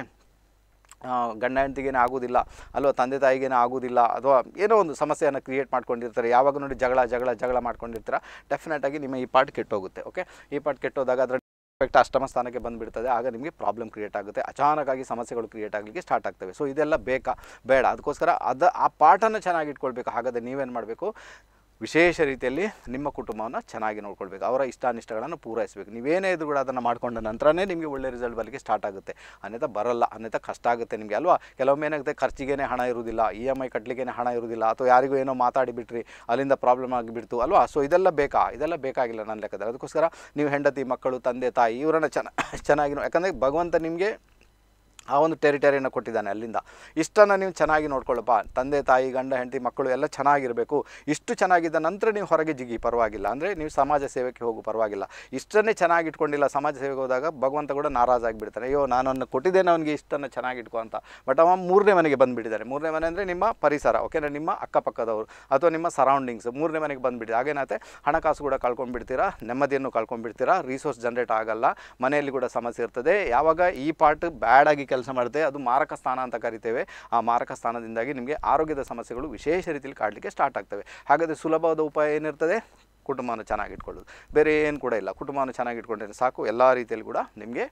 ಗಂಡ ಹೆಂಡತಿಗೇನೇ ಆಗೋದಿಲ್ಲ ಅಲ್ವಾ, ತಂದೆ ತಾಯಿಗೇನೇ ಆಗೋದಿಲ್ಲ, ಅಥವಾ ಏನೋ ಒಂದು ಸಮಸ್ಯೆಯನ್ನು ಕ್ರಿಯೇಟ್ ಮಾಡ್ಕೊಂಡಿರ್ತಾರೆ, ಯಾವಾಗ ನೋಡಿ ಜಗಳ ಜಗಳ ಜಗಳ ಮಾಡ್ಕೊಂಡಿರ್ತೀರ, ಡೆಫಿನೆಟಾಗಿ ನಿಮ್ಮ ಈ ಪಾರ್ಟ್ ಕೆಟ್ಟೋಗುತ್ತೆ. ಓಕೆ, ಈ ಪಾರ್ಟ್ ಕೆಟ್ಟೋದಾಗ ಅದರ ಎಫೆಕ್ಟ್ ಅಷ್ಟಮ ಸ್ಥಾನಕ್ಕೆ ಬಂದುಬಿಡ್ತದೆ. ಆಗ ನಿಮಗೆ ಪ್ರಾಬ್ಲಮ್ ಕ್ರಿಯೇಟ್ ಆಗುತ್ತೆ, ಅಚಾನಕ್ಕಾಗಿ ಸಮಸ್ಯೆಗಳು ಕ್ರಿಯೇಟ್ ಆಗಲಿಕ್ಕೆ ಸ್ಟಾರ್ಟ್ ಆಗ್ತವೆ. ಸೊ ಇದೆಲ್ಲ ಬೇಕಾ ಬೇಡ? ಅದಕ್ಕೋಸ್ಕರ ಅದು ಆ ಪಾಠನ ಚೆನ್ನಾಗಿಟ್ಕೊಳ್ಬೇಕು. ಹಾಗಾದರೆ ನೀವೇನು ಮಾಡಬೇಕು, ವಿಶೇಷ ರೀತಿಯಲ್ಲಿ ನಿಮ್ಮ ಕುಟುಂಬವನ್ನು ಚೆನ್ನಾಗಿ ನೋಡ್ಕೊಳ್ಬೇಕು, ಅವರ ಇಷ್ಟಾನಿಷ್ಟಗಳನ್ನು ಪೂರೈಸಬೇಕು. ನೀವೇನೇ ಇದ್ರೂ ಕೂಡ ಅದನ್ನು ಮಾಡಿಕೊಂಡ ನಂತರನೇ ನಿಮಗೆ ಒಳ್ಳೆ ರಿಸಲ್ಟ್ ಬರಲಿಕ್ಕೆ ಸ್ಟಾರ್ಟ್ ಆಗುತ್ತೆ, ಅನ್ಯಥ ಬರಲ್ಲ, ಅನ್ಯಥ ಕಷ್ಟ ಆಗುತ್ತೆ ನಿಮಗೆ ಅಲ್ವಾ. ಕೆಲವೊಮ್ಮೆ ಏನಾಗುತ್ತೆ, ಖರ್ಚಿಗೇನೆ ಹಣ ಇರುವುದಿಲ್ಲ, ಇ ಎಮ್ ಐ ಕಟ್ಟಲಿಕ್ಕೇನೆ ಹಣ ಇರುವುದಿಲ್ಲ, ಅಥವಾ ಯಾರಿಗೂ ಏನೋ ಮಾತಾಡಿಬಿಟ್ರಿ, ಅಲ್ಲಿಂದ ಪ್ರಾಬ್ಲಮ್ ಆಗಿಬಿಡ್ತು ಅಲ್ವಾ. ಸೊ ಇದೆಲ್ಲ ಬೇಕಾ? ಇದೆಲ್ಲ ಬೇಕಾಗಿಲ್ಲ ನನ್ನ ಲೆಕ್ಕದಲ್ಲಿ. ಅದಕ್ಕೋಸ್ಕರ ನೀವು ಹೆಂಡತಿ, ಮಕ್ಕಳು, ತಂದೆ ತಾಯಿ ಇವರನ್ನು ಚೆನ್ನ ಚೆನ್ನಾಗಿ ಯಾಕಂದರೆ ಭಗವಂತ ನಿಮಗೆ ಆ ಒಂದು ಟೆರಿಟರಿಯನ್ನು ಕೊಟ್ಟಿದ್ದಾನೆ, ಅಲ್ಲಿಂದ ಇಷ್ಟನ್ನು ನೀವು ಚೆನ್ನಾಗಿ ನೋಡ್ಕೊಳ್ಳಪ್ಪ. ತಂದೆ ತಾಯಿ, ಗಂಡ ಹೆಂಡತಿ, ಮಕ್ಕಳು ಎಲ್ಲ ಚೆನ್ನಾಗಿರಬೇಕು. ಇಷ್ಟು ಚೆನ್ನಾಗಿದ್ದ ನಂತರ ನೀವು ಹೊರಗೆ ಜಿಗಿ, ಪರವಾಗಿಲ್ಲ. ಅಂದರೆ ನೀವು ಸಮಾಜ ಸೇವೆಗೆ ಹೋಗು, ಪರವಾಗಿಲ್ಲ. ಇಷ್ಟನ್ನೇ ಚೆನ್ನಾಗಿಟ್ಕೊಂಡಿಲ್ಲ, ಸಮಾಜ ಸೇವೆಗೆ ಹೋದಾಗ ಭಗವಂತ ಕೂಡ ನಾರಾಜಾಗಿಬಿಡ್ತಾನೆ. ಅಯ್ಯೋ ನಾನನ್ನು ಕೊಟ್ಟಿದ್ದೇನೆ ಅವನಿಗೆ ಇಷ್ಟನ್ನು ಚೆನ್ನಾಗಿಟ್ಕೊ ಅಂತ. ಬಟ್ ಅವ ಮೂರನೇ ಮನೆಗೆ ಬಂದುಬಿಟ್ಟಿದ್ದಾರೆ. ಮೂರನೇ ಮನೆ ಅಂದರೆ ನಿಮ್ಮ ಪರಿಸರ, ಓಕೆನಾ, ನಿಮ್ಮ ಅಕ್ಕಪಕ್ಕದವರು ಅಥವಾ ನಿಮ್ಮ ಸರೌಂಡಿಂಗ್ಸ್ ಮೂರನೇ ಮನೆಗೆ ಬಂದುಬಿಟ್ಟಿದೆ. ಹಾಗೇನಾಗುತ್ತೆ, ಹಣಕಾಸು ಕೂಡ ಕಳ್ಕೊಂಡ್ಬಿಡ್ತೀರಾ, ನೆಮ್ಮದಿಯನ್ನು ಕಳ್ಕೊಂಡ್ಬಿಡ್ತೀರಾ, ರಿಸೋರ್ಸ್ ಜನರೇಟ್ ಆಗಲ್ಲ, ಮನೆಯಲ್ಲಿ ಕೂಡ ಸಮಸ್ಯೆ ಇರ್ತದೆ. ಯಾವಾಗ ಈ ಪಾರ್ಟ್ ಬ್ಯಾಡಾಗಿ ಕೆಲಸ ಮಾಡುತ್ತೆ, ಅದು ಮಾರಕ ಸ್ಥಾನ ಅಂತ ಕರಿತೇವೆ. ಆ ಮಾರಕ ಸ್ಥಾನದಿಂದಾಗಿ ನಿಮಗೆ ಆರೋಗ್ಯದ ಸಮಸ್ಯೆಗಳು ವಿಶೇಷ ರೀತಿಯಲ್ಲಿ ಕಾಡಲಿಕ್ಕೆ ಸ್ಟಾರ್ಟ್ ಆಗ್ತವೆ. ಹಾಗಾದರೆ ಸುಲಭವಾದ ಉಪಾಯ ಏನಿರ್ತದೆ, ಕುಟುಂಬನ ಚೆನ್ನಾಗಿ ಇಟ್ಕೊಳ್ಳೋದು ಬೇರೆ ಏನು ಕೂಡ ಇಲ್ಲ ಕುಟುಂಬನ ಚೆನ್ನಾಗಿ ಇಟ್ಕೊಂಡ್ರೆ ಸಾಕು ಎಲ್ಲ ರೀತಿಯಲ್ಲಿ ಕೂಡ ನಿಮಗೆ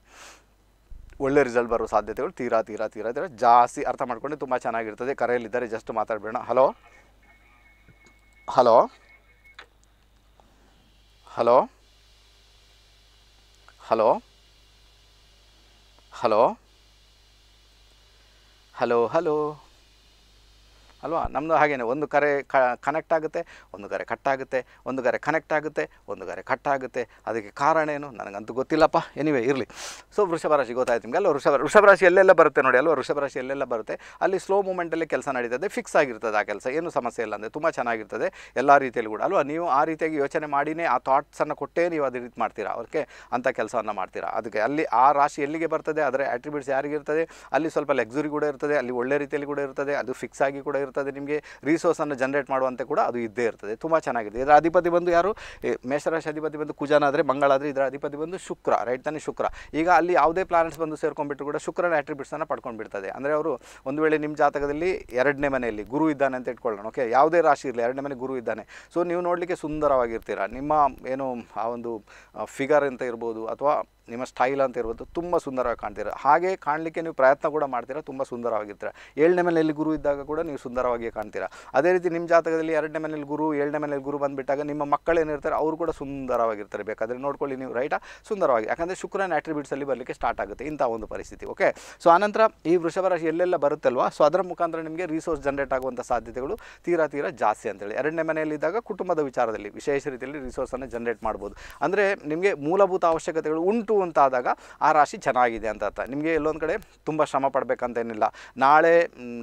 ಒಳ್ಳೆ ರಿಸಲ್ಟ್ ಬರೋ ಸಾಧ್ಯತೆಗಳು ತೀರಾ ತೀರಾ ತೀರಾ ತೀರಾ ಜಾಸ್ತಿ ಅರ್ಥ ಮಾಡ್ಕೊಂಡೆ ತುಂಬಾ ಚೆನ್ನಾಗಿ ಇರ್ತದೆ ಕರೆಯಲ್ಲಿ ಇದ್ದಾರೆ ಜಸ್ಟ್ ಮಾತಾಡಬೇಡ hello hello hello hello hello hello hello ಅಲ್ವಾ ನಮ್ಮದು ಹಾಗೇನೇ ಒಂದು ಕರೆ ಕನೆಕ್ಟ್ ಆಗುತ್ತೆ ಒಂದು ಕರೆ ಕಟ್ ಆಗುತ್ತೆ ಒಂದು ಕರೆ ಕನೆಕ್ಟ್ ಆಗುತ್ತೆ ಒಂದು ಕರೆ ಕಟ್ ಆಗುತ್ತೆ ಅದಕ್ಕೆ ಕಾರಣ ಏನು ನನಗಂತೂ ಗೊತ್ತಿಲ್ಲಪ್ಪ ಎನಿವೇ ಇರಲಿ ಸೊ ವೃಷಭ ರಾಶಿ ಗೊತ್ತಾಯ್ತು ನಿಮಗೆ ಅಲ್ವಾ ವೃಷಭ ವೃಷಭ ರಾಶಿ ಎಲ್ಲೆಲ್ಲ ಬರುತ್ತೆ ನೋಡಿ ಅಲ್ವಾ ವೃಷಭ ರಾಶಿ ಎಲ್ಲೆಲ್ಲ ಬರುತ್ತೆ ಅಲ್ಲಿ ಸ್ಲೋ ಮೂಮೆಂಟಲ್ಲಿ ಕೆಲಸ ನಡೀತದೆ ಫಿಕ್ಸ್ ಆಗಿರ್ತದೆ ಆ ಕೆಲಸ ಏನು ಸಮಸ್ಯೆ ಇಲ್ಲ ಅಂದರೆ ತುಂಬ ಚೆನ್ನಾಗಿರ್ತದೆ ಎಲ್ಲ ರೀತಿಯಲ್ಲಿ ಕೂಡ ಅಲ್ವಾ ನೀವು ಆ ರೀತಿಯಾಗಿ ಯೋಚನೆ ಮಾಡಿನೇ ಆ ಥಾಟ್ಸನ್ನು ಕೊಟ್ಟೇ ನೀವು ಅದೇ ರೀತಿ ಮಾಡ್ತೀರಾ ಅವ್ರಿಗೆ ಅಂಥ ಕೆಲಸವನ್ನು ಮಾಡ್ತೀರಾ ಅದಕ್ಕೆ ಅಲ್ಲಿ ಆ ರಾಶಿ ಎಲ್ಲಿಗೆ ಬರ್ತದೆ ಅದರ ಆಟ್ರಿಬ್ಯೂಟ್ಸ್ ಯಾರಿಗಿರ್ತದೆ ಅಲ್ಲಿ ಸ್ವಲ್ಪ ಲಕ್ಸುರಿ ಕೂಡ ಇರ್ತದೆ ಅಲ್ಲಿ ಒಳ್ಳೆ ರೀತಿಯಲ್ಲಿ ಕೂಡ ಇರ್ತದೆ ಅದು ಫಿಕ್ಸ್ ಆಗಿ ಕೂಡ ನಿಮಗೆ ರಿಸೋರ್ಸ್ ಅನ್ನು ಜನರೇಟ್ ಮಾಡುವಂತೆ ಕೂಡ ಅದು ಇದ್ದೇ ಇರ್ತದೆ ತುಂಬಾ ಚೆನ್ನಾಗಿದೆ ಇದರ ಅಧಿಪತಿ ಬಂದು ಯಾರು ಮೇಷರಾಶಿ ಅಧಿಪತಿ ಬಂದು ಕುಜನಾದ್ರೆ ಮಂಗಳಾದ್ರೆ ಇದರ ಅಧಿಪತಿ ಬಂದು ಶುಕ್ರ ರೈಟ್ ತಾನೆ ಶುಕ್ರ ಈಗ ಅಲ್ಲಿ ಯಾವುದೇ ಪ್ಲಾನೆಟ್ಸ್ ಬಂದು ಸೇರ್ಕೊಂಡ್ಬಿಟ್ಟು ಕೂಡ ಶುಕ್ರನ ಆಟ್ರಿಬ್ಯೂಟ್ಸ್ ಅನ್ನು ಪಡ್ಕೊಂಡು ಬಿಡ್ತದೆ ಅಂದರೆ ಅವರು ಒಂದು ವೇಳೆ ನಿಮ್ಮ ಜಾತಕದಲ್ಲಿ ಎರಡನೇ ಮನೆಯಲ್ಲಿ ಗುರು ಇದ್ದಾನೆ ಅಂತ ಇಟ್ಕೊಳ್ಳೋಣ ಓಕೆ ಯಾವುದೇ ರಾಶಿ ಇರಲಿ ಎರಡನೇ ಮನೆ ಗುರು ಇದ್ದಾನೆ ಸೊ ನೀವು ನೋಡಲಿಕ್ಕೆ ಸುಂದರವಾಗಿರ್ತೀರಾ ನಿಮ್ಮ ಏನು ಆ ಒಂದು ಫಿಗರ್ ಅಂತ ಇರ್ಬೋದು ಅಥವಾ ನಿಮ್ಮ ಸ್ಟೈಲ್ ಅಂತ ಇರ್ಬೋದು ತುಂಬ ಸುಂದರವಾಗಿ ಕಾಣ್ತೀರಾ ಹಾಗೆ ಕಾಣಲಿಕ್ಕೆ ನೀವು ಪ್ರಯತ್ನ ಕೂಡ ಮಾಡ್ತೀರಾ ತುಂಬ ಸುಂದರವಾಗಿರ್ತೀರ ಏಳನೇ ಮನೆಯಲ್ಲಿ ಗುರು ಇದ್ದಾಗ ಕೂಡ ನೀವು ಸುಂದರವಾಗಿ ಕಾಣ್ತೀರಾ ಅದೇ ರೀತಿ ನಿಮ್ಮ ಜಾತಕದಲ್ಲಿ ಎರಡನೇ ಮನೇಲಿ ಗುರು ಏಳನೇ ಮನೇಲಿ ಗುರು ಬಂದುಬಿಟ್ಟಾಗ ನಿಮ್ಮ ಮಕ್ಕಳೇನಿರ್ತಾರೆ ಅವರು ಕೂಡ ಸುಂದರವಾಗಿರ್ತಾರೆ ಬೇಕಾದರೆ ನೋಡ್ಕೊಳ್ಳಿ ನೀವು ರೈಟಾ ಸುಂದರವಾಗಿ ಯಾಕಂದರೆ ಶುಕ್ರನ ಆಟ್ರಿಬ್ಯೂಟ್ಸಲ್ಲಿ ಬರಲಿಕ್ಕೆ ಸ್ಟಾರ್ಟ್ ಆಗುತ್ತೆ ಇಂಥ ಒಂದು ಪರಿಸ್ಥಿತಿ ಓಕೆ ಸೊ ಆನಂತರ ಈ ವೃಷಭ ರಾಶಿ ಎಲ್ಲೆಲ್ಲ ಬರುತ್ತಲ್ವ ಸೊ ಅದರ ಮುಖಾಂತರ ನಿಮಗೆ ರಿಸೋರ್ಸ್ ಜನರೇಟ್ ಆಗುವಂಥ ಸಾಧ್ಯತೆಗಳು ತೀರಾ ತೀರಾ ಜಾಸ್ತಿ ಅಂತೇಳಿ ಎರಡನೇ ಮನೆಯಲ್ಲಿದ್ದಾಗ ಕುಟುಂಬದ ವಿಚಾರದಲ್ಲಿ ವಿಶೇಷ ರೀತಿಯಲ್ಲಿ ರಿಸೋರ್ಸನ್ನು ಜನರೇಟ್ ಮಾಡ್ಬೋದು ಅಂದರೆ ನಿಮಗೆ ಮೂಲಭೂತ ಅವಶ್ಯಕತೆಗಳು ಉಂಟು ಅಂತಾದಾಗ ಆ ರಾಶಿ ಚೆನ್ನಾಗಿದೆ ಅಂತ ಅರ್ಥ ನಿಮಗೆ ಎಲ್ಲೊಂದು ಕಡೆ ತುಂಬ ಶ್ರಮ ಪಡಬೇಕಂತೇನಿಲ್ಲ ನಾಳೆ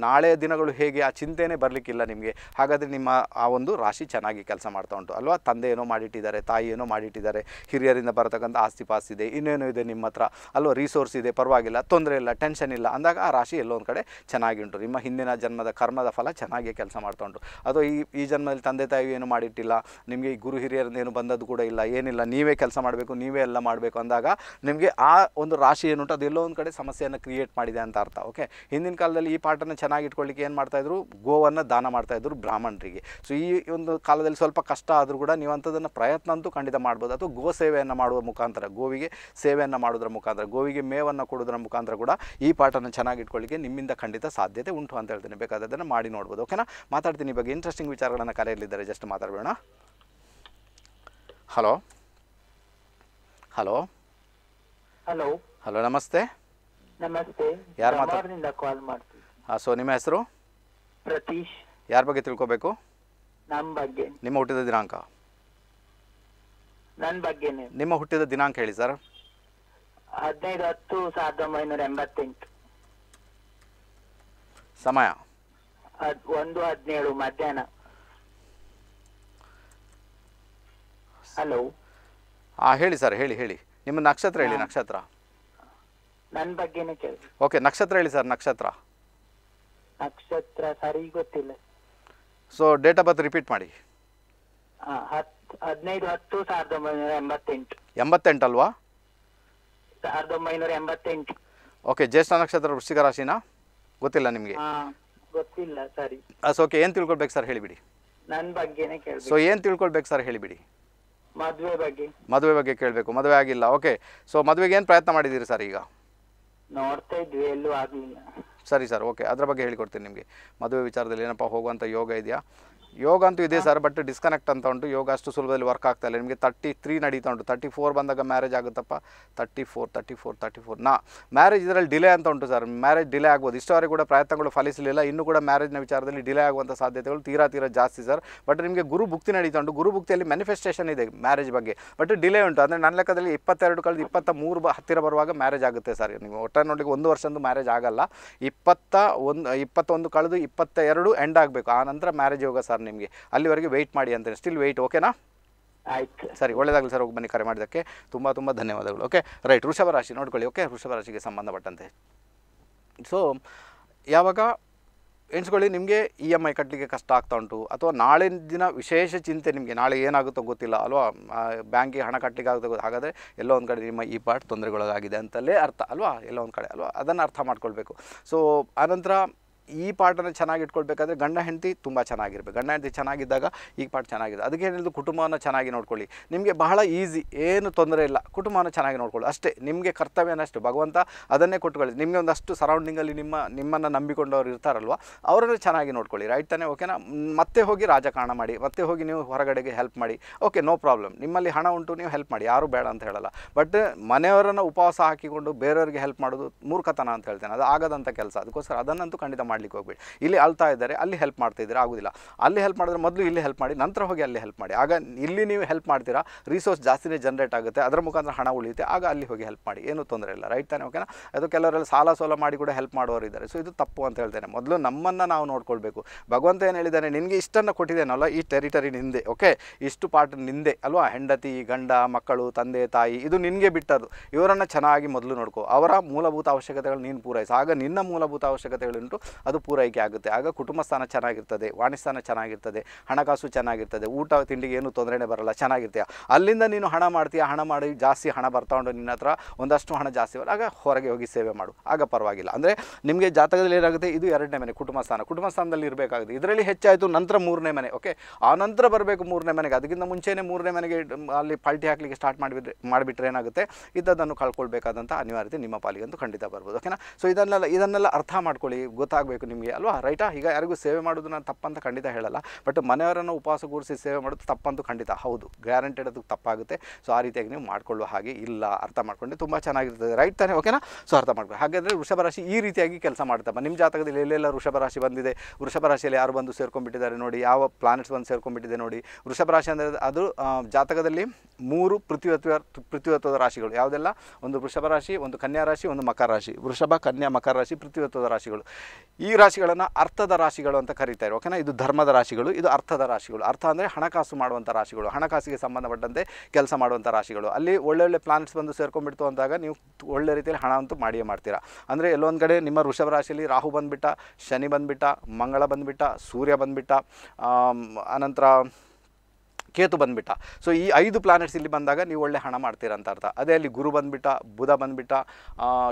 ನಾಳೆ ದಿನಗಳು ಹೇಗೆ ಆ ಚಿಂತೆಯೇ ಬರಲಿಕ್ಕಿಲ್ಲ ನಿಮಗೆ ಹಾಗಾದರೆ ನಿಮ್ಮ ಆ ಒಂದು ರಾಶಿ ಚೆನ್ನಾಗಿ ಕೆಲಸ ಮಾಡ್ತಾ ಉಂಟು ಅಲ್ವಾ ತಂದೆ ಏನೋ ಮಾಡಿಟ್ಟಿದ್ದಾರೆ ತಾಯಿ ಏನೋ ಮಾಡಿಟ್ಟಿದ್ದಾರೆ ಹಿರಿಯರಿಂದ ಬರತಕ್ಕಂಥ ಆಸ್ತಿ ಪಾಸ್ತಿ ಇದೆ ಇನ್ನೇನೋ ಇದೆ ನಿಮ್ಮ ಹತ್ರ ಅಲ್ವಾ ರಿಸೋರ್ಸ್ ಇದೆ ಪರವಾಗಿಲ್ಲ ತೊಂದರೆ ಇಲ್ಲ ಟೆನ್ಷನ್ ಇಲ್ಲ ಅಂದಾಗ ಆ ರಾಶಿ ಎಲ್ಲೊಂದು ಕಡೆ ಚೆನ್ನಾಗಿ ಉಂಟು ನಿಮ್ಮ ಹಿಂದಿನ ಜನ್ಮದ ಕರ್ಮದ ಫಲ ಚೆನ್ನಾಗಿ ಕೆಲಸ ಮಾಡ್ತಾ ಉಂಟು ಅಥವಾ ಈ ಈ ಜನ್ಮದಲ್ಲಿ ತಂದೆ ತಾಯಿ ಏನು ಮಾಡಿಟ್ಟಿಲ್ಲ ನಿಮಗೆ ಗುರು ಹಿರಿಯರಿಂದ ಏನು ಬಂದದ್ದು ಕೂಡ ಇಲ್ಲ ಏನಿಲ್ಲ ನೀವೇ ಕೆಲಸ ಮಾಡಬೇಕು ನೀವೇ ಎಲ್ಲ ಮಾಡಬೇಕು ಅಂದಾಗ ನಿಮಗೆ ಆ ಒಂದು ರಾಶಿ ಏನುಂಟು ಅದೆಲ್ಲೋ ಒಂದು ಕಡೆ ಸಮಸ್ಯೆಯನ್ನು ಕ್ರಿಯೇಟ್ ಮಾಡಿದೆ ಅಂತ ಅರ್ಥ ಓಕೆ ಹಿಂದಿನ ಕಾಲದಲ್ಲಿ ಈ ಪಾಠನ ಚೆನ್ನಾಗಿ ಇಟ್ಕೊಳ್ಳಿಕ್ಕೆ ಏನು ಮಾಡ್ತಾಯಿದ್ರು ಗೋವನ್ನು ದಾನ ಮಾಡ್ತಾಯಿದ್ರು ಬ್ರಾಹ್ಮಣರಿಗೆ ಸೊ ಈ ಒಂದು ಕಾಲದಲ್ಲಿ ಸ್ವಲ್ಪ ಕಷ್ಟ ಆದರೂ ಕೂಡ ನೀವು ಅಂಥದನ್ನು ಪ್ರಯತ್ನ ಅಂತೂ ಖಂಡಿತ ಮಾಡ್ಬೋದು ಅಥವಾ ಗೋ ಸೇವೆಯನ್ನು ಮಾಡುವ ಮುಖಾಂತರ ಗೋವಿಗೆ ಸೇವೆಯನ್ನು ಮಾಡೋದ್ರ ಮುಖಾಂತರ ಗೋವಿಗೆ ಮೇವನ್ನು ಕೊಡೋದ್ರ ಮುಖಾಂತರ ಕೂಡ ಈ ಪಾಠನ ಚೆನ್ನಾಗಿ ಇಟ್ಕೊಳ್ಳಿಕ್ಕೆ ನಿಮ್ಮಿಂದ ಖಂಡಿತ ಸಾಧ್ಯತೆ ಉಂಟು ಅಂತ ಹೇಳ್ತೀನಿ ಬೇಕಾದದನ್ನು ಮಾಡಿ ನೋಡ್ಬೋದು ಓಕೆನಾ ಮಾತಾಡ್ತೀನಿ ಈ ಬಗ್ಗೆ ಇಂಟ್ರೆಸ್ಟಿಂಗ್ ವಿಚಾರಗಳನ್ನು ಕರೆಯಲಿದ್ದಾರೆ ಜಸ್ಟ್ ಮಾತಾಡಬೇಡ ಹಲೋ ಹಲೋ ಹಲೋ ಹಲೋ ನಮಸ್ತೆ ನಮಸ್ತೆ ಯಾರು ಮಾತಾಡ್ತಿದ್ದ ಕಾಲ್ ಮಾಡ್ತೀನಿ ಹಾಂ ಸೊ ನಿಮ್ಮ ಹೆಸರು ಪ್ರತೀಶ್ ಯಾರ ಬಗ್ಗೆ ತಿಳ್ಕೋಬೇಕು ನಮ್ಮ ಬಗ್ಗೆ ನಿಮ್ಮ ಹುಟ್ಟಿದ ದಿನಾಂಕ ನನ್ನ ಬಗ್ಗೆನೇ ನಿಮ್ಮ ಹುಟ್ಟಿದ ದಿನಾಂಕ ಹೇಳಿ ಸರ್ ಹದಿನೈದು ಹತ್ತು ಸಾವಿರದ ಒಂಬೈನೂರ ಎಂಬತ್ತೆಂಟು ಸಮಯ ಒಂದು ಹದಿನೇಳು ಮಧ್ಯಾಹ್ನ ಹಲೋ ಹಾಂ ಹೇಳಿ ಸರ್ ಹೇಳಿ ಹೇಳಿ ನಿಮ್ಮ ನಕ್ಷತ್ರ ಹೇಳಿ ನಕ್ಷತ್ರ ನನ್ನ ಬಗ್ಗೆನೇ ಕೇಳಿ ಓಕೆ ನಕ್ಷತ್ರ ಹೇಳಿ ಸರ್ ನಕ್ಷತ್ರ ನಕ್ಷತ್ರ ಸರಿ ಗೊತ್ತಿಲ್ಲ so date of birth repeat ಮಾಡಿ ಹದಿನೈದು ಹತ್ತು ಸಾವಿರದ ಒಂಬೈನೂರ ಎಂಬತ್ತೆಂಟು ಎಂಬತ್ತೆಂಟು ಅಲ್ವಾ ಸಾವಿರದ ಒಂಬೈನೂರ ಎಂಬತ್ತೆಂಟು ಓಕೆ ಜ್ಯೇಷ್ಠ ನಕ್ಷತ್ರ ವೃಶ್ಚಿಕ ರಾಶಿನಾ ಗೊತ್ತಿಲ್ಲ ನಿಮಗೆ ಗೊತ್ತಿಲ್ಲ ಸರಿ ಸೊ ಓಕೆ ಏನು ತಿಳ್ಕೊಳ್ಬೇಕು ಸರ್ ಹೇಳಿಬಿಡಿ ನನ್ನ ಬಗ್ಗೆನೇ ಕೇಳಿ ಸೊ ಏನು ತಿಳ್ಕೊಳ್ಬೇಕು ಸರ್ ಹೇಳಿಬಿಡಿ ಮದುವೆ ಬಗ್ಗೆ ಮದುವೆ ಬಗ್ಗೆ ಕೇಳಬೇಕು ಮದುವೆ ಆಗಿಲ್ಲ ಓಕೆ ಸೊ ಮದುವೆಗೆ ಏನು ಪ್ರಯತ್ನ ಮಾಡಿದ್ದೀರಿ ಸರ್ ಈಗ ನೋಡ್ತಾ ಇದ್ವಿ ಎಲ್ಲೂ ಆಗಲಿಲ್ಲ ಸರಿ ಸರ್ ಓಕೆ ಅದರ ಬಗ್ಗೆ ಹೇಳಿಕೊಡ್ತೀನಿ ನಿಮಗೆ ಮದುವೆ ವಿಚಾರದಲ್ಲಿ ಏನಪ್ಪ ಹೋಗುವಂಥ ಯೋಗ ಇದೆಯಾ ಯೋಗ ಅಂತೂ ಇದೆ ಸರ್ ಬಟ್ ಡಿಸ್ಕನೆಕ್ಟ್ ಅಂತ ಉಂಟು ಯೋಗ ಅಷ್ಟು ಸುಲಭದಲ್ಲಿ ವರ್ಕ್ ಆಗ್ತಾ ಇಲ್ಲ ನಿಮಗೆ ತರ್ಟಿ ತ್ರೀ ನಡೀತಾ ಉಂಟು ತರ್ಟಿ ಫೋರ್ ಬಂದಾಗ ಮ್ಯಾರೇಜ್ ಆಗುತ್ತಪ್ಪ thirty four thirty four thirty four ನಾ ಮ್ಯಾರೇಜ್ ಇದರಲ್ಲಿ ಡಿಲೇ ಅಂತ ಉಂಟು ಸರ್ ಮ್ಯಾರೇಜ್ ಡಿಲೇ ಆಗ್ಬೋದು ಇಷ್ಟವರೆಗೆ ಕೂಡ ಪ್ರಯತ್ನಗಳು ಫಲಿಸಲಿಲ್ಲ ಇನ್ನೂ ಕೂಡ ಮ್ಯಾರೇಜ್ನ ವಿಚಾರದಲ್ಲಿ ಡಿಲೇ ಆಗುವಂಥ ಸಾಧ್ಯತೆಗಳು ತೀರಾ ತೀರಾ ಜಾಸ್ತಿ ಸರ್ ಬಟ್ ನಿಮಗೆ ಗುರು ಭುಕ್ತಿ ನಡೀತಾ ಉಂಟು ಗುರು ಭುಕ್ತಿಯಲ್ಲಿ ಮ್ಯಾನಿಫೆಸ್ಟೇಷನ್ ಇದೆ ಮ್ಯಾರೇಜ್ ಬಗ್ಗೆ ಬಟ್ ಡಿಲೇ ಉಂಟು ಅಂದರೆ ನನ್ನ ಲೆಕ್ಕದಲ್ಲಿ ಇಪ್ಪತ್ತೆರಡು ಕಳೆದು ಇಪ್ಪತ್ತ ಮೂರು ಬ ಹತ್ತಿರ ಬರುವಾಗ ಮ್ಯಾರೇಜ್ ಆಗುತ್ತೆ ಸರ್ ನೀವು ಒಟ್ಟಾರೆ ನೋಡಲಿಕ್ಕೆ ಒಂದು ವರ್ಷದ್ದು ಮ್ಯಾರೇಜ್ ಆಗಲ್ಲ ಇಪ್ಪತ್ತ ಒಂದು ಇಪ್ಪತ್ತೊಂದು ಕಳೆದು ಇಪ್ಪತ್ತ ಎರಡು ಎಂಡ್ ಆಗಬೇಕು ಆ ನಂತರ ಮ್ಯಾರೇಜ್ ಹೋಗ ಸರ್ ನಿಮಗೆ ಅಲ್ಲಿವರೆಗೆ ವೆಯ್ಟ್ ಮಾಡಿ ಅಂತಾರೆ ಸ್ಟಿಲ್ ವೆಯ್ಟ್ ಓಕೆನಾ ಆಯ್ತು ಸರಿ ಒಳ್ಳೆಯದಾಗಲಿ ಸರ್ ಹೋಗಿ ಬನ್ನಿ ಕರೆ ಮಾಡಿದ್ದಕ್ಕೆ ತುಂಬ ತುಂಬ ಧನ್ಯವಾದಗಳು ಓಕೆ ರೈಟ್ ವೃಷಭ ರಾಶಿ ನೋಡ್ಕೊಳ್ಳಿ ಓಕೆ ವೃಷಭ ರಾಶಿಗೆ ಸಂಬಂಧಪಟ್ಟಂತೆ ಸೊ ಯಾವಾಗ ಎಣಿಸ್ಕೊಳ್ಳಿ ನಿಮಗೆ ಇ ಎಮ್ ಐ ಕಟ್ಟಲಿಕ್ಕೆ ಕಷ್ಟ ಆಗ್ತಾ ಉಂಟು ಅಥವಾ ನಾಳಿನ ದಿನ ವಿಶೇಷ ಚಿಂತೆ ನಿಮಗೆ ನಾಳೆ ಏನಾಗುತ್ತೋ ಗೊತ್ತಿಲ್ಲ ಅಲ್ವಾ ಬ್ಯಾಂಕಿಗೆ ಹಣ ಕಟ್ಟಲಿಕ್ಕೆ ಆಗುತ್ತೋ ಹಾಗಾದರೆ ಎಲ್ಲೋ ಒಂದು ಕಡೆ ನಿಮ್ಮ ಈ ಪಾರ್ಟ್ ತೊಂದರೆಗಳಾಗಿದೆ ಅಂತಲೇ ಅರ್ಥ ಅಲ್ವಾ ಎಲ್ಲೋ ಒಂದು ಕಡೆ ಅಲ್ವಾ ಅದನ್ನು ಅರ್ಥ ಮಾಡ್ಕೊಳ್ಬೇಕು ಸೊ ಆನಂತರ ಈ ಪಾರ್ಟನ್ನು ಚೆನ್ನಾಗಿ ಇಟ್ಕೊಳ್ಬೇಕಾದ್ರೆ ಗಂಡ ಹೆಂಡತಿ ತುಂಬಾ ಚೆನ್ನಾಗಿರಬೇಕು. ಗಂಡ ಹೆಂಡತಿ ಚೆನ್ನಾಗಿದ್ದಾಗ ಈ ಪಾರ್ಟ್ ಚೆನ್ನಾಗಿದೆ. ಅದಕ್ಕೆ ಏನಿದ್ರು ಕುಟುಂಬವನ್ನು ಚೆನ್ನಾಗಿ ನೋಡ್ಕೊಳ್ಳಿ. ನಿಮಗೆ ಬಹಳ ಈಜಿ, ಏನು ತೊಂದರೆ ಇಲ್ಲ. ಕುಟುಂಬವನ್ನು ಚೆನ್ನಾಗಿ ನೋಡ್ಕೊಳ್ಳಿ ಅಷ್ಟೇ. ನಿಮಗೆ ಕರ್ತವ್ಯನ ಅಷ್ಟೇ, ಭಗವಂತ ಅದನ್ನೇ ಕೊಟ್ಕೊಳ್ಳಿ. ನಿಮಗೆ ಒಂದಷ್ಟು ಸರೌಂಡಿಂಗಲ್ಲಿ ನಿಮ್ಮ ನಿಮ್ಮನ್ನು ನಂಬಿಕೊಂಡವ್ರು ಇರ್ತಾರಲ್ವ, ಅವರನ್ನು ಚೆನ್ನಾಗಿ ನೋಡ್ಕೊಳ್ಳಿ. ರೈಟ್ ತಾನೇ? ಓಕೆನಾ? ಮತ್ತೆ ಹೋಗಿ ರಾಜಕಾರಣ ಮಾಡಿ, ಮತ್ತೆ ಹೋಗಿ ನೀವು ಹೊರಗಡೆಗೆ ಹೆಲ್ಪ್ ಮಾಡಿ, ಓಕೆ, ನೋ ಪ್ರಾಬ್ಲಮ್. ನಿಮ್ಮಲ್ಲಿ ಹಣ ಉಂಟು, ನೀವು ಹೆಲ್ಪ್ ಮಾಡಿ, ಯಾರು ಬೇಡ ಅಂತ ಹೇಳಲ್ಲ. ಬಟ್ ಮನೆಯವರನ್ನು ಉಪವಾಸ ಹಾಕಿಕೊಂಡು ಬೇರೆಯವರಿಗೆ ಹೆಲ್ಪ್ ಮಾಡೋದು ಮೂರ್ಖತನ ಅಂತ ಹೇಳ್ತೇನೆ. ಅದು ಆಗದಂಥ ಕೆಲಸ. ಅದಕ್ಕೋಸ್ಕರ ಅದನ್ನಂತೂ ಖಂಡಿತ ಮಾಡಲಿಕ್ಕೆ ಹೋಗಬೇಡಿ. ಇಲ್ಲಿ ಅಳ್ತಾ ಇದ್ದಾರೆ, ಅಲ್ಲಿ ಹೆಲ್ಪ್ ಮಾಡ್ತಾ ಇದ್ದಾರೆ, ಆಗೋದಿಲ್ಲ. ಅಲ್ಲಿ ಹೆಲ್ಪ್ ಮಾಡಿದ್ರೆ ಮೊದಲು ಇಲ್ಲಿ ಹೆಲ್ಪ್ ಮಾಡಿ, ನಂತರ ಹೋಗಿ ಅಲ್ಲಿ ಹೆಲ್ಪ್ ಮಾಡಿ. ಆಗ ಇಲ್ಲಿ ನೀವು ಹೆಲ್ಪ್ ಮಾಡ್ತೀರಾ, ರಿಸೋರ್ಸ್ ಜಾಸ್ತಿನೇ ಜನರೇಟ್ ಆಗುತ್ತೆ, ಅದರ ಮುಖಾಂತರ ಹಣ ಉಳಿಯುತ್ತೆ. ಆಗ ಅಲ್ಲಿ ಹೋಗಿ ಹೆಲ್ಪ್ ಮಾಡಿ, ಏನೂ ತೊಂದರೆ ಇಲ್ಲ. ರೈಟ್ ತಾನೇ? ಓಕೆನಾ? ಅದು ಕೆಲವರೆಲ್ಲ ಸಾಲ ಸೋಲ ಮಾಡಿ ಕೂಡ ಹೆಲ್ಪ್ ಮಾಡೋರು ಇದ್ದಾರೆ. ಸೊ ಇದು ತಪ್ಪು ಅಂತ ಹೇಳ್ತೇನೆ. ಮೊದಲು ನಮ್ಮನ್ನು ನಾವು ನೋಡ್ಕೊಳ್ಬೇಕು. ಭಗವಂತ ಏನು ಹೇಳಿದ್ದಾನೆ, ನಿನಗೆ ಇಷ್ಟನ್ನು ಕೊಟ್ಟಿದ್ದೇನಲ್ಲ, ಈ ಟೆರಿಟರಿ ನಿಂದೆ, ಓಕೆ, ಇಷ್ಟು ಪಾರ್ಟ್ ನಿಂದೆ ಅಲ್ವಾ. ಹೆಂಡತಿ, ಗಂಡ, ಮಕ್ಕಳು, ತಂದೆ ತಾಯಿ, ಇದು ನಿನಗೆ ಬಿಟ್ಟದ್ದು. ಇವರನ್ನು ಚೆನ್ನಾಗಿ ಮೊದಲು ನೋಡ್ಕೋ. ಅವರ ಮೂಲಭೂತ ಅವಶ್ಯಕತೆಗಳು ನೀನು ಪೂರೈಸಿ, ಆಗ ನಿನ್ನ ಮೂಲಭೂತ ಅವಶ್ಯಕತೆಗಳುಂಟು ಅದು ಪೂರೈಕೆ ಆಗುತ್ತೆ. ಆಗ ಕುಟುಂಬ ಸ್ಥಾನ ಚೆನ್ನಾಗಿರ್ತದೆ, ವಾಣಿಸ್ಥಾನ ಚೆನ್ನಾಗಿರ್ತದೆ, ಹಣಕಾಸು ಚೆನ್ನಾಗಿರ್ತದೆ, ಊಟ ತಿಂಡಿಗೆ ಏನು ತೊಂದರೆನೇ ಬರಲ್ಲ, ಚೆನ್ನಾಗಿರ್ತೀಯ. ಅಲ್ಲಿಂದ ನೀನು ಹಣ ಮಾಡ್ತೀಯ, ಹಣ ಮಾಡಿ ಜಾಸ್ತಿ ಹಣ ಬರ್ತಾ ಉಂಟು ನಿನ್ನ ಹತ್ರ, ಒಂದಷ್ಟು ಹಣ ಜಾಸ್ತಿ ಬರ, ಆಗ ಹೊರಗೆ ಹೋಗಿ ಸೇವೆ ಮಾಡು, ಆಗ ಪರವಾಗಿಲ್ಲ. ಅಂದರೆ ನಿಮಗೆ ಜಾತಕದಲ್ಲಿ ಏನಾಗುತ್ತೆ, ಇದು ಎರಡನೇ ಮನೆ ಕುಟುಂಬ ಸ್ಥಾನ. ಕುಟುಂಬ ಸ್ಥಾನದಲ್ಲಿ ಇರಬೇಕಾಗುತ್ತೆ. ಇದರಲ್ಲಿ ಹೆಚ್ಚಾಯಿತು ನಂತರ ಮೂರನೇ ಮನೆ, ಓಕೆ, ಆ ನಂತರ ಬರಬೇಕು ಮೂರನೇ ಮನೆಗೆ. ಅದಕ್ಕಿಂತ ಮುಂಚೆನೇ ಮೂರನೇ ಮನೆಗೆ ಅಲ್ಲಿ ಪಾಲ್ಟಿ ಹಾಕಲಿಕ್ಕೆ ಸ್ಟಾರ್ಟ್ ಮಾಡಿಬಿಟ್ರೆ ಮಾಡಿಬಿಟ್ರೆ ಏನಾಗುತ್ತೆ, ಇದನ್ನು ಕಳ್ಕೊಳ್ಬೇಕಾದಂಥ ಅನಿವಾರ್ಯತೆ ನಿಮ್ಮ ಪಾಲಿಗಂತೂ ಖಂಡಿತ ಬರ್ಬೋದು. ಓಕೆನಾ? ಸೊ ಇದನ್ನೆಲ್ಲ ಇದನ್ನೆಲ್ಲ ಅರ್ಥ ಮಾಡ್ಕೊಳ್ಳಿ, ಗೊತ್ತಾಗಬೇಕು ನಿಮಗೆ ಅಲ್ವಾ. ರೈಟಾ? ಈಗ ಯಾರಿಗೂ ಸೇವೆ ಮಾಡೋದು ನಾನು ತಪ್ಪಂತ ಖಂಡಿತ ಹೇಳಲ್ಲ, ಬಟ್ ಮನೆಯವರನ್ನು ಉಪವಾಸ ಕೂರಿಸಿ ಸೇವೆ ಮಾಡೋದು ತಪ್ಪಂತೂ ಖಂಡಿತ ಹೌದು, ಗ್ಯಾರಂಟೆಡ್ ಅದಕ್ಕೆ ತಪ್ಪಾಗುತ್ತೆ. ಸೊ ಆ ರೀತಿಯಾಗಿ ನೀವು ಮಾಡಿಕೊಳ್ಳುವ ಹಾಗೆ ಇಲ್ಲ, ಅರ್ಥ ಮಾಡ್ಕೊಂಡು ತುಂಬ ಚೆನ್ನಾಗಿರ್ತದೆ. ರೈಟ್ ತಾನೇ? ಓಕೆನಾ? ಸೊ ಅರ್ಥ ಮಾಡ್ಕೊಳ್ಳಿ. ಹಾಗಾದರೆ ವೃಷಭರಾಶಿ ಈ ರೀತಿಯಾಗಿ ಕೆಲಸ ಮಾಡ್ತಪ್ಪ. ನಿಮ್ಮ ಜಾತಕದಲ್ಲಿ ಎಲ್ಲೆಲ್ಲ ವೃಷಭರಾಶಿ ಬಂದಿದೆ, ವೃಷಭರಾಶಿಯಲ್ಲಿ ಯಾರು ಬಂದು ಸೇರ್ಕೊಂಡ್ಬಿಟ್ಟಿದ್ದಾರೆ ನೋಡಿ, ಯಾವ ಪ್ಲಾನೆಟ್ಸ್ ಬಂದು ಸೇರ್ಕೊಂಡ್ಬಿಟ್ಟಿದೆ ನೋಡಿ. ವೃಷಭರಾಶಿ ಅಂದರೆ ಅದು ಜಾತಕದಲ್ಲಿ ಮೂರು ಪೃಥ್ವಿತ್ವ ಪೃಥ್ವಿತ್ವದ ರಾಶಿಗಳು ಯಾವುದೆಲ್ಲ, ಒಂದು ವೃಷಭರಾಶಿ, ಒಂದು ಕನ್ಯಾ ರಾಶಿ, ಒಂದು ಮಕರ ರಾಶಿ. ವೃಷಭ, ಕನ್ಯಾ, ಮಕರ ರಾಶಿ ಪೃಥ್ವಿತ್ವದ ರಾಶಿಗಳು. ಈ ರಾಶಿಗಳನ್ನು ಅರ್ಥದ ರಾಶಿಗಳು ಅಂತ ಕರೀತಾರೆ. ಓಕೆನಾ? ಇದು ಧರ್ಮದ ರಾಶಿಗಳು, ಇದು ಅರ್ಥದ ರಾಶಿಗಳು. ಅರ್ಥ ಅಂದರೆ ಹಣಕಾಸು ಮಾಡುವಂಥ ರಾಶಿಗಳು, ಹಣಕಾಸಿಗೆ ಸಂಬಂಧಪಟ್ಟಂತೆ ಕೆಲಸ ಮಾಡುವಂಥ ರಾಶಿಗಳು. ಅಲ್ಲಿ ಒಳ್ಳೊಳ್ಳೆ ಪ್ಲಾನೆಟ್ಸ್ ಬಂದು ಸೇರ್ಕೊಂಡ್ಬಿಡ್ತು ಅಂದಾಗ ನೀವು ಒಳ್ಳೆ ರೀತಿಯಲ್ಲಿ ಹಣ ಅಂತೂ ಮಾಡಿಯೇ ಮಾಡ್ತೀರಾ. ಅಂದರೆ ಎಲ್ಲೊಂದು ಕಡೆ ನಿಮ್ಮ ವೃಷಭ ರಾಶಿಯಲ್ಲಿ ರಾಹು ಬಂದುಬಿಟ್ಟ, ಶನಿ ಬಂದುಬಿಟ್ಟ, ಮಂಗಳ ಬಂದುಬಿಟ್ಟ, ಸೂರ್ಯ ಬಂದುಬಿಟ್ಟ, ಅನಂತರ ಕೇತು ಬಂದುಬಿಟ್ಟ. ಸೊ ಈ ಐದು ಪ್ಲಾನೆಟ್ಸ್ ಇಲ್ಲಿ ಬಂದಾಗ ನೀವು ಒಳ್ಳೆ ಹಣ ಮಾಡ್ತೀರ ಅಂತ ಅರ್ಥ. ಅದೇ ಅಲ್ಲಿ ಗುರು ಬಂದುಬಿಟ್ಟ, ಬುಧ ಬಂದುಬಿಟ್ಟ,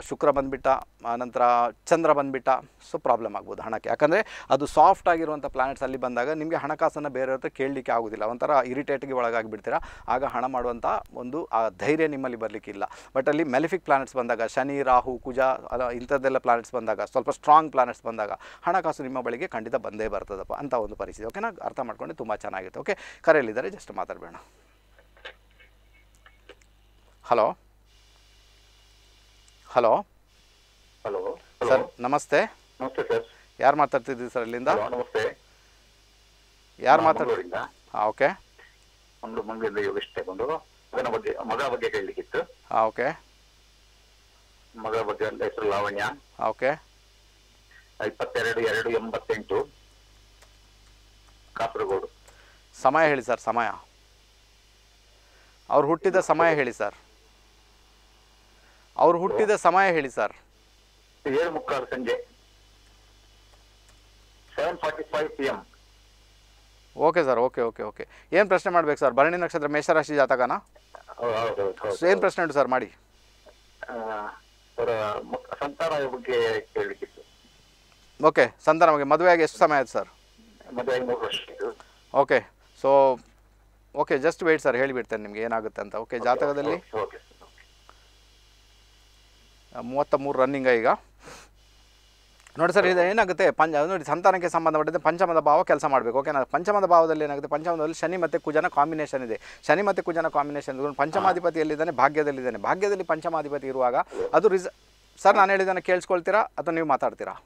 ಶುಕ್ರ ಬಂದುಬಿಟ್ಟ, ಆನಂತರ ಚಂದ್ರ ಬಂದುಬಿಟ್ಟ, ಸೊ ಪ್ರಾಬ್ಲಮ್ ಆಗ್ಬೋದು ಹಣಕ್ಕೆ. ಯಾಕಂದರೆ ಅದು ಸಾಫ್ಟ್ ಆಗಿರುವಂಥ ಪ್ಲಾನೆಟ್ಸ್ ಅಲ್ಲಿ ಬಂದಾಗ ನಿಮಗೆ ಹಣಕಾಸನ್ನು ಬೇರೆ ಹತ್ರ ಕೇಳಲಿಕ್ಕೆ ಆಗೋದಿಲ್ಲ, ಒಂಥರ ಇರಿಟೇಟ್ಗೆ ಒಳಗಾಗಿಬಿಡ್ತೀರಾ. ಆಗ ಹಣ ಮಾಡುವಂಥ ಒಂದು ಆ ಧೈರ್ಯ ನಿಮ್ಮಲ್ಲಿ ಬರಲಿಕ್ಕಿಲ್ಲ. ಬಟ್ ಅಲ್ಲಿ ಮೆಲಿಫಿಕ್ ಪ್ಲಾನೆಟ್ಸ್ ಬಂದಾಗ, ಶನಿ, ರಾಹು, ಕುಜ ಇಂಥದ್ದೆಲ್ಲ ಪ್ಲಾನೆಟ್ಸ್ ಬಂದಾಗ, ಸ್ವಲ್ಪ ಸ್ಟ್ರಾಂಗ್ ಪ್ಲಾನೆಟ್ಸ್ ಬಂದಾಗ ಹಣಕಾಸು ನಿಮ್ಮ ಬಳಿಗೆ ಖಂಡಿತ ಬಂದೇ ಬರ್ತದಪ್ಪ ಅಂತ ಒಂದು ಪರಿಸ್ಥಿತಿ. ಓಕೆನಾ? ಅರ್ಥ ಮಾಡ್ಕೊಂಡು ತುಂಬ ಚೆನ್ನಾಗಿತ್ತು. ಓಕೆ, ಕರೆಯಲ್ಲಿದ್ದಾರೆ, ಜಸ್ಟ್ ಮಾತಾಡಬೇಡ. ಹಲೋ ಹಲೋ ಹಲೋ ಸರ್, ನಮಸ್ತೆ. ನಮಸ್ತೆ ಸರ್. ಯಾರು ಮಾತಾಡ್ತಿದ್ದೀವಿ ಸರ್ ಇಲ್ಲಿಂದ? ನಮಸ್ತೆ. ಯಾರು ಮಾತಾಡ್ತಿದ್ದೀರಾ? ಹಾಂ, ಓಕೆ. ಒಂದು ಮಂಗಳೂರಿಂದ ಯೋಗೇಶ್ ತಗೊಂಡು ಅದನ್ನ ಬಗ್ಗೆ ಮಗ ಬಗ್ಗೆ ಕೇಳಲಿಕ್ಕಿತ್ತು. ಹಾಂ, ಓಕೆ. ಮಗ ಬಗ್ಗೆ ಅಂತ ಹೆಸರು ಲಾವಣ್ಯ. ಓಕೆ. ಇಪ್ಪತ್ತೆರಡು ಎರಡು ಎಂಬತ್ತೆಂಟು ಕಾಸರಗೋಡು. ಸಮಯ ಹೇಳಿ ಸರ್, ಸಮಯ. ಅವ್ರು ಹುಟ್ಟಿದ ಸಮಯ ಹೇಳಿ ಸರ್. ಅವ್ರು ಹುಟ್ಟಿದ ಸಮಯ ಹೇಳಿ ಸರ್. ಏಳು ಮುಕ್ಕಾಲು ಸಂಜೆ seven forty five P M. Okay sir, okay okay okay. ಏನು ಪ್ರಶ್ನೆ ಮಾಡ್ಬೇಕು ಸರ್? ಭರಣಿ ನಕ್ಷತ್ರ, ಮೇಷರಾಶಿ ಜಾತಕನಾ? ಏನು ಪ್ರಶ್ನೆ ಉಂಟು ಸರ್? ಮಾಡಿ. ಸಂತಾನ ಬಗ್ಗೆ ಕೇಳಬೇಕಿತ್ತು. ಓಕೆ, ಸಂತಾನ ಬಗ್ಗೆ. ಮದುವೆಯಾಗಿ ಎಷ್ಟು ಸಮಯ ಆಯ್ತು ಸರ್? ಮದುವೆಯಾಗಿ ಮೂರು ವರ್ಷ. Okay. So okay, just wait sir, ಹೇಳಿಬಿಡ್ತೇನೆ ನಿಮಗೆ ಏನಾಗುತ್ತೆ ಅಂತ. ಓಕೆ, ಜಾತಕದಲ್ಲಿ ಮೂವತ್ತ ಮೂರು ರನ್ನಿಂಗ ಈಗ ನೋಡಿ ಸರ್. ಇದು ಏನಾಗುತ್ತೆ, ಪಂಚ ನೋಡಿ, ಸಂತಾನಕ್ಕೆ ಸಂಬಂಧಪಟ್ಟಂತೆ ಪಂಚಮದ ಭಾವ ಕೆಲಸ ಮಾಡಬೇಕು. ಓಕೆನಾ? ಪಂಚಮದ ಭಾವದಲ್ಲಿ ಏನಾಗುತ್ತೆ, ಪಂಚಮದಲ್ಲಿ ಶನಿ ಮತ್ತು ಕುಜನ ಕಾಂಬಿನೇಷನ್ ಇದೆ. ಶನಿ ಮತ್ತು ಕುಜನ ಕಾಂಬಿನೇಷನ್ ಇದ್ಕೊಂಡು ಪಂಚಮಾಧಿಪತಿಯಲ್ಲಿದ್ದಾನೆ, ಭಾಗ್ಯದಲ್ಲಿದ್ದಾನೆ. ಭಾಗ್ಯದಲ್ಲಿ ಪಂಚಮಾಧಿಪತಿ ಇರುವಾಗ ಅದು ರಿಸ ಸರ್, ನಾನು ಹೇಳಿದ್ದಾನೆ ಕೇಳಿಸ್ಕೊಳ್ತೀರಾ ಅಥವಾ ನೀವು ಮಾತಾಡ್ತೀರಾ?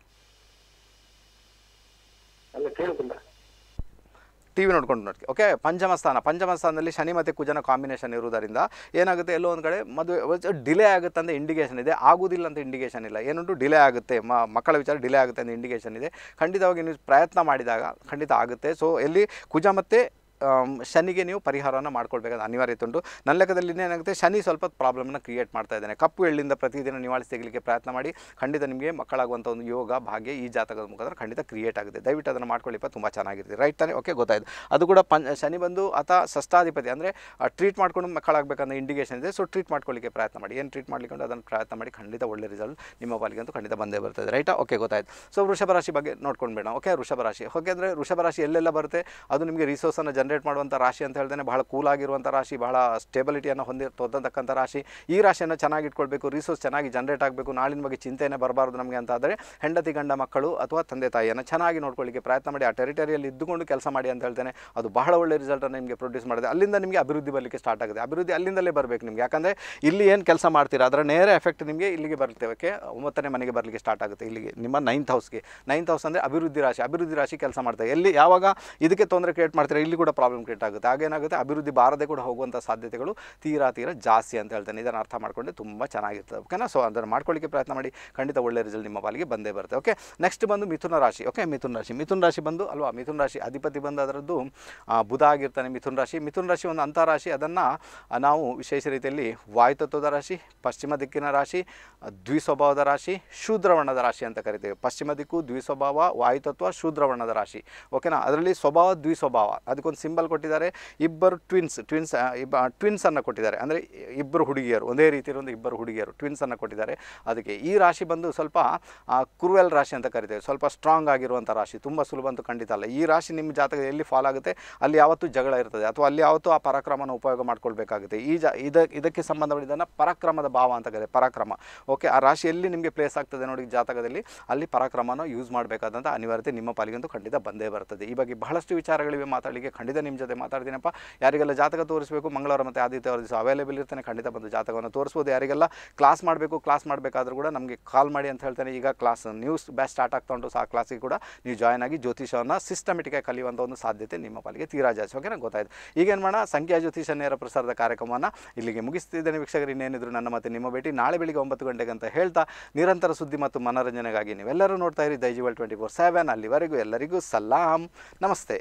ಟಿ ವಿ ನೋಡ್ಕೊಂಡು ನೋಡಿ. ಓಕೆ, ಪಂಚಮ ಸ್ಥಾನ. ಪಂಚಮ ಸ್ಥಾನದಲ್ಲಿ ಶನಿ ಮತ್ತು ಕುಜನ ಕಾಂಬಿನೇಷನ್ ಇರುವುದರಿಂದ ಏನಾಗುತ್ತೆ, ಎಲ್ಲೋ ಒಂದು ಕಡೆ ಮದುವೆ ಡಿಲೇ ಆಗುತ್ತೆ ಅಂತ ಇಂಡಿಕೇಷನ್ ಇದೆ. ಆಗೋದಿಲ್ಲ ಅಂತ ಇಂಡಿಕೇಷನ್ ಇಲ್ಲ. ಏನುಂಟು, ಡಿಲೇ ಆಗುತ್ತೆ. ಮ ಮಕ್ಕಳ ವಿಚಾರ ಡಿಲೇ ಆಗುತ್ತೆ ಅಂತ ಇಂಡಿಕೇಷನ್ ಇದೆ. ಖಂಡಿತವಾಗಿ ನೀವು ಪ್ರಯತ್ನ ಮಾಡಿದಾಗ ಖಂಡಿತ ಆಗುತ್ತೆ. ಸೊ ಎಲ್ಲಿ ಕುಜ ಮತ್ತು ಶನಿಗೆ ನೀವು ಪರಿಹಾರವನ್ನ ಮಾಡ್ಕೊಳ್ಳಬೇಕಾದ ಅನಿವಾರ್ಯತೆ ಉಂಟು. ನನ್ನ ಲೆಕ್ಕದಲ್ಲಿ ಏನಾಗುತ್ತೆ, ಶನಿ ಸ್ವಲ್ಪ ಪ್ರಾಬ್ಲಮ್ ಅನ್ನು ಕ್ರಿಯೇಟ್ ಮಾಡ್ತಾ ಇದ್ದಾನೆ. ಕಪ್ಪು ಎಳ್ಳಿನಿಂದ ಪ್ರತಿದಿನ ನಿವಾರಣೆ ತೆಗಿಲಿಕ್ಕೆ ಪ್ರಯತ್ನ ಮಾಡಿ, ಖಂಡಿತ ನಿಮಗೆ ಮಕ್ಕಳಾಗುವಂತ ಒಂದು ಯೋಗ ಭಾಗ್ಯ ಈ ಜಾತಕದ ಮುಖಾಂತರ ಖಂಡಿತ ಕ್ರಿಯೇಟ್ ಆಗುತ್ತೆ. ದಯವಿಟ್ಟು ಅದನ್ನ ಮಾಡ್ಕೊಳ್ಳಿಪ್ಪ, ತುಂಬಾ ಚೆನ್ನಾಗಿರುತ್ತೆ. ರೈಟ್ ತಾನೆ? ಓಕೆ, ಗೊತ್ತಾಯ್ತು. ಅದು ಕೂಡ ಶನಿ ಬಂದು ಆತ ಷಷ್ಠಾಧಿಪತಿ, ಅಂದ್ರೆ ಟ್ರೀಟ್ ಮಾಡ್ಕೊಂಡು ಮಕ್ಕಳಾಗಬೇಕಂತ ಇಂಡಿಕೇಶನ್ ಇದೆ. ಸೊ ಟ್ರೀಟ್ ಮಾಡ್ಕೊಳ್ಳಿಕ್ಕೆ ಪ್ರಯತ್ನ ಮಾಡಿ, ಏನು ಟ್ರೀಟ್ ಮಾಡ್ಲಿಕ್ಕೆ ಅದನ್ನು ಪ್ರಯತ್ನ ಮಾಡಿ, ಖಂಡಿತ ಒಳ್ಳೆ ರಿಸಲ್ಟ್ ನಿಮ್ಮ ಪಾಲಿಗಂತೂ ಖಂಡಿತ ಬಂದೇ ಬರ್ತದೆ. ರೈಟಾ? ಓಕೆ, ಗೊತ್ತಾಯ್ತು. ಸೊ ವೃಷಭ ರಾಶಿ ಬಗ್ಗೆ ನೋಡ್ಕೊಂಡು ಬೇಡ. ಓಕೆ, ವೃಷಭ ರಾಶಿ. ಓಕೆ, ಅಂದರೆ ವೃಷಭ ರಾಶಿ ಎಲ್ಲೆಲ್ಲ ಬರುತ್ತೆ, ಅದು ನಿಮಗೆ ರಿಸೋರ್ಸನ್ನು ಜನ್ರೇಟ್ ಮಾಡುವಂಥ ರಾಶಿ ಅಂತ ಹೇಳ್ತಾನೆ. ಬಹಳ ಕೂಲ್ ಆಗಿರುವಂಥ ರಾಶಿ, ಬಹಳ ಸ್ಟೆಬಿಲಿಟಿಯನ್ನು ಹೊಂದಿರ್ತಕ್ಕಂಥ ರಾಶಿ. ಈ ರಾಶಿಯನ್ನು ಚೆನ್ನಾಗಿ ಇಟ್ಕೊಳ್ಬೇಕು, ರಿಸೋರ್ಸ್ ಚೆನ್ನಾಗಿ ಜನ್ರೇಟ್ ಆಗಬೇಕು, ನಾಳಿನ ಬಗ್ಗೆ ಚಿಂತೆನೇ ಬರಬಾರ್ದು ನಮಗೆ ಅಂತ ಆದರೆ ಹೆಂಡತಿ ಗಂಡ ಮಕ್ಕಳು ಅಥವಾ ತಂದೆ ತಾಯಿಯನ್ನು ಚೆನ್ನಾಗಿ ನೋಡ್ಕೊಳ್ಳಿಕ್ಕೆ ಪ್ರಯತ್ನ ಮಾಡಿ, ಆ ಟೆರಿಟರಿಯಲ್ಲಿ ಇದ್ದುಕೊಂಡು ಕೆಲಸ ಮಾಡಿ ಅಂತ ಹೇಳ್ತಾನೆ. ಅದು ಬಹಳ ಒಳ್ಳೆ ರಿಸಲ್ಟನ್ನು ನಿಮಗೆ ಪ್ರೊಡ್ಯೂಸ್ ಮಾಡಿದೆ. ಅಲ್ಲಿಂದ ನಿಮಗೆ ಅಭಿವೃದ್ಧಿ ಬರಲಿಕ್ಕೆ ಸ್ಟಾರ್ಟ್ ಆಗುತ್ತೆ. ಅಭಿವೃದ್ಧಿ ಅಲ್ಲಿಂದಲೇ ಬರಬೇಕು ನಿಮಗೆ, ಯಾಕಂದರೆ ಇಲ್ಲಿ ಏನು ಕೆಲಸ ಮಾಡ್ತೀರಾ ಅದರ ನೇರ ಎಫೆಕ್ಟ್ ನಿಮಗೆ ಇಲ್ಲಿಗೆ ಬರ್ತೇವಕ್ಕೆ ಒಂಬತ್ತನೇ ಮನೆಗೆ ಬರಲಿಕ್ಕೆ ಸ್ಟಾರ್ಟ್ ಆಗುತ್ತೆ. ಇಲ್ಲಿಗೆ ನಿಮ್ಮ ನೈನ್ತ್ ಹೌಸ್ಗೆ. ನೈನ್ತ್ ಹೌಸ್ ಅಂದರೆ ಅಭಿವೃದ್ಧಿ ರಾಶಿ. ಅಭಿವೃದ್ಧಿ ರಾಶಿ ಕೆಲಸ ಮಾಡ್ತಾರೆ. ಎಲ್ಲಿ ಯಾವಾಗ ಇದಕ್ಕೆ ತೊಂದರೆ ಕ್ರಿಯೇಟ್ ಮಾಡ್ತಾರೆ, ಇಲ್ಲಿ ಕೂಡ ಪ್ರಾಬ್ಲಮ್ ಕ್ರಿಯೇಟ್ ಆಗುತ್ತೆ. ಹಾಗೇನಾಗುತ್ತೆ, ಅಭಿವೃದ್ಧಿ ಬಾರದೆ ಕೂಡ ಹೋಗುವಂಥ ಸಾಧ್ಯತೆಗಳು ತೀರಾ ತೀರಾ ಜಾಸ್ತಿ ಅಂತ ಹೇಳ್ತಾನೆ. ಇದನ್ನು ಅರ್ಥ ಮಾಡಿಕೊಂಡು ತುಂಬ ಚೆನ್ನಾಗಿರ್ತದೆ. ಓಕೆನಾ? ಸೊ ಅದನ್ನು ಮಾಡ್ಕೊಳ್ಳಿಕ್ಕೆ ಪ್ರಯತ್ನ ಮಾಡಿ, ಖಂಡಿತ ಒಳ್ಳೆ ರಿಸಲ್ಟ್ ನಿಮ್ಮ ಪಾಲಿಗೆ ಬಂದೇ ಬರುತ್ತೆ. ಓಕೆ, ನೆಕ್ಸ್ಟ್ ಬಂದು ಮಿಥುನ ರಾಶಿ. ಓಕೆ, ಮಿಥುನ ರಾಶಿ. ಮಿಥುನ ರಾಶಿ ಬಂದು ಅಲ್ವಾ, ಮಿಥುನ ರಾಶಿ ಅಧಿಪತಿ ಬಂದು ಅದರದ್ದು ಬುಧ ಆಗಿರ್ತಾನೆ. ಮಿಥುನ ರಾಶಿ ಮಿಥುನ ರಾಶಿ ಒಂದು ಅಂಥ ರಾಶಿ, ಅದನ್ನು ನಾವು ವಿಶೇಷ ರೀತಿಯಲ್ಲಿ ವಾಯುತತ್ವದ ರಾಶಿ, ಪಶ್ಚಿಮ ದಿಕ್ಕಿನ ರಾಶಿ, ದ್ವಿಸ್ವಭಾವದ ರಾಶಿ, ಶೂದ್ರವರ್ಣದ ರಾಶಿ ಅಂತ ಕರಿತೇವೆ. ಪಶ್ಚಿಮ ದಿಕ್ಕು, ದ್ವಿಸ್ವಭಾವ, ವಾಯುತತ್ವ, ಶೂದ್ರವರ್ಣದ ರಾಶಿ. ಓಕೆನಾ? ಅದರಲ್ಲಿ ಸ್ವಭಾವ ದ್ವಿಸ್ವಭಾವ, ಅದಕ್ಕೊಂದು ಸಿಂಬಲ್ ಕೊಟ್ಟಿದ್ದಾರೆ. ಇಬ್ಬರು ಟ್ವಿನ್ಸ್ ಟ್ವಿನ್ಸ್ ಟ್ವಿನ್ಸನ್ನು ಕೊಟ್ಟಿದ್ದಾರೆ, ಅಂದರೆ ಇಬ್ಬರು ಹುಡುಗಿಯರು, ಒಂದೇ ರೀತಿಯೊಂದು ಇಬ್ಬರು ಹುಡುಗಿಯರು ಟ್ವಿನ್ಸನ್ನು ಕೊಟ್ಟಿದ್ದಾರೆ. ಅದಕ್ಕೆ ಈ ರಾಶಿ ಬಂದು ಸ್ವಲ್ಪ ಕ್ರೂಯಲ್ ರಾಶಿ ಅಂತ ಕರಿತೇವೆ. ಸ್ವಲ್ಪ ಸ್ಟ್ರಾಂಗ್ ಆಗಿರುವಂಥ ರಾಶಿ, ತುಂಬ ಸುಲಭ ಅಂತೂ ಖಂಡಿತ ಅಲ್ಲ. ಈ ರಾಶಿ ನಿಮ್ಮ ಜಾತಕದಲ್ಲಿ ಎಲ್ಲಿ ಫಾಲ್ ಆಗುತ್ತೆ, ಅಲ್ಲಿ ಯಾವತ್ತೂ ಜಗಳ ಇರ್ತದೆ, ಅಥವಾ ಅಲ್ಲಿ ಯಾವತ್ತೂ ಆ ಪರಾಕ್ರಮನ ಉಪಯೋಗ ಮಾಡ್ಕೊಳ್ಬೇಕಾಗುತ್ತೆ. ಈ ಜ ಇದಕ್ಕೆ ಸಂಬಂಧಪಟ್ಟಿದ್ದನ್ನು ಪರಾಕ್ರಮದ ಭಾವ ಅಂತ ಕರೀತಾರೆ. ಪರಾಕ್ರಮ. ಓಕೆ, ಆ ರಾಶಿಯಲ್ಲಿ ನಿಮಗೆ ಪ್ಲೇಸ್ ಆಗ್ತದೆ ನೋಡಿ ಜಾತಕದಲ್ಲಿ, ಅಲ್ಲಿ ಪರಾಕ್ರಮನ ಯೂಸ್ ಮಾಡಬೇಕಾದಂಥ ಅನಿವಾರ್ಯತೆ ನಿಮ್ಮ ಪಾಲಿಗಂತೂ ಖಂಡಿತ ಬಂದೇ ಬರ್ತದೆ. ಈ ಬಗ್ಗೆ ಬಹಳಷ್ಟು ವಿಚಾರಗಳಿವೆ ಮಾತಾಡಲಿಕ್ಕೆ, ಖಂಡಿತ ನಿಮ್ಮ ಜೊತೆ ಮಾತಾಡ್ತೀನಪ್ಪ. ಯಾರಿಗೆಲ್ಲ ಜಾತಕ ತೋರಿಸಬೇಕು, ಮಂಗಳವಾರ ಮತ್ತು ಆದಿತ್ಯವಾರ ದಿವಸ ಅವೈಲೇಬಲ್ ಇರ್ತಾನೆ, ಖಂಡಿತ ಬಂದು ಜಾತಕವನ್ನು ತೋರಿಸ್ಬೋದು. ಯಾರಿಗೆಲ್ಲ ಕ್ಲಾಸ್ ಮಾಡಬೇಕು, ಕ್ಲಾಸ್ ಮಾಡಬೇಕಾದ್ರೂ ಕೂಡ ನಮಗೆ ಕಾಲ್ ಮಾಡಿ ಅಂತ ಹೇಳ್ತಾನೆ. ಈಗ ಕ್ಲಾಸ್ ನ್ಯೂಸ್ ಬ್ಯಾಚ್ ಸ್ಟಾರ್ಟ್ ಆಗ್ತಾ ಉಂಟು, ಆ ಕ್ಲಾಸಿಗೆ ಕೂಡ ನೀವು ಜಾಯ್ನ್ ಆಗಿ ಜ್ಯೋತಿಷವನ್ನು ಸಿಸ್ಟಮೆಟಿಕಾಗಿ ಕಲಿಯುವಂಥ ಒಂದು ಸಾಧ್ಯತೆ ನಿಮ್ಮ ಪಾಲಿಗೆ ತೀರಾ ಜಾಸ್ತಿ. ಓಕೆನಾ? ಗೊತ್ತಾಯಿತು. ಈಗೇನು ಮಾಡೋಣ, ಸಂಖ್ಯಾ ಜ್ಯೋತಿಷ ನೇರ ಪ್ರಸಾರದ ಕಾರ್ಯಕ್ರಮವನ್ನು ಇಲ್ಲಿಗೆ ಮುಗಿಸ್ತಿದ್ದೇನೆ ವೀಕ್ಷಕರು. ಇನ್ನೇನಿದ್ರು ನನ್ನ ಮತ್ತೆ ನಿಮ್ಮ ಭೇಟಿ ನಾಳೆ ಬೆಳಿಗ್ಗೆ ಒಂಬತ್ತು ಗಂಟೆಗೆ ಅಂತ ಹೇಳ್ತಾ, ನಿರಂತರ ಸುದ್ದಿ ಮತ್ತು ಮನೋರಂಜನೆಗಾಗಿ ನೀವೆಲ್ಲರೂ ನೋಡ್ತಾ ಇರಿ ದೈಜವಲ್ ಟ್ವೆಂಟಿ ಫೋರ್ ಸೆವೆನ್. ಅಲ್ಲಿವರೆಗೂ ಎಲ್ಲರಿಗೂ ಸಲಾಂ, ನಮಸ್ತೆ.